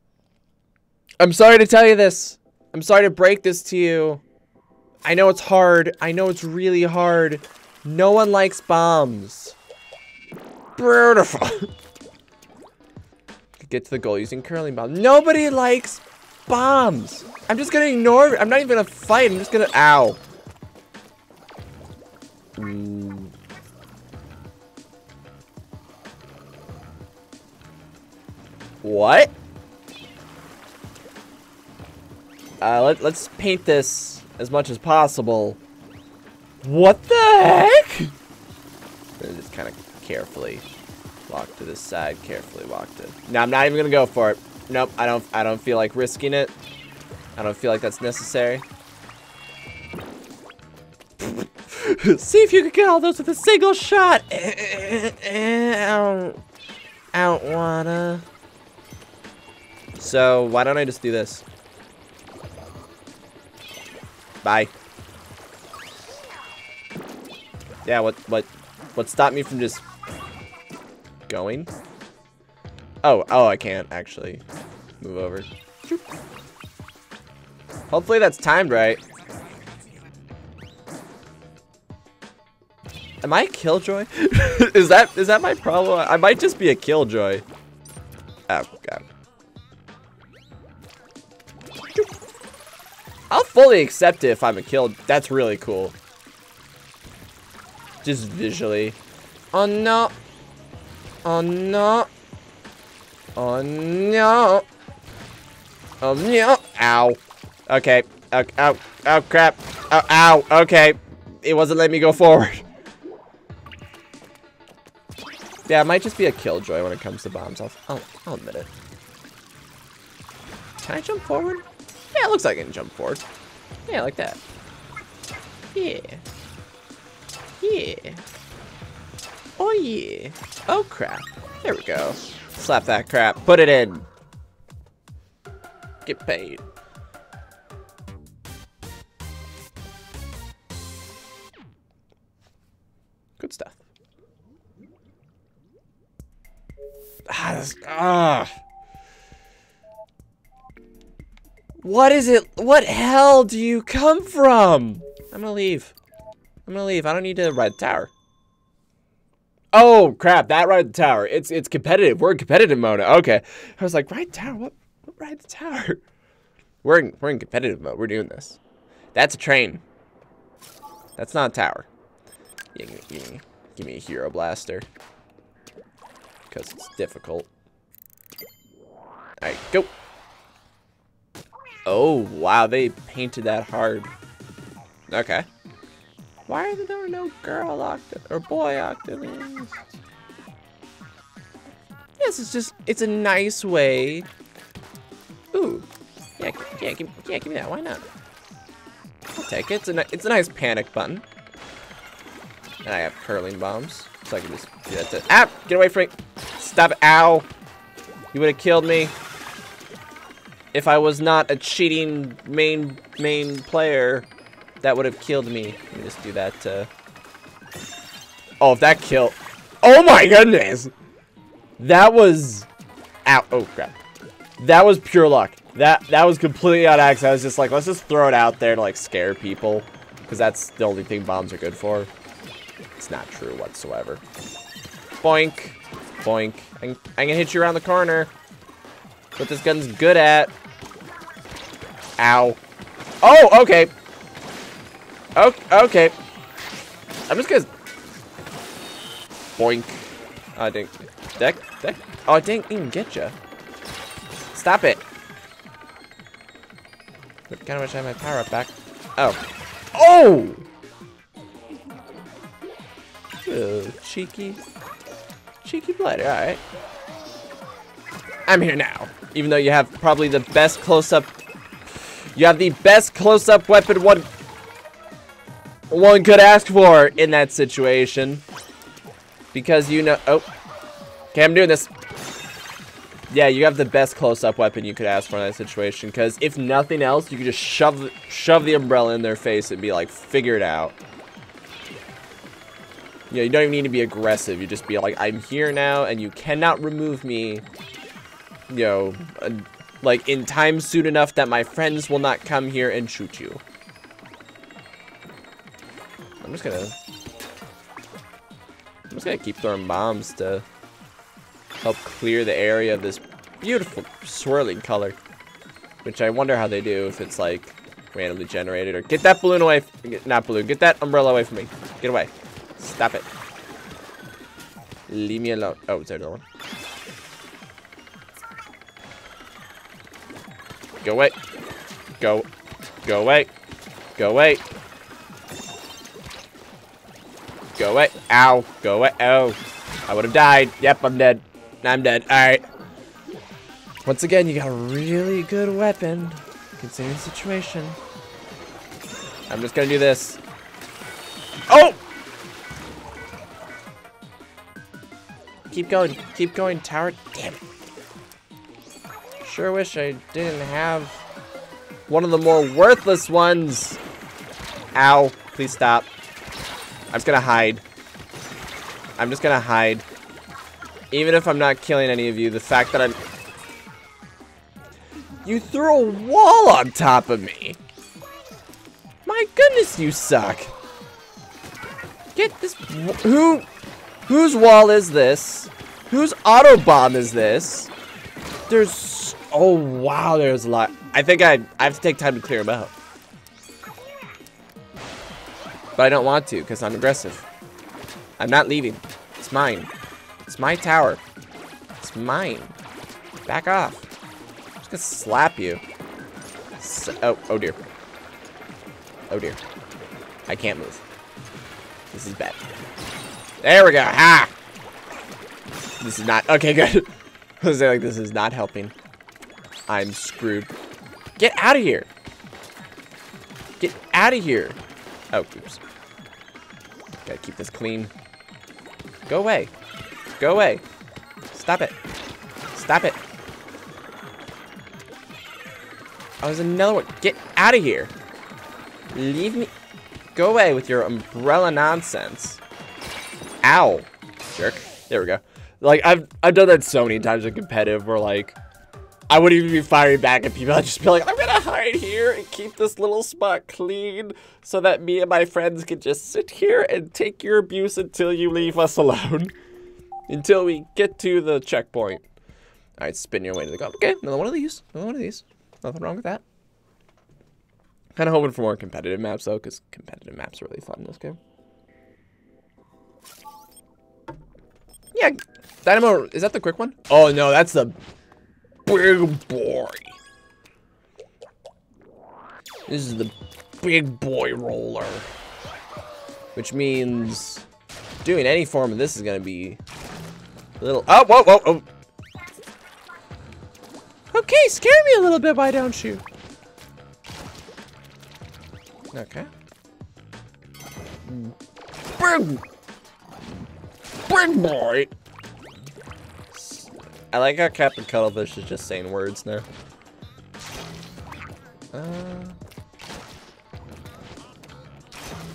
I'm sorry to tell you this. I'm sorry to break this to you. I know it's hard. I know it's really hard. No one likes bombs. Beautiful. Get to the goal using curling bomb. Nobody likes bombs. I'm just gonna ignore it. I'm not even gonna fight. I'm just gonna. Ow. Mm. What? Let's paint this as much as possible. What the heck? And just kind of carefully walk to this side. Carefully walk to. No, I'm not even gonna go for it. Nope. I don't feel like risking it. I don't feel like that's necessary. See if you can get all those with a single shot. I don't wanna. So why don't I just do this? Bye. Yeah, what stopped me from just going? Oh, I can't actually move over. Hopefully that's timed right. Am I a killjoy? Is that my problem? I might just be a killjoy. Oh god. I'll fully accept it if I'm a kill. That's really cool. Just visually. Oh no. Oh no. Oh no. Oh no. Ow. Okay. Oh, oh, oh crap. Oh, ow. Okay. It wasn't letting me go forward. Yeah, I might just be a killjoy when it comes to bombs. I'll admit it. Can I jump forward? Yeah, it looks like I can jump forward. Yeah, like that. Yeah. Yeah. Oh, yeah. Oh, crap. There we go. Slap that crap. Put it in. Get paid. Good stuff. What is it? What hell do you come from? I'm gonna leave. I'm gonna leave. I don't need to ride the tower. Oh crap! That ride the tower. It's competitive. We're in competitive mode. Okay. I was like, ride the tower. What ride the tower? We're in competitive mode. We're doing this. That's a train. That's not a tower. Yeah, give me a hero blaster. Because it's difficult. Alright, go. Oh, wow, they painted that hard. Okay. Why are there no girl octolings or boy octolings? Yes, it's just, it's a nice way. Ooh. Yeah, give me that. Why not? I'll take it. It's a nice panic button. And I have curling bombs. So I can just do that to. Ah! Get away from me! Stop it! Ow! You would have killed me if I was not a cheating main player. That would have killed me. Let me just do that to. Oh, if that killed. Oh my goodness! That was. Ow! Oh crap! That was pure luck. That was completely out of accident. I was just like, let's just throw it out there to like scare people, because that's the only thing bombs are good for. It's not true whatsoever. Boink. Boink. I can hit you around the corner. That's what this gun's good at. Ow. Oh, okay. Oh, okay. I'm just gonna... Boink. Oh, I didn't... Deck? Oh, I didn't even get ya. Stop it. I kinda wish I had my power up back. Oh. Oh! Oh, cheeky. Cheeky blighter, alright. I'm here now. Even though you have probably the best close-up... You have the best close-up weapon one could ask for in that situation. Because you know... Oh. Okay, I'm doing this. Yeah, you have the best close-up weapon you could ask for in that situation. Because if nothing else, you could just shove the umbrella in their face and be like, figure it out. Yeah, you don't even need to be aggressive. You just be like, I'm here now, and you cannot remove me, you know, like in time soon enough that my friends will not come here and shoot you. I'm just gonna keep throwing bombs to help clear the area of this beautiful swirling color, which I wonder how they do if it's like randomly generated. Or get that balloon away, get that umbrella away from me. Get away, stop it, leave me alone. Oh, is there another one? Go away, go away, go away, go away, ow, go away, oh, I would have died. Yep, I'm dead, I'm dead. All right, once again, you got a really good weapon considering the situation. I'm just gonna do this. Oh, keep going, tower, damn it. Sure wish I didn't have one of the more worthless ones. Ow, please stop. I'm just gonna hide. I'm just gonna hide. Even if I'm not killing any of you, the fact that I'm... You threw a wall on top of me. My goodness, you suck. Get this... Whose wall is this? Whose autobomb is this? There's... Oh, wow, there's a lot. I think I have to take time to clear them out. But I don't want to, because I'm aggressive. I'm not leaving. It's mine. It's my tower. It's mine. Back off. I'm just gonna slap you. Oh, oh dear. Oh dear. I can't move. This is bad. There we go. Ha! This is not... Okay, good. I was like, this is not helping. I'm screwed. Get out of here. Get out of here. Oh, oops. Gotta keep this clean. Go away. Go away. Stop it. Stop it. Oh, there's another one. Get out of here. Leave me. Go away with your umbrella nonsense. Ow. Jerk. There we go. Like, I've done that so many times in competitive where, like, I wouldn't even be firing back at people. I'd just be like, I'm gonna hide here and keep this little spot clean so that me and my friends can just sit here and take your abuse until you leave us alone. Until we get to the checkpoint. All right, spin your way to the goal. Okay, another one of these. Another one of these. Nothing wrong with that. Kind of hoping for more competitive maps, though, because competitive maps are really fun in this game. Yeah, Dynamo, is that the quick one? Oh no, that's the big boy. This is the big boy roller. Which means doing any form of this is gonna be a little, oh, whoa, whoa, oh. Okay, scare me a little bit, why don't you? Okay. Boom. Big boy. I like how Captain Cuttlefish is just saying words now.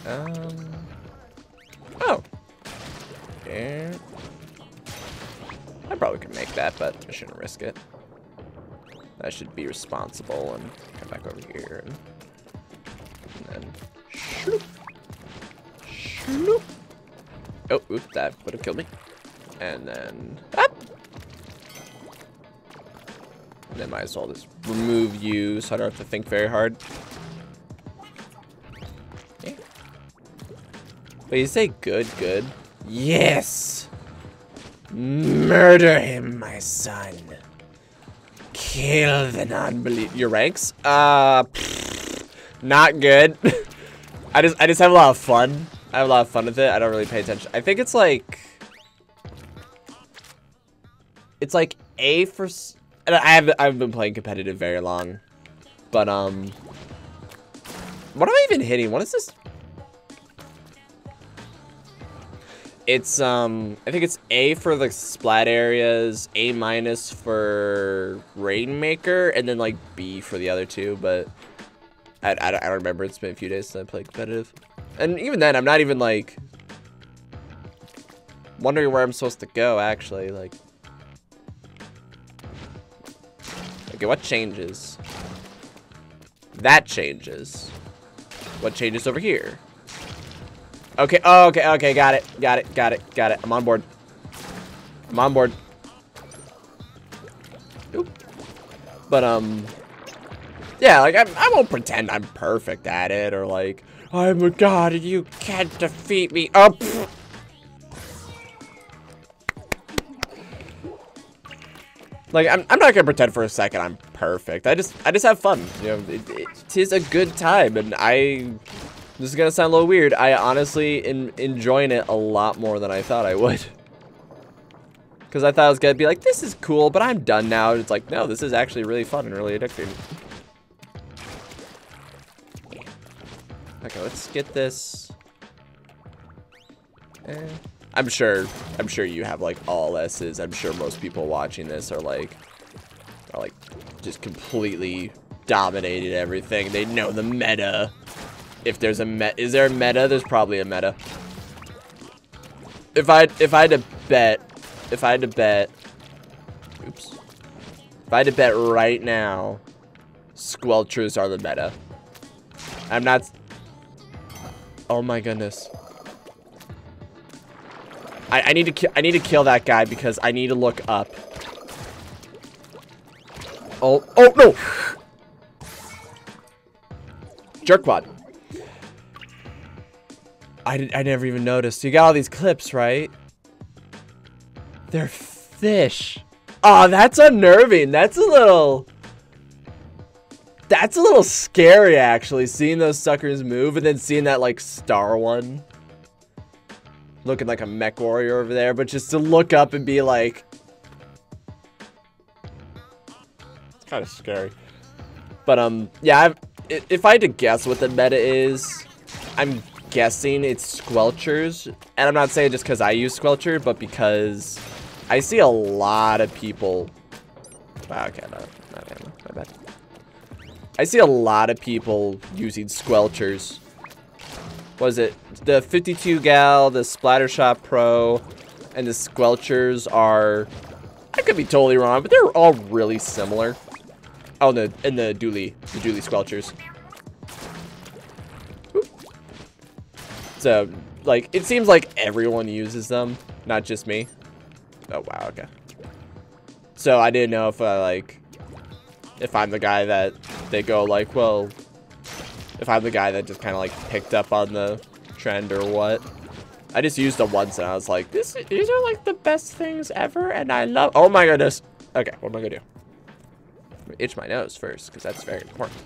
Oh. Yeah. I probably could make that, but I shouldn't risk it. I should be responsible and come back over here and then shoop. Shoop. Oh, oops, that would have killed me. And then up. And then might as well just remove you so I don't have to think very hard. Yeah. Wait, you say good, good? Yes! Murder him, my son. Kill the non-believer. Your ranks? Pfft, not good. I just have a lot of fun. I have a lot of fun with it. I don't really pay attention. I think it's like A for, and I haven't been playing competitive very long, but what am I even hitting? What is this? It's I think it's A for the splat areas, A- for Rainmaker, and then like B for the other two. But I don't remember. It's been a few days since I played competitive. And even then, I'm not even, like, wondering where I'm supposed to go, actually. Like, Okay, what changes? That changes. What changes over here? Okay, okay, got it. I'm on board. Oop. But, yeah, like, I won't pretend I'm perfect at it, or like, I'm a god and you can't defeat me. Oh, pfft. Like, I'm not gonna pretend for a second I'm perfect. I just have fun. You know, it is a good time, and this is gonna sound a little weird. I honestly am enjoying it a lot more than I thought I would. Because I thought I was gonna be like, this is cool, but I'm done now. And it's like, no, this is actually really fun and really addicting. Okay, let's get this. I'm sure you have like all S's. I'm sure most people watching this are like just completely dominated everything. They know the meta. If there's a meta, is there a meta? There's probably a meta. If I had to bet right now, Squelchers are the meta. I'm not. Oh my goodness. I need to kill that guy because I need to look up. Oh no. Jerkwad. I never even noticed. You got all these clips, right? They're fish. Oh, that's unnerving. That's a little scary, actually, seeing those suckers move and then seeing that, like, star one. Looking like a mech warrior over there, but just to look up and be like... It's kind of scary. But, yeah, if I had to guess what the meta is, I'm guessing it's Squelchers. And I'm not saying just because I use Squelcher, but because I see a lot of people... Wow, okay, not ammo, my bad. I see a lot of people using Squelchers. Was it the 52 gal, the Splattershot Pro, and the Squelchers are? I could be totally wrong, but they're all really similar. Oh, no, and the Dooley Squelchers. Oop. So, like, it seems like everyone uses them, not just me. Oh wow, okay. So I didn't know if if I'm the guy that they go like, well, if I'm the guy that just kind of like picked up on the trend or what. I just used them once and I was like, these are like the best things ever and I love, oh my goodness. Okay, what am I gonna do? I'm gonna itch my nose first because that's very important.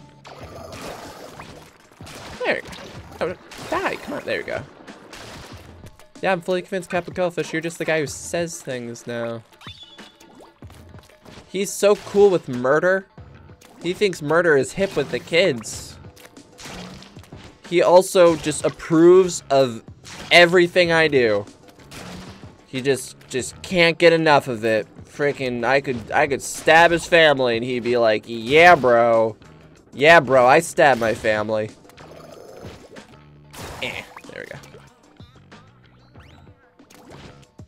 There you go. Oh, die, come on, there you go. Yeah, I'm fully convinced, Captain Cuttlefish, you're just the guy who says things now. He's so cool with murder. He thinks murder is hip with the kids. He also just approves of everything I do. He just can't get enough of it. Freaking, I could stab his family and he'd be like, yeah, bro. Yeah, bro, I stabbed my family. There we go.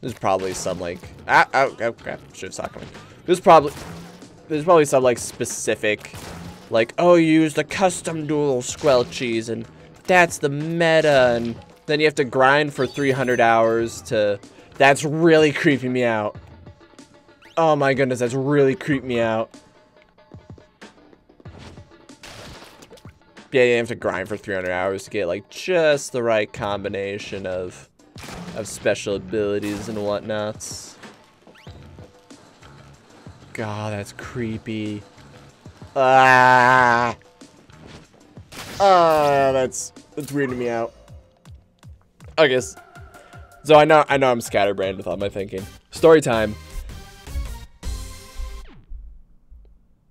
There's probably some like, oh crap, shit's not coming. There's probably some like specific, like, oh, you use the custom dual Squelchies and that's the meta, and then you have to grind for 300 hours to, that's really creeping me out. Oh my goodness, that's really creeped me out. Yeah, you have to grind for 300 hours to get like just the right combination of special abilities and whatnots. God, that's creepy. Ah. Ah, that's weirding me out. I guess. So I know I'm scatterbrained with all my thinking. Story time.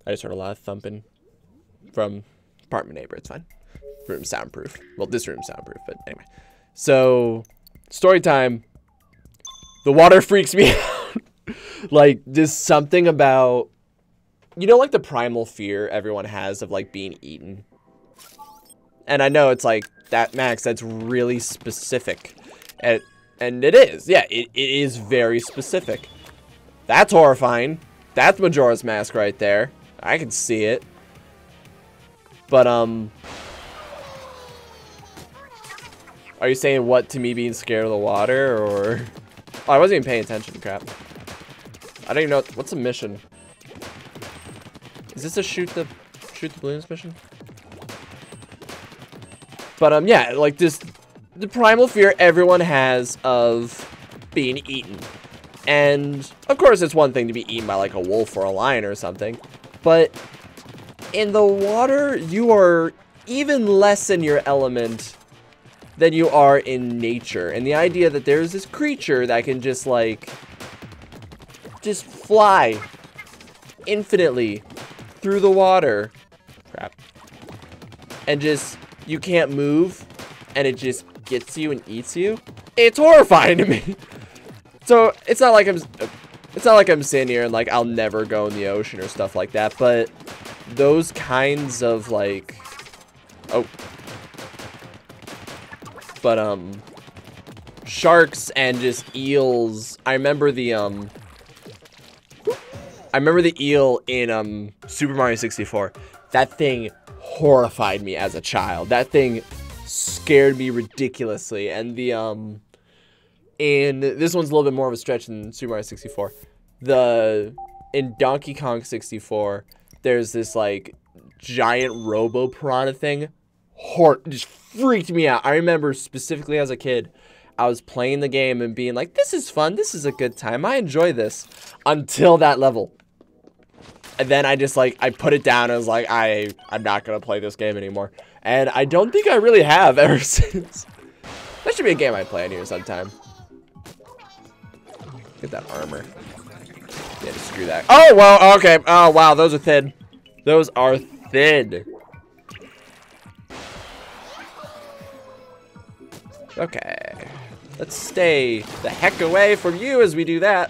I just heard a lot of thumping from apartment neighbor. It's fine. Room soundproof. Well, this room's soundproof, but anyway. So, story time. The water freaks me out. Like, there's something about, you know, like the primal fear everyone has of like being eaten. And I know it's like that, Max, that's really specific. And it is, yeah, it is very specific. That's horrifying. That's Majora's Mask right there. I can see it. But, are you saying what to me being scared of the water, or... Oh, I wasn't even paying attention, crap. I don't even know... What's the mission? Is this a shoot the balloons mission? But, yeah, like, this... The primal fear everyone has of being eaten. And, of course, it's one thing to be eaten by, like, a wolf or a lion or something. But... in the water, you are even less in your element than you are in nature. And the idea that there's this creature that can just, like, just fly infinitely through the water. Crap. And just, you can't move, and it just gets you and eats you. It's horrifying to me. So, it's not like I'm sitting here and, like, I'll never go in the ocean or stuff like that, but... those kinds of, like, oh, but, sharks and just eels, I remember the eel in, Super Mario 64, that thing horrified me as a child, that thing scared me ridiculously, and the, in, this one's a little bit more of a stretch than Super Mario 64, in Donkey Kong 64, there's this, like, giant robo-piranha thing. Just freaked me out. I remember specifically as a kid, I was playing the game and being like, this is fun. This is a good time. I enjoy this. Until that level. And then I just, like, I put it down. I was like, I'm not going to play this game anymore. And I don't think I really have ever since. That should be a game I play on here sometime. Get that armor. Yeah, just screw that. Oh, well, okay. Oh, wow, those are thin. Those are thin. Okay. Let's stay the heck away from you as we do that.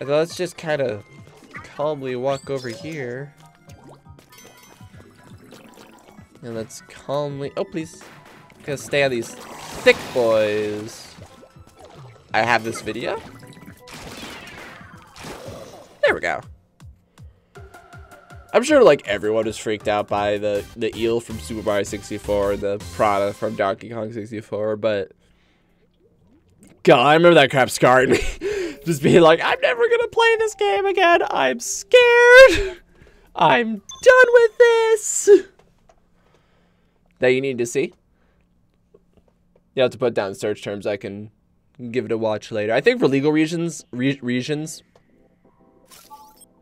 And let's just kind of calmly walk over here. And let's calmly... oh, please. I'm gonna stay on these thick boys. I have this video. There we go. I'm sure, like, everyone is freaked out by the eel from Super Mario 64, the Prada from Donkey Kong 64, but... God, I remember that crap scarred me. Just being like, I'm never gonna play this game again. I'm scared. I'm done with this. That you need to see? You have to put down search terms. I can give it a watch later. I think for legal reasons...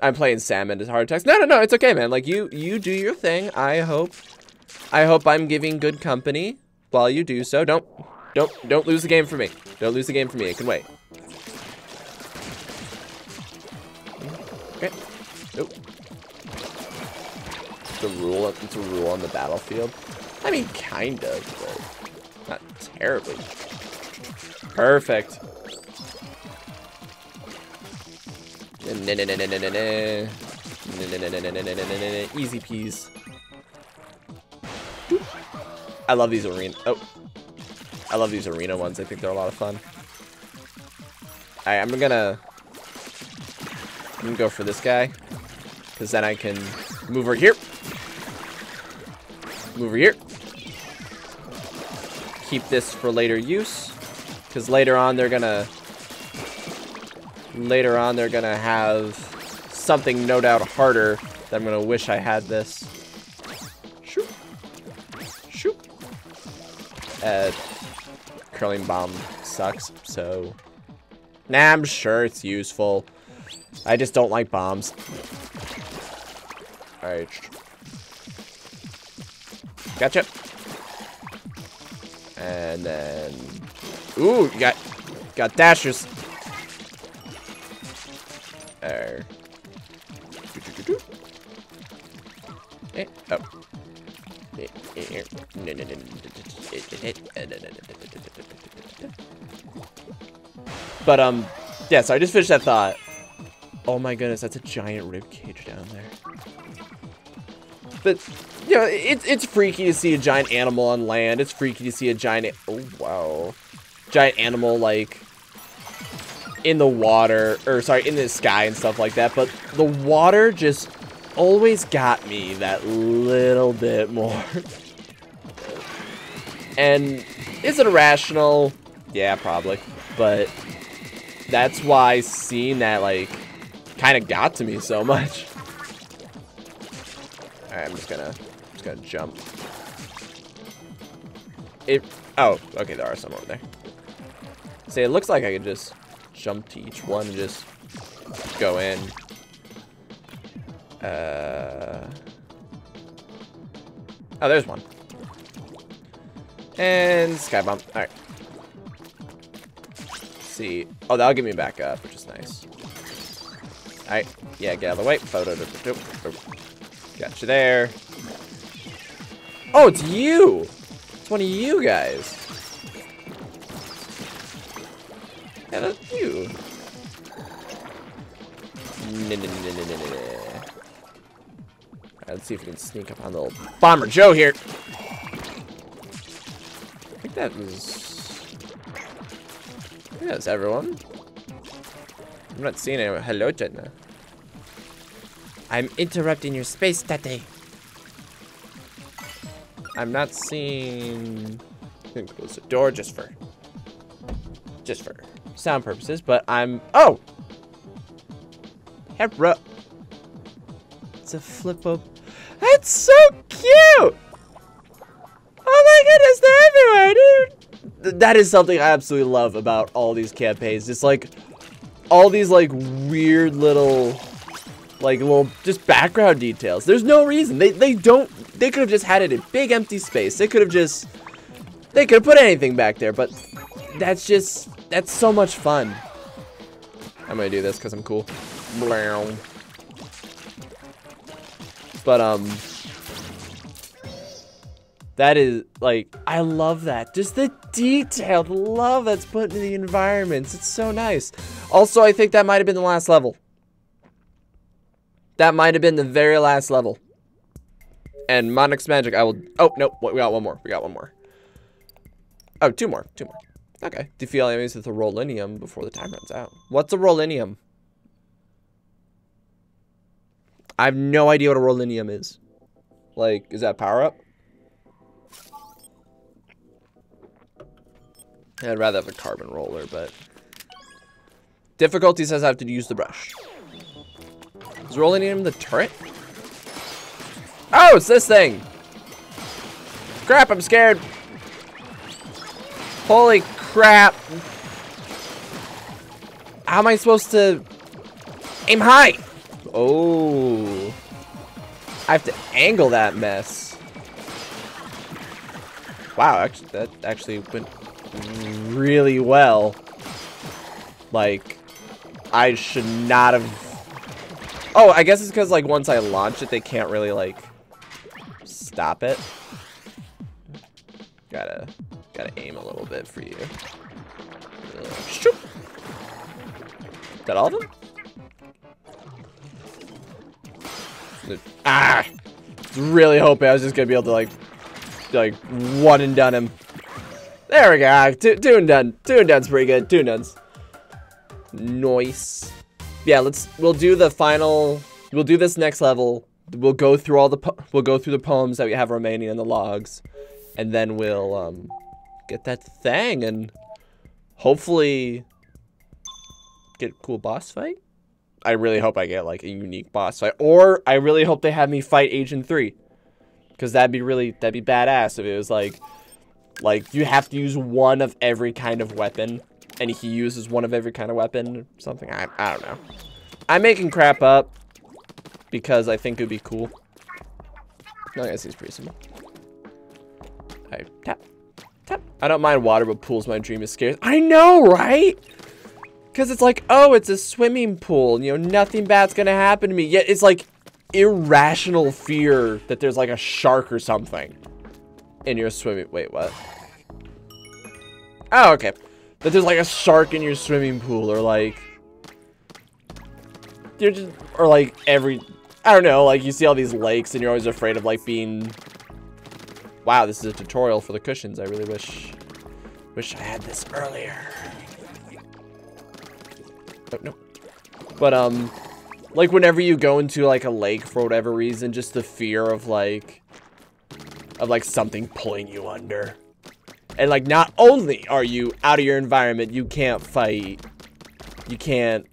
I'm playing Salmon as hard text. No, no, no, it's okay, man. Like, you do your thing. I hope I'm giving good company while you do so. Don't lose the game for me. Don't lose the game for me. It can wait. Okay. Nope. It's a rule on the battlefield. I mean, kind of, but not terribly. Perfect. Easy peas. I love these arena. Oh, I love these arena ones. I think they're a lot of fun. All right, I'm gonna go for this guy, cause then I can move over here. Move over here. Keep this for later use, cause later on they're gonna have something no doubt harder that I'm gonna wish I had this. Shoot. Shoot. Curling bomb sucks, so... nah, I'm sure it's useful. I just don't like bombs. Alright. Gotcha. And then... ooh, you got dashers. But yeah, so I just finished that thought. Oh my goodness, that's a giant rib cage down there. But you know, it's freaky to see a giant animal on land. It's freaky to see a giant, oh wow, giant animal like in the water, or sorry, in the sky and stuff like that, but the water just always got me that little bit more. And is it irrational? Yeah, probably. But that's why seeing that, like, kind of got to me so much. Alright, I'm just gonna jump. Oh, okay, there are some over there. See, it looks like I can just jump to each one and just go in. Oh, there's one. And sky bomb. All right. See. Oh, that'll get me back up, which is nice. All right. Yeah, get out of the way. Got you there. Oh, it's you. It's one of you guys. Yeah, that's you. All right, let's see if we can sneak up on the little Bomber Joe here. I think that's everyone. I'm not seeing anyone. Hello, Jetna. I'm interrupting your space, Tate. I'm not seeing. I think close the door just for sound purposes. But I'm. Oh, Hebra. It's a flip up. That's so cute. Oh my goodness, they're everywhere, dude! That is something I absolutely love about all these campaigns. It's like, all these like weird little, just background details. There's no reason. They could have just had it in big empty space. They could have put anything back there, but that's so much fun. I'm gonna do this because I'm cool. But, that is, like, I love that. Just the detailed love that's put into the environments. It's so nice. Also, I think that might have been the last level. That might have been the very last level. And Monix Magic, I will... Oh, no, we got one more. Oh, two more. Okay. Defeat all enemies with a Rolinium before the time runs out. What's a Rolinium? I have no idea what a Rolinium is. Like, is that a power-up? I'd rather have a carbon roller, but... Difficulty says I have to use the brush. Is rolling in the turret? Oh, it's this thing! Crap, I'm scared! Holy crap! How am I supposed to... aim high? Oh... I have to angle that mess. Wow, actually, that actually went... really well. Like, I should not have. Oh, I guess it's because like once I launch it, they can't really like stop it. Gotta aim a little bit for you. Got all of them? Ah! Really hoping I was just gonna be able to like one and done him. There we go. Two and done. Two and done's pretty good. Two and done's nice. Yeah, we'll do the final. We'll do this next level. We'll go through all the poems that we have remaining in the logs, and then we'll get that thing and hopefully get a cool boss fight. I really hope I get like a unique boss fight, or I really hope they have me fight Agent 3, because that'd be badass if it was like. Like, you have to use one of every kind of weapon, and he uses one of every kind of weapon or something. I don't know. I'm making crap up because I think it would be cool. No, I guess he's pretty simple. Alright, tap. Tap. I don't mind water, but pools my dream is scarce. I know, right? Because it's like, oh, it's a swimming pool. You know, nothing bad's going to happen to me. Yet it's like irrational fear that there's like a shark or something. In your swimming... Wait, what? Oh, okay. That there's, like, a shark in your swimming pool, or, like... You're just... Or, like, every... I don't know, like, you see all these lakes, and you're always afraid of, like, being... Wow, this is a tutorial for the cushions. I really wish... I had this earlier. don't know. But, like, whenever you go into, like, a lake for whatever reason, just the fear of, like, something pulling you under. And, like, not only are you out of your environment, you can't fight, you can't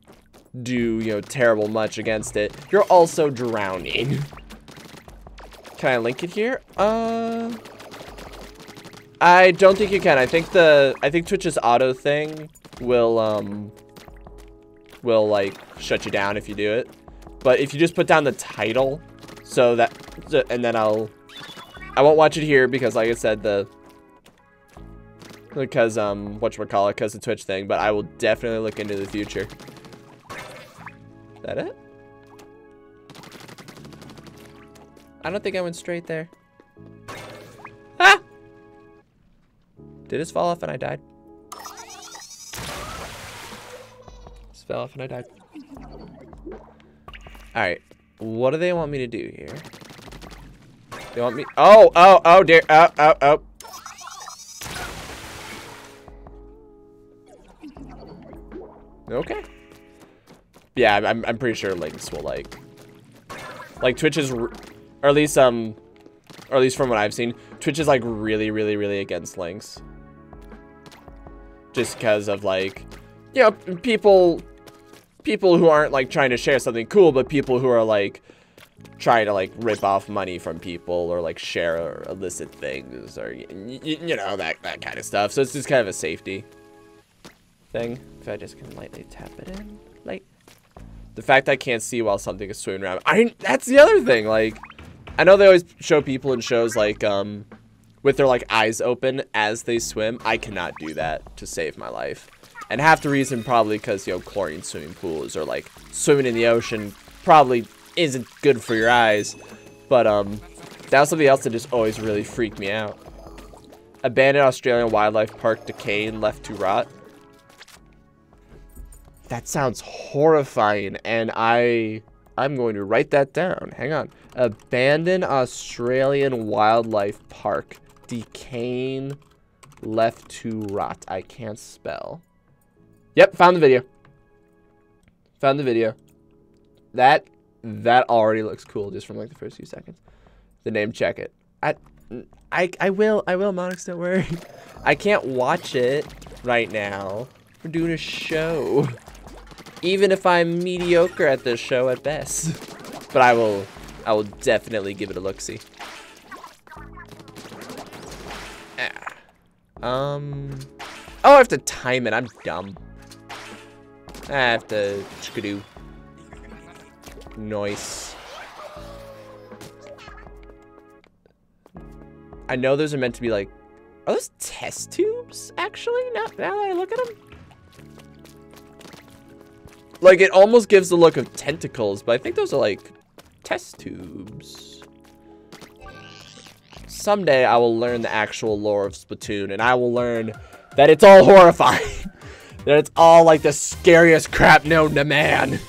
do, you know, terrible much against it. You're also drowning. Can I link it here? I don't think you can. I think Twitch's auto thing will like shut you down if you do it. But if you just put down the title, so that, and then I won't watch it here because, like I said, because the Twitch thing. But I will definitely look into the future. Is that it? I don't think I went straight there. Ah! Did this fall off and I died? This fell off and I died. Alright. What do they want me to do here? They want me... Oh! Oh! Oh! Dear! Oh! Oh! Oh! Okay. Yeah, I'm pretty sure links will, like... Twitch is... Or at least, from what I've seen, Twitch is, like, really against links. Just because of, like, you know, people who aren't, like, trying to share something cool, but people who are, like, trying to, like, rip off money from people or, like, share or illicit things or, you know, that kind of stuff. So it's just kind of a safety thing. If I just can lightly tap it in. Like, the fact I can't see while something is swimming around. That's the other thing, like... I know they always show people in shows, like, with their, like, eyes open as they swim. I cannot do that to save my life. And half the reason probably because, you know, chlorine swimming pools or, like, swimming in the ocean probably isn't good for your eyes. But, that was something else that just always really freaked me out. Abandoned Australian wildlife park, decaying, left to rot. That sounds horrifying, and I'm going to write that down. Hang on. Abandoned Australian wildlife park, decaying, left to rot. I can't spell. Yep, found the video. Found the video. That already looks cool just from like the first few seconds. The name, check it. I will, Monix, don't worry. I can't watch it right now. We're doing a show. Even if I'm mediocre at this show at best. But I will definitely give it a look-see. Ah. Oh, I have to time it. I'm dumb. I have to skidoo. Nice. I know those are meant to be like... Are those test tubes, actually? Now that I look at them? Like, it almost gives the look of tentacles, but I think those are, like, test tubes. Someday I will learn the actual lore of Splatoon, and I will learn that it's all horrifying. That it's all, like, the scariest crap known to man.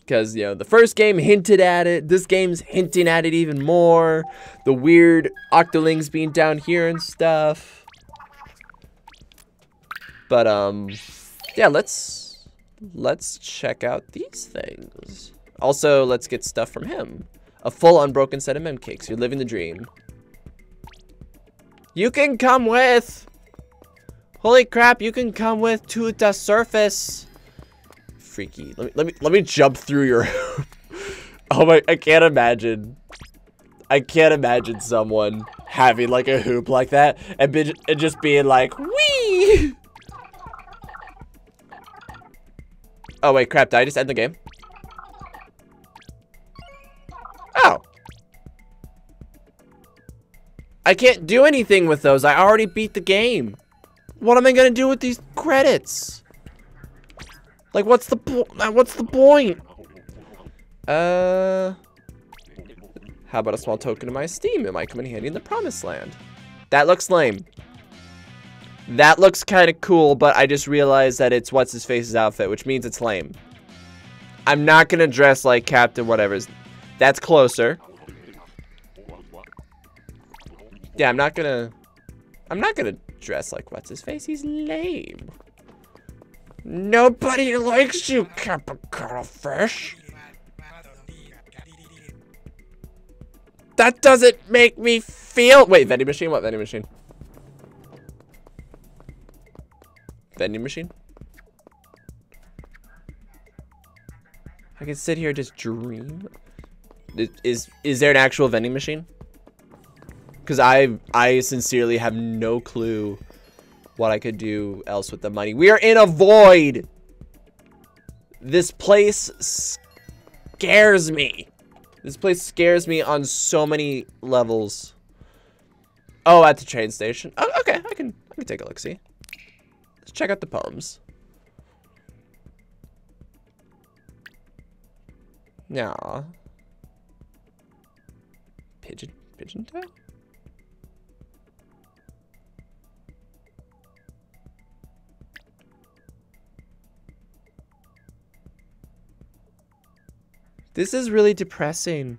Because, you know, the first game hinted at it. This game's hinting at it even more. The weird Octolings being down here and stuff. But, yeah, let's check out these things. Also, let's get stuff from him. A full unbroken set of mem cakes. You're living the dream. You can come with. Holy crap! You can come with to the surface. Freaky. Let me jump through your. Oh my! I can't imagine. I can't imagine someone having like a hoop like that and just being like, wee. Oh, wait, crap. Did I just end the game? Oh. I can't do anything with those. I already beat the game. What am I going to do with these credits? Like, what's the point? How about a small token of my esteem? It might come in handy in the promised land. That looks lame. That looks kind of cool, but I just realized that it's What's-His-Face's outfit, which means it's lame. I'm not going to dress like Captain Whatever's... That's closer. Yeah, I'm not going to dress like What's-His-Face. He's lame. Nobody likes you, Captain Cuttlefish. That doesn't make me feel. Wait, vending machine? What vending machine? Vending machine? I can sit here and just dream. Is there an actual vending machine? Because I sincerely have no clue what I could do else with the money. We are in a void. This place scares me. This place scares me on so many levels. Oh, at the train station. Oh, okay, I can take a look. See, let's check out the poems. Yeah. Pigeon tail. This is really depressing.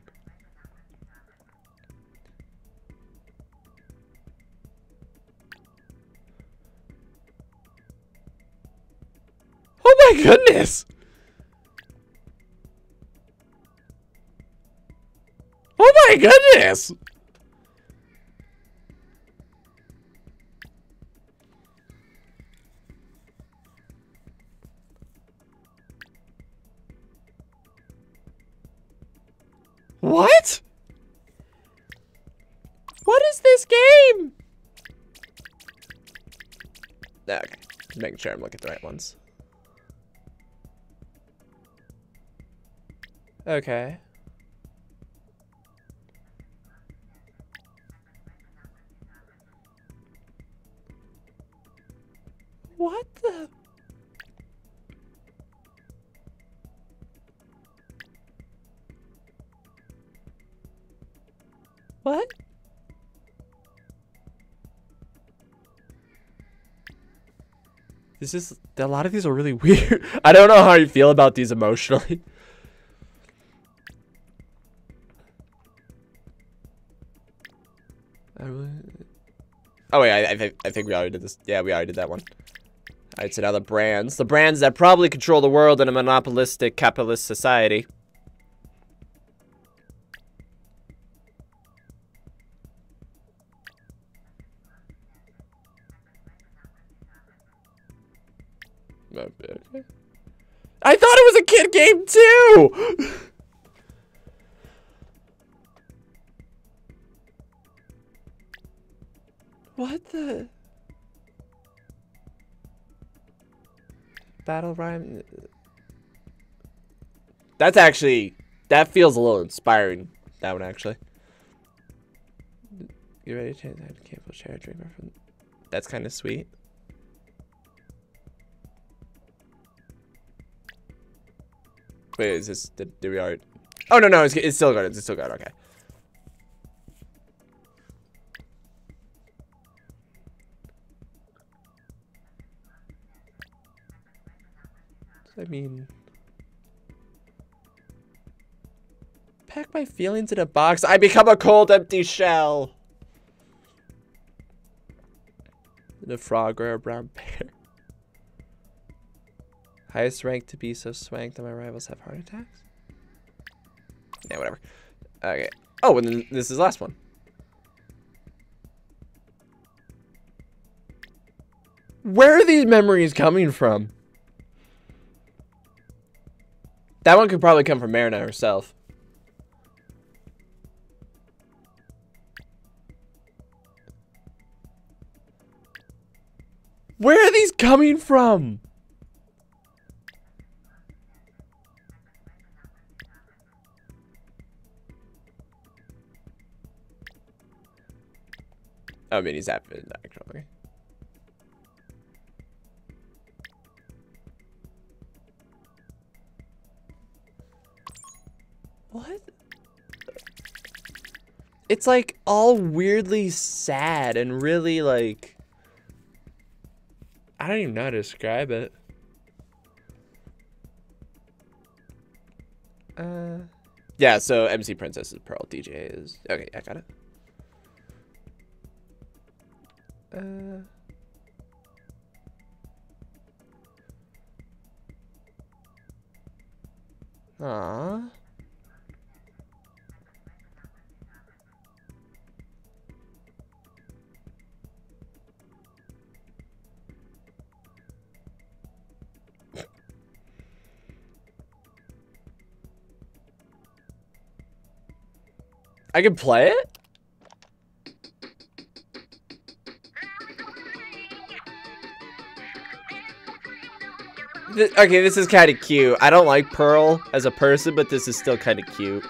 Oh my goodness. Oh my goodness. What? What is this game? Okay, just making sure I'm looking at the right ones. Okay. What the? What? This is, a lot of these are really weird. I don't know how you feel about these emotionally. Oh wait, I think we already did this. Yeah, we already did that one. All right, so now the brands that probably control the world in a monopolistic capitalist society. I thought it was a kid game too! What the? Battle rhyme? That's actually, that feels a little inspiring, that one actually. You ready to change that? Can't share a dreamer from. That's kind of sweet. Wait, is this, did we already? Oh, no, it's still good, it's still good, okay. I mean, pack my feelings in a box, I become a cold, empty shell. The frog or a brown bear. Highest rank to be so swanked that my rivals have heart attacks? Yeah, whatever. Okay. Oh, and then this is the last one. Where are these memories coming from? That one could probably come from Marina herself. Where are these coming from? Oh, Mini's app is actually. What? It's like all weirdly sad and really like, I don't even know how to describe it. Yeah, so MC Princess is Pearl, DJ is, okay, I got it. Aww. I can play it? Okay, this is kind of cute. I don't like Pearl as a person, but this is still kind of cute.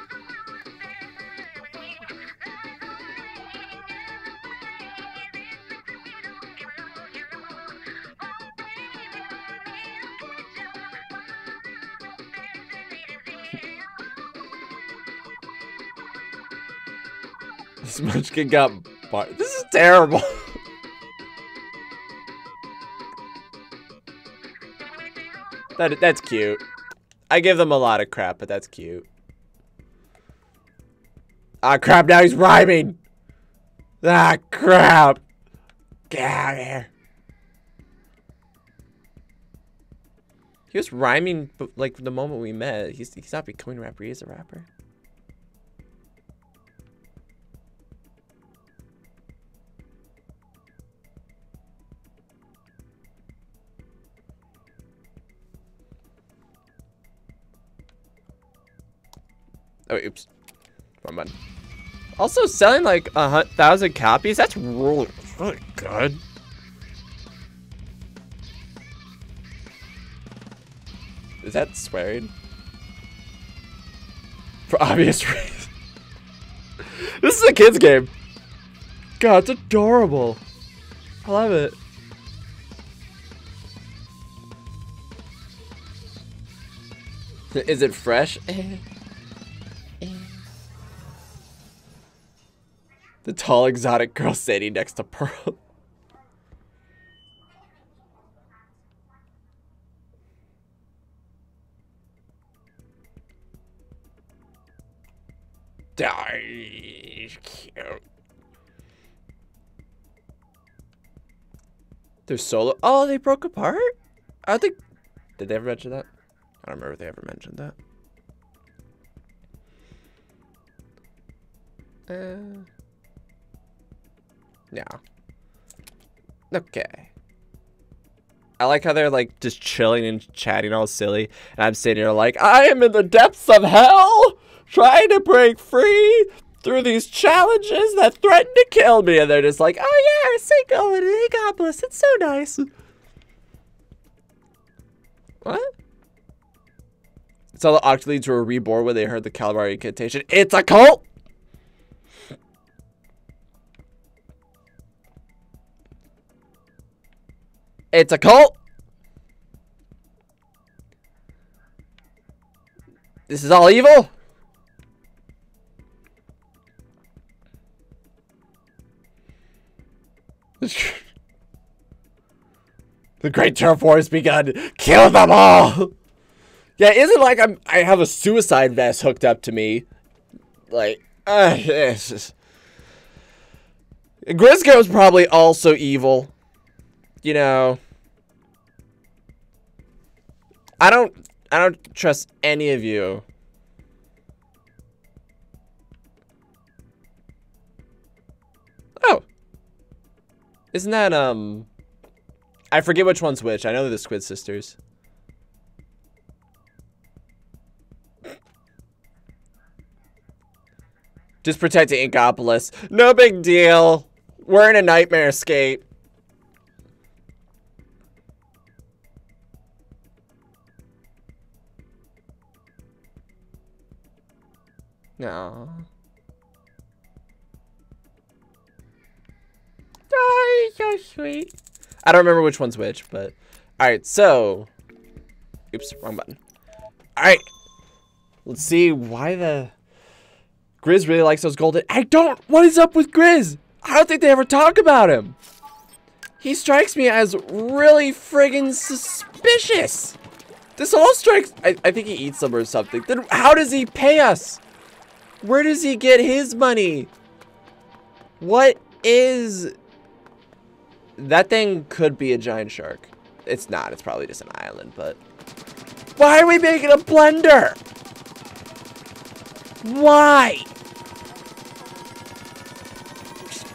This munchkin got barred. This is terrible. That's cute. I give them a lot of crap, but that's cute. Ah, crap, now he's rhyming! Ah, crap! Get out of here. He was rhyming, like, the moment we met. He's not becoming a rapper, he is a rapper. Oh, oops. Wrong button. Also, selling like 1,000 copies? That's really good. Is that swearing? For obvious reasons. This is a kid's game. God, it's adorable. I love it. Is it fresh? The tall, exotic girl standing next to Pearl. Cute. They're solo. Oh, they broke apart? I think. Did they ever mention that? I don't remember if they ever mentioned that. Yeah. Okay. I like how they're like just chilling and chatting all silly, and I'm sitting here like, I am in the depths of hell, trying to break free through these challenges that threaten to kill me, and they're just like, oh yeah, Sekiro and Inkopolis, it's so nice. What? It's all the Octolings were reborn when they heard the Calamari incantation. It's a cult! It's a cult! This is all evil? The Great Turf War has begun. Kill them all! Yeah, it isn't like I have a suicide vest hooked up to me. Like, it's just... Grizz probably also evil. You know, I don't trust any of you. Oh, isn't that I forget which one's which. I know they're the Squid Sisters. Just protecting Inkopolis. No big deal. We're in a nightmare escape. No. Oh, so sweet. I don't remember which one's which, but all right. So, oops, wrong button. All right. Let's see why the Grizz really likes those golden. I don't. What is up with Grizz? I don't think they ever talk about him. He strikes me as really friggin' suspicious. This all strikes. I think he eats them or something. Then how does he pay us? Where does he get his money? What is... That thing could be a giant shark. It's not. It's probably just an island, but... Why are we making a blender? Why?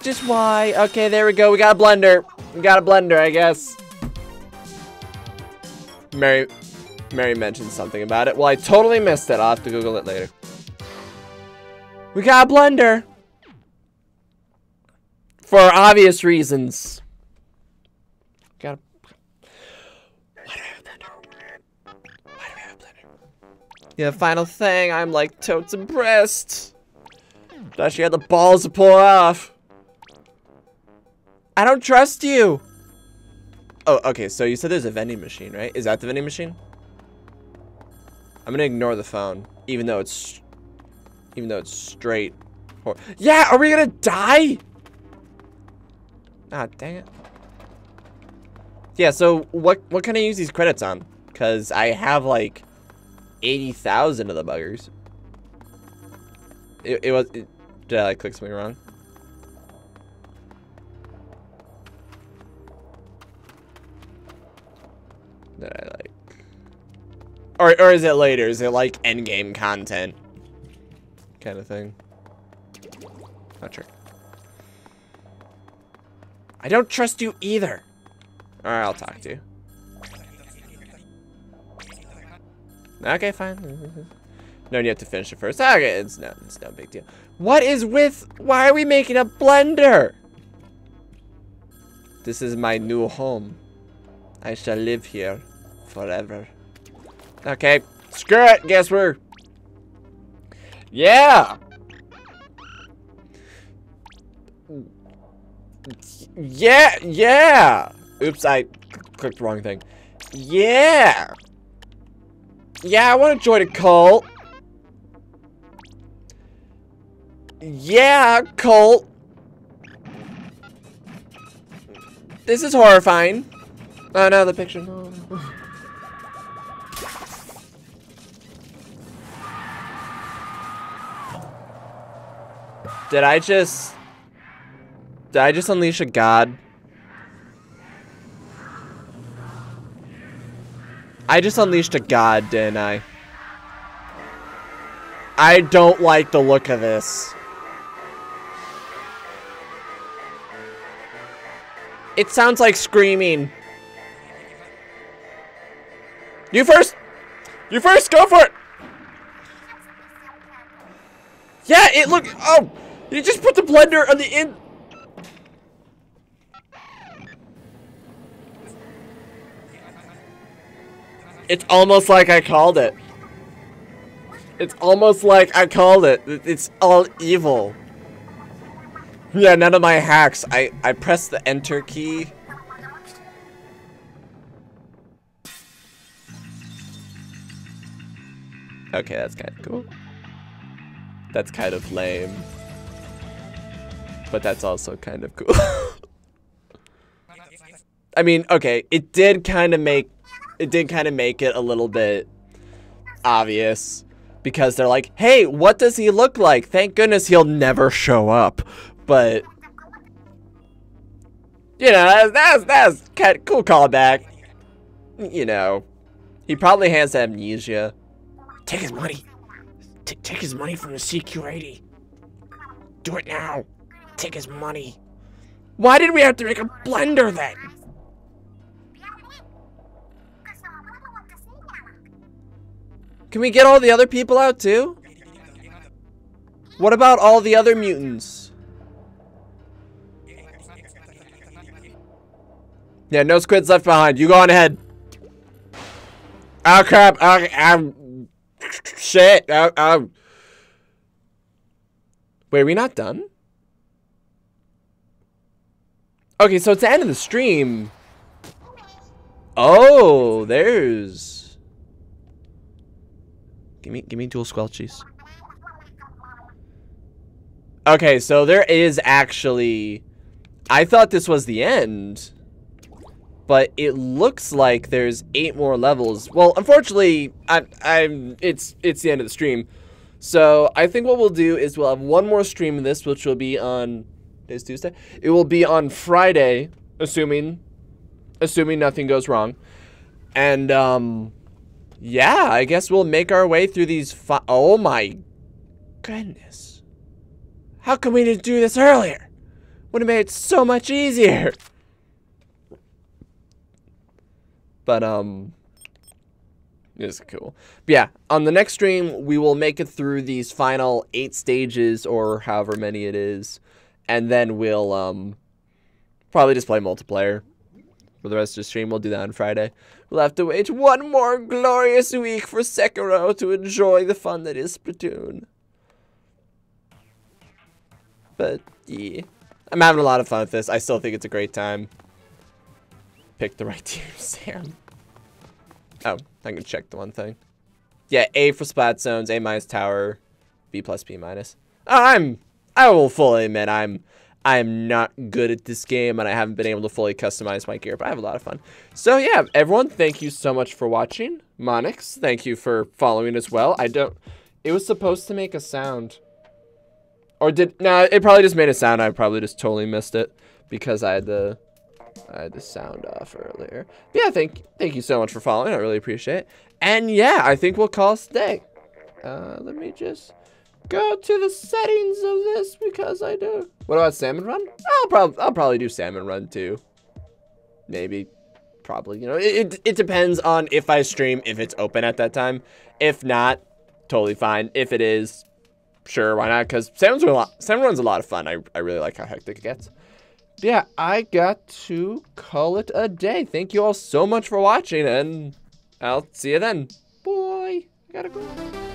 Just why? Okay, there we go. We got a blender. We got a blender, I guess. Mary mentioned something about it. Well, I totally missed it. I'll have to Google it later. We got a blender. For obvious reasons. Got a... Why do I have a blender? Why do I have a blender? Yeah, final thing. I'm like totes impressed. Thought she had the balls to pull it off. I don't trust you. Oh, okay. So you said there's a vending machine, right? Is that the vending machine? I'm gonna ignore the phone, even though it's straight. Yeah, are we gonna die? Ah, dang it. Yeah. So what can I use these credits on? Cause I have like 80,000 of the buggers. Did I click something wrong? That I like, or is it later? Is it like end game content kind of thing? Not sure. I don't trust you either. All right, I'll talk to you. Okay, fine. No, you have to finish it first. Okay, it's no big deal. What is with? Why are we making a blender? This is my new home. I shall live here. Forever. Okay. Screw it. Guess we're... Yeah! Yeah! Yeah! Oops, I clicked the wrong thing. Yeah! Yeah, I want to join a cult. Yeah, cult. This is horrifying. Oh, no, the picture. No. Did I just unleash a god? I just unleashed a god, didn't I? I don't like the look of this. It sounds like screaming. You first! You first! Go for it! Yeah, it look. Oh! You just put the blender on the in. It's almost like I called it. It's almost like I called it. It's all evil. Yeah, none of my hacks. I pressed the enter key. Okay, that's kind of cool. That's kind of lame. But that's also kind of cool. I mean, okay, it did kind of make it a little bit obvious because they're like, "Hey, what does he look like?" Thank goodness he'll never show up. But you know, that's kind of cool callback. You know, he probably has amnesia. Take his money. Take his money from the CQ80. Do it now. Take his money. Why did we have to make a blender then? Can we get all the other people out too? What about all the other mutants? Yeah, no squids left behind. You go on ahead. Oh crap. I'm shit. Wait, are we not done? Okay, so it's the end of the stream. Oh, there's... Give me dual squelchies. Okay, so there is actually... I thought this was the end. But it looks like there's 8 more levels. Well, unfortunately, it's the end of the stream. So I think what we'll do is we'll have one more stream of this, which will be on... Is Tuesday. It will be on Friday, assuming nothing goes wrong. And yeah, I guess we'll make our way through these. Oh my Goodness. How come we didn't do this earlier? Would have made it so much easier. But, it's cool. But yeah, on the next stream, we will make it through these final 8 stages, or however many it is. And then we'll, probably just play multiplayer. For the rest of the stream, we'll do that on Friday. We'll have to wait one more glorious week for Sekiro to enjoy the fun that is Splatoon. But, yeah. I'm having a lot of fun with this. I still think it's a great time. Pick the right team, Sam. Oh, I can check the one thing. Yeah, A for Splat Zones, A minus Tower, B plus, B minus. I will fully admit I'm not good at this game, and I haven't been able to fully customize my gear, but I have a lot of fun. So yeah, everyone, thank you so much for watching. Monix, thank you for following as well. It was supposed to make a sound. No, it probably just made a sound. I probably just totally missed it because I had the sound off earlier. But yeah, thank you so much for following. I really appreciate it. And yeah, I think we'll call it a day. Let me just go to the settings of this because I do. What about Salmon Run? I'll probably do Salmon Run too. Maybe, probably. You know, it depends on if I stream, if it's open at that time. If not, totally fine. If it is, sure, why not? Because Salmon Run's a lot of fun. I really like how hectic it gets. Yeah, I got to call it a day. Thank you all so much for watching, and I'll see you then. Boy, I gotta go.